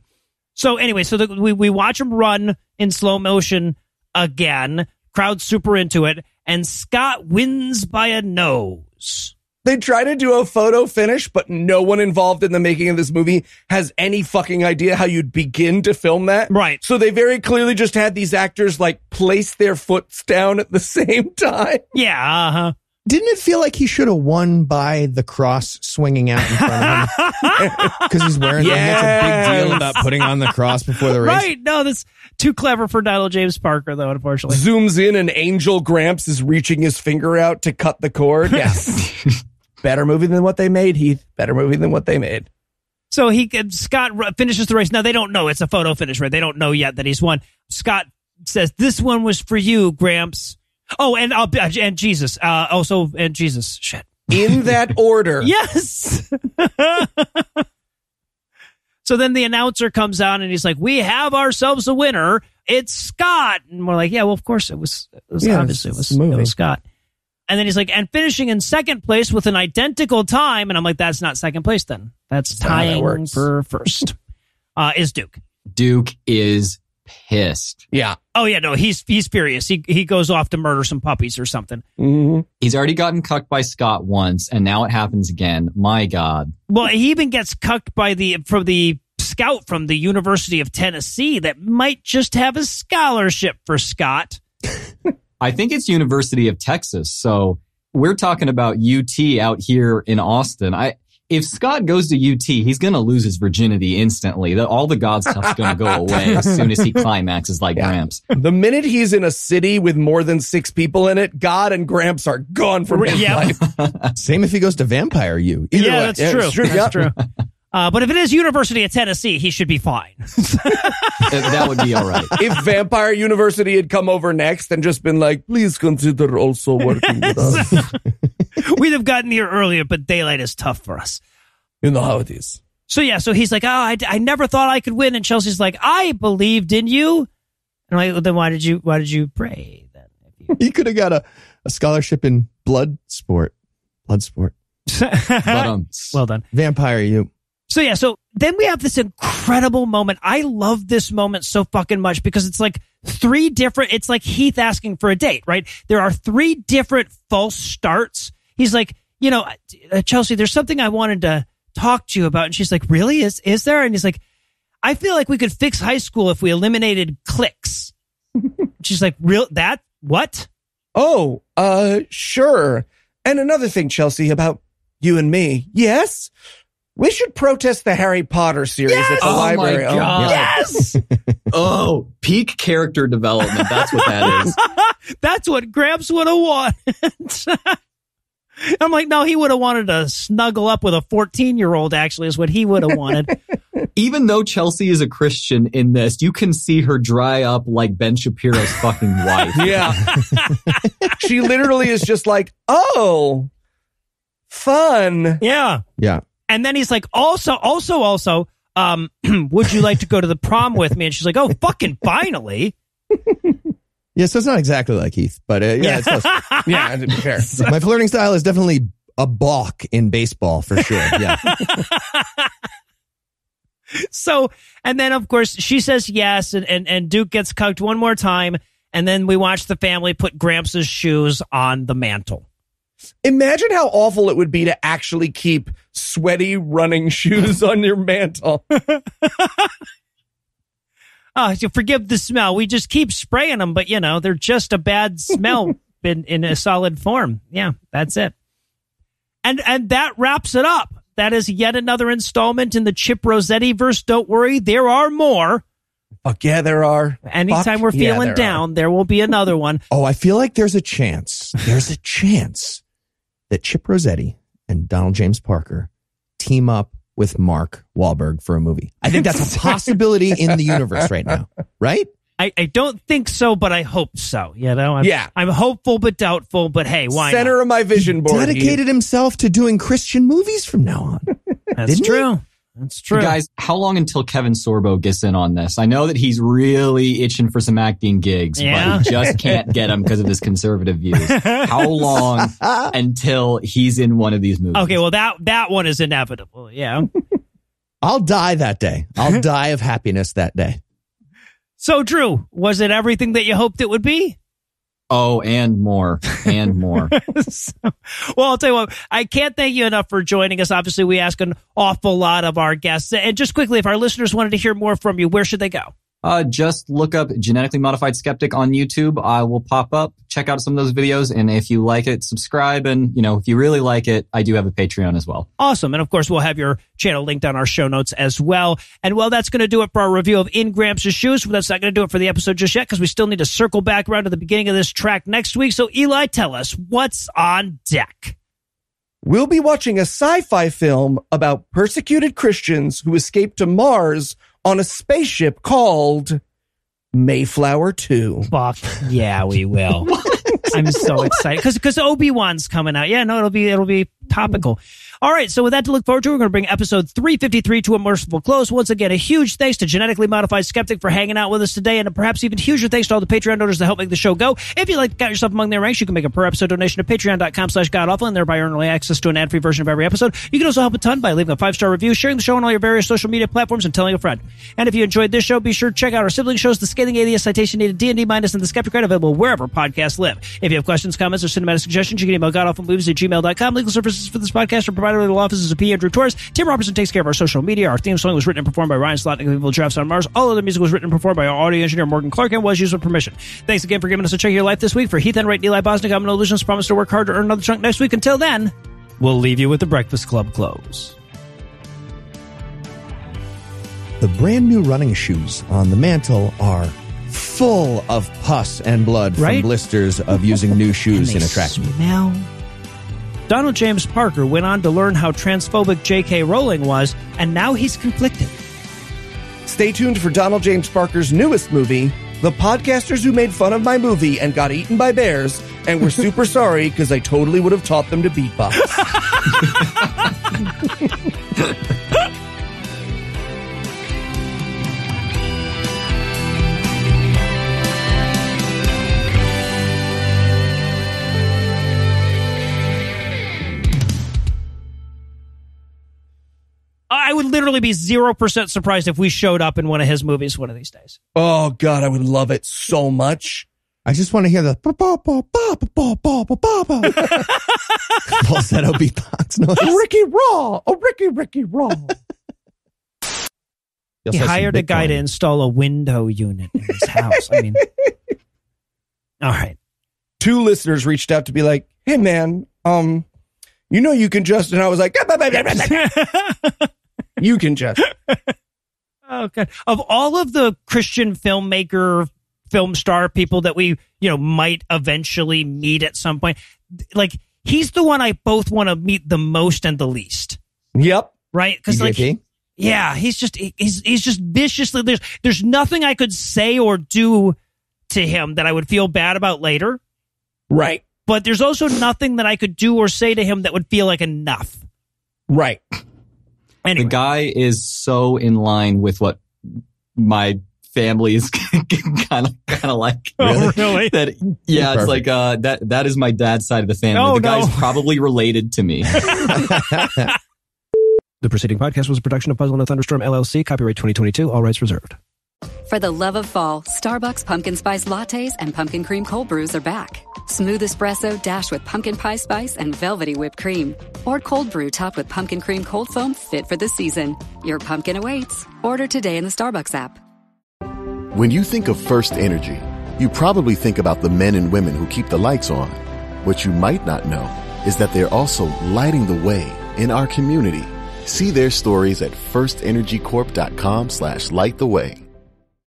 So anyway, so the, we, we watch him run in slow motion again. Crowd's super into it. And Scott wins by a nose. They try to do a photo finish, but no one involved in the making of this movie has any fucking idea how you'd begin to film that. Right. So they very clearly just had these actors, like, place their foots down at the same time. Yeah, uh-huh. Didn't it feel like he should have won by the cross swinging out in front of him? Because he's wearing yes. That's a big deal about putting on the cross before the race. Right. No, that's too clever for Donald James Parker, though, unfortunately. Zooms in and Angel Gramps is reaching his finger out to cut the cord. Yes. Yeah. Better movie than what they made, Heath. Better movie than what they made. So he Scott finishes the race. Now, they don't know. It's a photo finish, right? They don't know yet that he's won. Scott says, this one was for you, Gramps. Oh, and I'll, and Jesus. Uh, also, and Jesus. Shit. In that order. Yes. So then the announcer comes on and he's like, we have ourselves a winner. It's Scott. And we're like, yeah, well, of course it was. It was yeah, obviously, it was, it was Scott. And then he's like, and finishing in second place with an identical time. And I'm like, that's not second place then. That's tying that for first. uh, is Duke. Duke is pissed. Yeah. Oh, yeah, no, he's he's furious. He he goes off to murder some puppies or something. Mm-hmm. He's already gotten cucked by Scott once, and now it happens again. My God. Well, he even gets cucked by the, from the scout from the University of Tennessee that might just have a scholarship for Scott. I think it's University of Texas. So we're talking about U T out here in Austin. I if Scott goes to U T, he's going to lose his virginity instantly. The, all the God stuff's going to go away as soon as he climaxes like yeah. Gramps. The minute he's in a city with more than six people in it, God and Gramps are gone from his yeah. life. Same if he goes to Vampire U. Either yeah, way. That's yeah, true. It's true. That's yeah. true. Uh, but if it is University of Tennessee, he should be fine. That would be all right. If Vampire University had come over next and just been like, please consider also working with us. We'd have gotten here earlier, but daylight is tough for us. You know how it is. So, yeah, so he's like, oh, I, I never thought I could win. And Chelsea's like, I believed in you. And I'm like, then why did you, why did you pray then? He could have got a, a scholarship in blood sport. Blood sport. But, um, well done. Vampire U. So, yeah, so then we have this incredible moment. I love this moment so fucking much because it's like three different, it's like Heath asking for a date, right? There are three different false starts. He's like, you know, Chelsea, there's something I wanted to talk to you about. And she's like, really? Is is there? And he's like, I feel like we could fix high school if we eliminated cliques. She's like, real? That? What? Oh, uh, sure. And another thing, Chelsea, about you and me. Yes? We should protest the Harry Potter series yes! at the oh library. My God. Oh, yes! Oh, peak character development. That's what that is. That's what Gramps would have wanted. I'm like, no, he would have wanted to snuggle up with a fourteen-year-old, actually, is what he would have wanted. Even though Chelsea is a Christian in this, you can see her dry up like Ben Shapiro's fucking wife. Yeah. She literally is just like, oh, fun. Yeah. Yeah. And then he's like, also, also, also, um, would you like to go to the prom with me? And she's like, oh, fucking finally. Yeah, so it's not exactly like Heath, but uh, yeah, it's close. Yeah, to be fair. My flirting style is definitely a balk in baseball for sure. Yeah. So, and then of course she says yes, and, and and Duke gets cucked one more time, and then we watch the family put Gramps' shoes on the mantle. Imagine how awful it would be to actually keep sweaty running shoes on your mantle. Oh, so forgive the smell. We just keep spraying them, but, you know, they're just a bad smell in, in a solid form. Yeah, that's it. And and that wraps it up. That is yet another installment in the Chip Rossetti verse. Don't worry, there are more. Fuck yeah, there are. Anytime Fuck we're feeling yeah, there down, are. There will be another one. Oh, I feel like there's a chance. There's a chance that Chip Rossetti and Donald James Parker team up with Mark Wahlberg for a movie. I think that's a possibility in the universe right now, right? I, I don't think so, but I hope so. You know, I'm, yeah. I'm hopeful but doubtful, but hey, why Center not? Of my vision board. He dedicated you. himself to doing Christian movies from now on. That's true. He? That's true. Guys, how long until Kevin Sorbo gets in on this? I know that he's really itching for some acting gigs, yeah. but he just can't get them because of his conservative views. How long until he's in one of these movies? Okay, well, that, that one is inevitable, yeah. I'll die that day. I'll die of happiness that day. So, Drew, was it everything that you hoped it would be? Oh, and more, and more. So, well, I'll tell you what, I can't thank you enough for joining us. Obviously, we ask an awful lot of our guests. And just quickly, if our listeners wanted to hear more from you, where should they go? Uh, just look up Genetically Modified Skeptic on YouTube. I will pop up, check out some of those videos. And if you like it, subscribe. And, you know, if you really like it, I do have a Patreon as well. Awesome. And of course, we'll have your channel linked on our show notes as well. And well, that's going to do it for our review of In Gramps Shoes. That's not going to do it for the episode just yet because we still need to circle back around to the beginning of this track next week. So Eli, tell us what's on deck. We'll be watching a sci-fi film about persecuted Christians who escaped to Mars on a spaceship called Mayflower two. Fuck yeah, we will. I'm so excited because because Obi-Wan's coming out. Yeah, no, it'll be it'll be topical. All right, so with that to look forward to, we're going to bring episode three fifty-three to a merciful close. Once again, a huge thanks to Genetically Modified Skeptic for hanging out with us today, and a perhaps even huger thanks to all the Patreon donors that help make the show go. If you'd like to count yourself among their ranks, you can make a per-episode donation to patreon dot com slash godawful and thereby earn early access to an ad-free version of every episode. You can also help a ton by leaving a five-star review, sharing the show on all your various social media platforms, and telling a friend. And if you enjoyed this show, be sure to check out our sibling shows, The Scathing Atheist, Citation Needed, D and D Minus, and The Skeptic Guide, available wherever podcasts live. If you have questions, comments, or cinematic suggestions, you can email godawfulmovies at gmail dot com. Legal services for this podcast are provided by the law offices of P. Andrew Torres. Tim Robertson takes care of our social media. Our theme song was written and performed by Ryan Slotnick of Evil Drafts on Mars. All other music was written and performed by our audio engineer, Morgan Clark, and was used with permission. Thanks again for giving us a check of your life this week. For Heath Enright and Eli Bosnick, I'm Noah Lugeons. Promise to work hard to earn another chunk next week. Until then, We'll leave you with the Breakfast Club close. The brand new running shoes on the mantle are full of pus and blood, right? From blisters of using new shoes in a track meet. Smell. Donald James Parker went on to learn how transphobic J K Rowling was, and now he's conflicted. Stay tuned for Donald James Parker's newest movie, The Podcasters Who Made Fun of My Movie and Got Eaten by Bears, and We're Super Sorry Because I Totally Would Have Taught Them to Beatbox. I would literally be zero percent surprised if we showed up in one of his movies one of these days. Oh, God, I would love it so much. I just want to hear the falsetto beatbox noise. Ricky Raw. Oh, Ricky, Ricky Raw. He hired a guy to install a window unit in his house. I mean, all right. Two listeners reached out to be like, hey, man, um, you know you can just, and I was like, you can just. Oh, God. Of all of the Christian filmmaker, film star people that we, you know, might eventually meet at some point, like, he's the one I both want to meet the most and the least. Yep. Right? Because, like, yeah, he's just, he's he's just viciously, there's, there's nothing I could say or do to him that I would feel bad about later. Right. But there's also nothing that I could do or say to him that would feel like enough. Right. Anyway. The guy is so in line with what my family is kind of kind of like. Oh, really? That, yeah, it's, it's like uh, that. That is my dad's side of the family. Oh, the guy's no. probably related to me. The preceding podcast was a production of Puzzle in a Thunderstorm, L L C. Copyright twenty twenty-two. All rights reserved. For the love of fall, Starbucks pumpkin spice lattes and pumpkin cream cold brews are back. Smooth espresso dashed with pumpkin pie spice and velvety whipped cream. Or cold brew topped with pumpkin cream cold foam fit for the season. Your pumpkin awaits. Order today in the Starbucks app. When you think of First Energy, you probably think about the men and women who keep the lights on. What you might not know is that they're also lighting the way in our community. See their stories at first energy corp dot com slash light the way.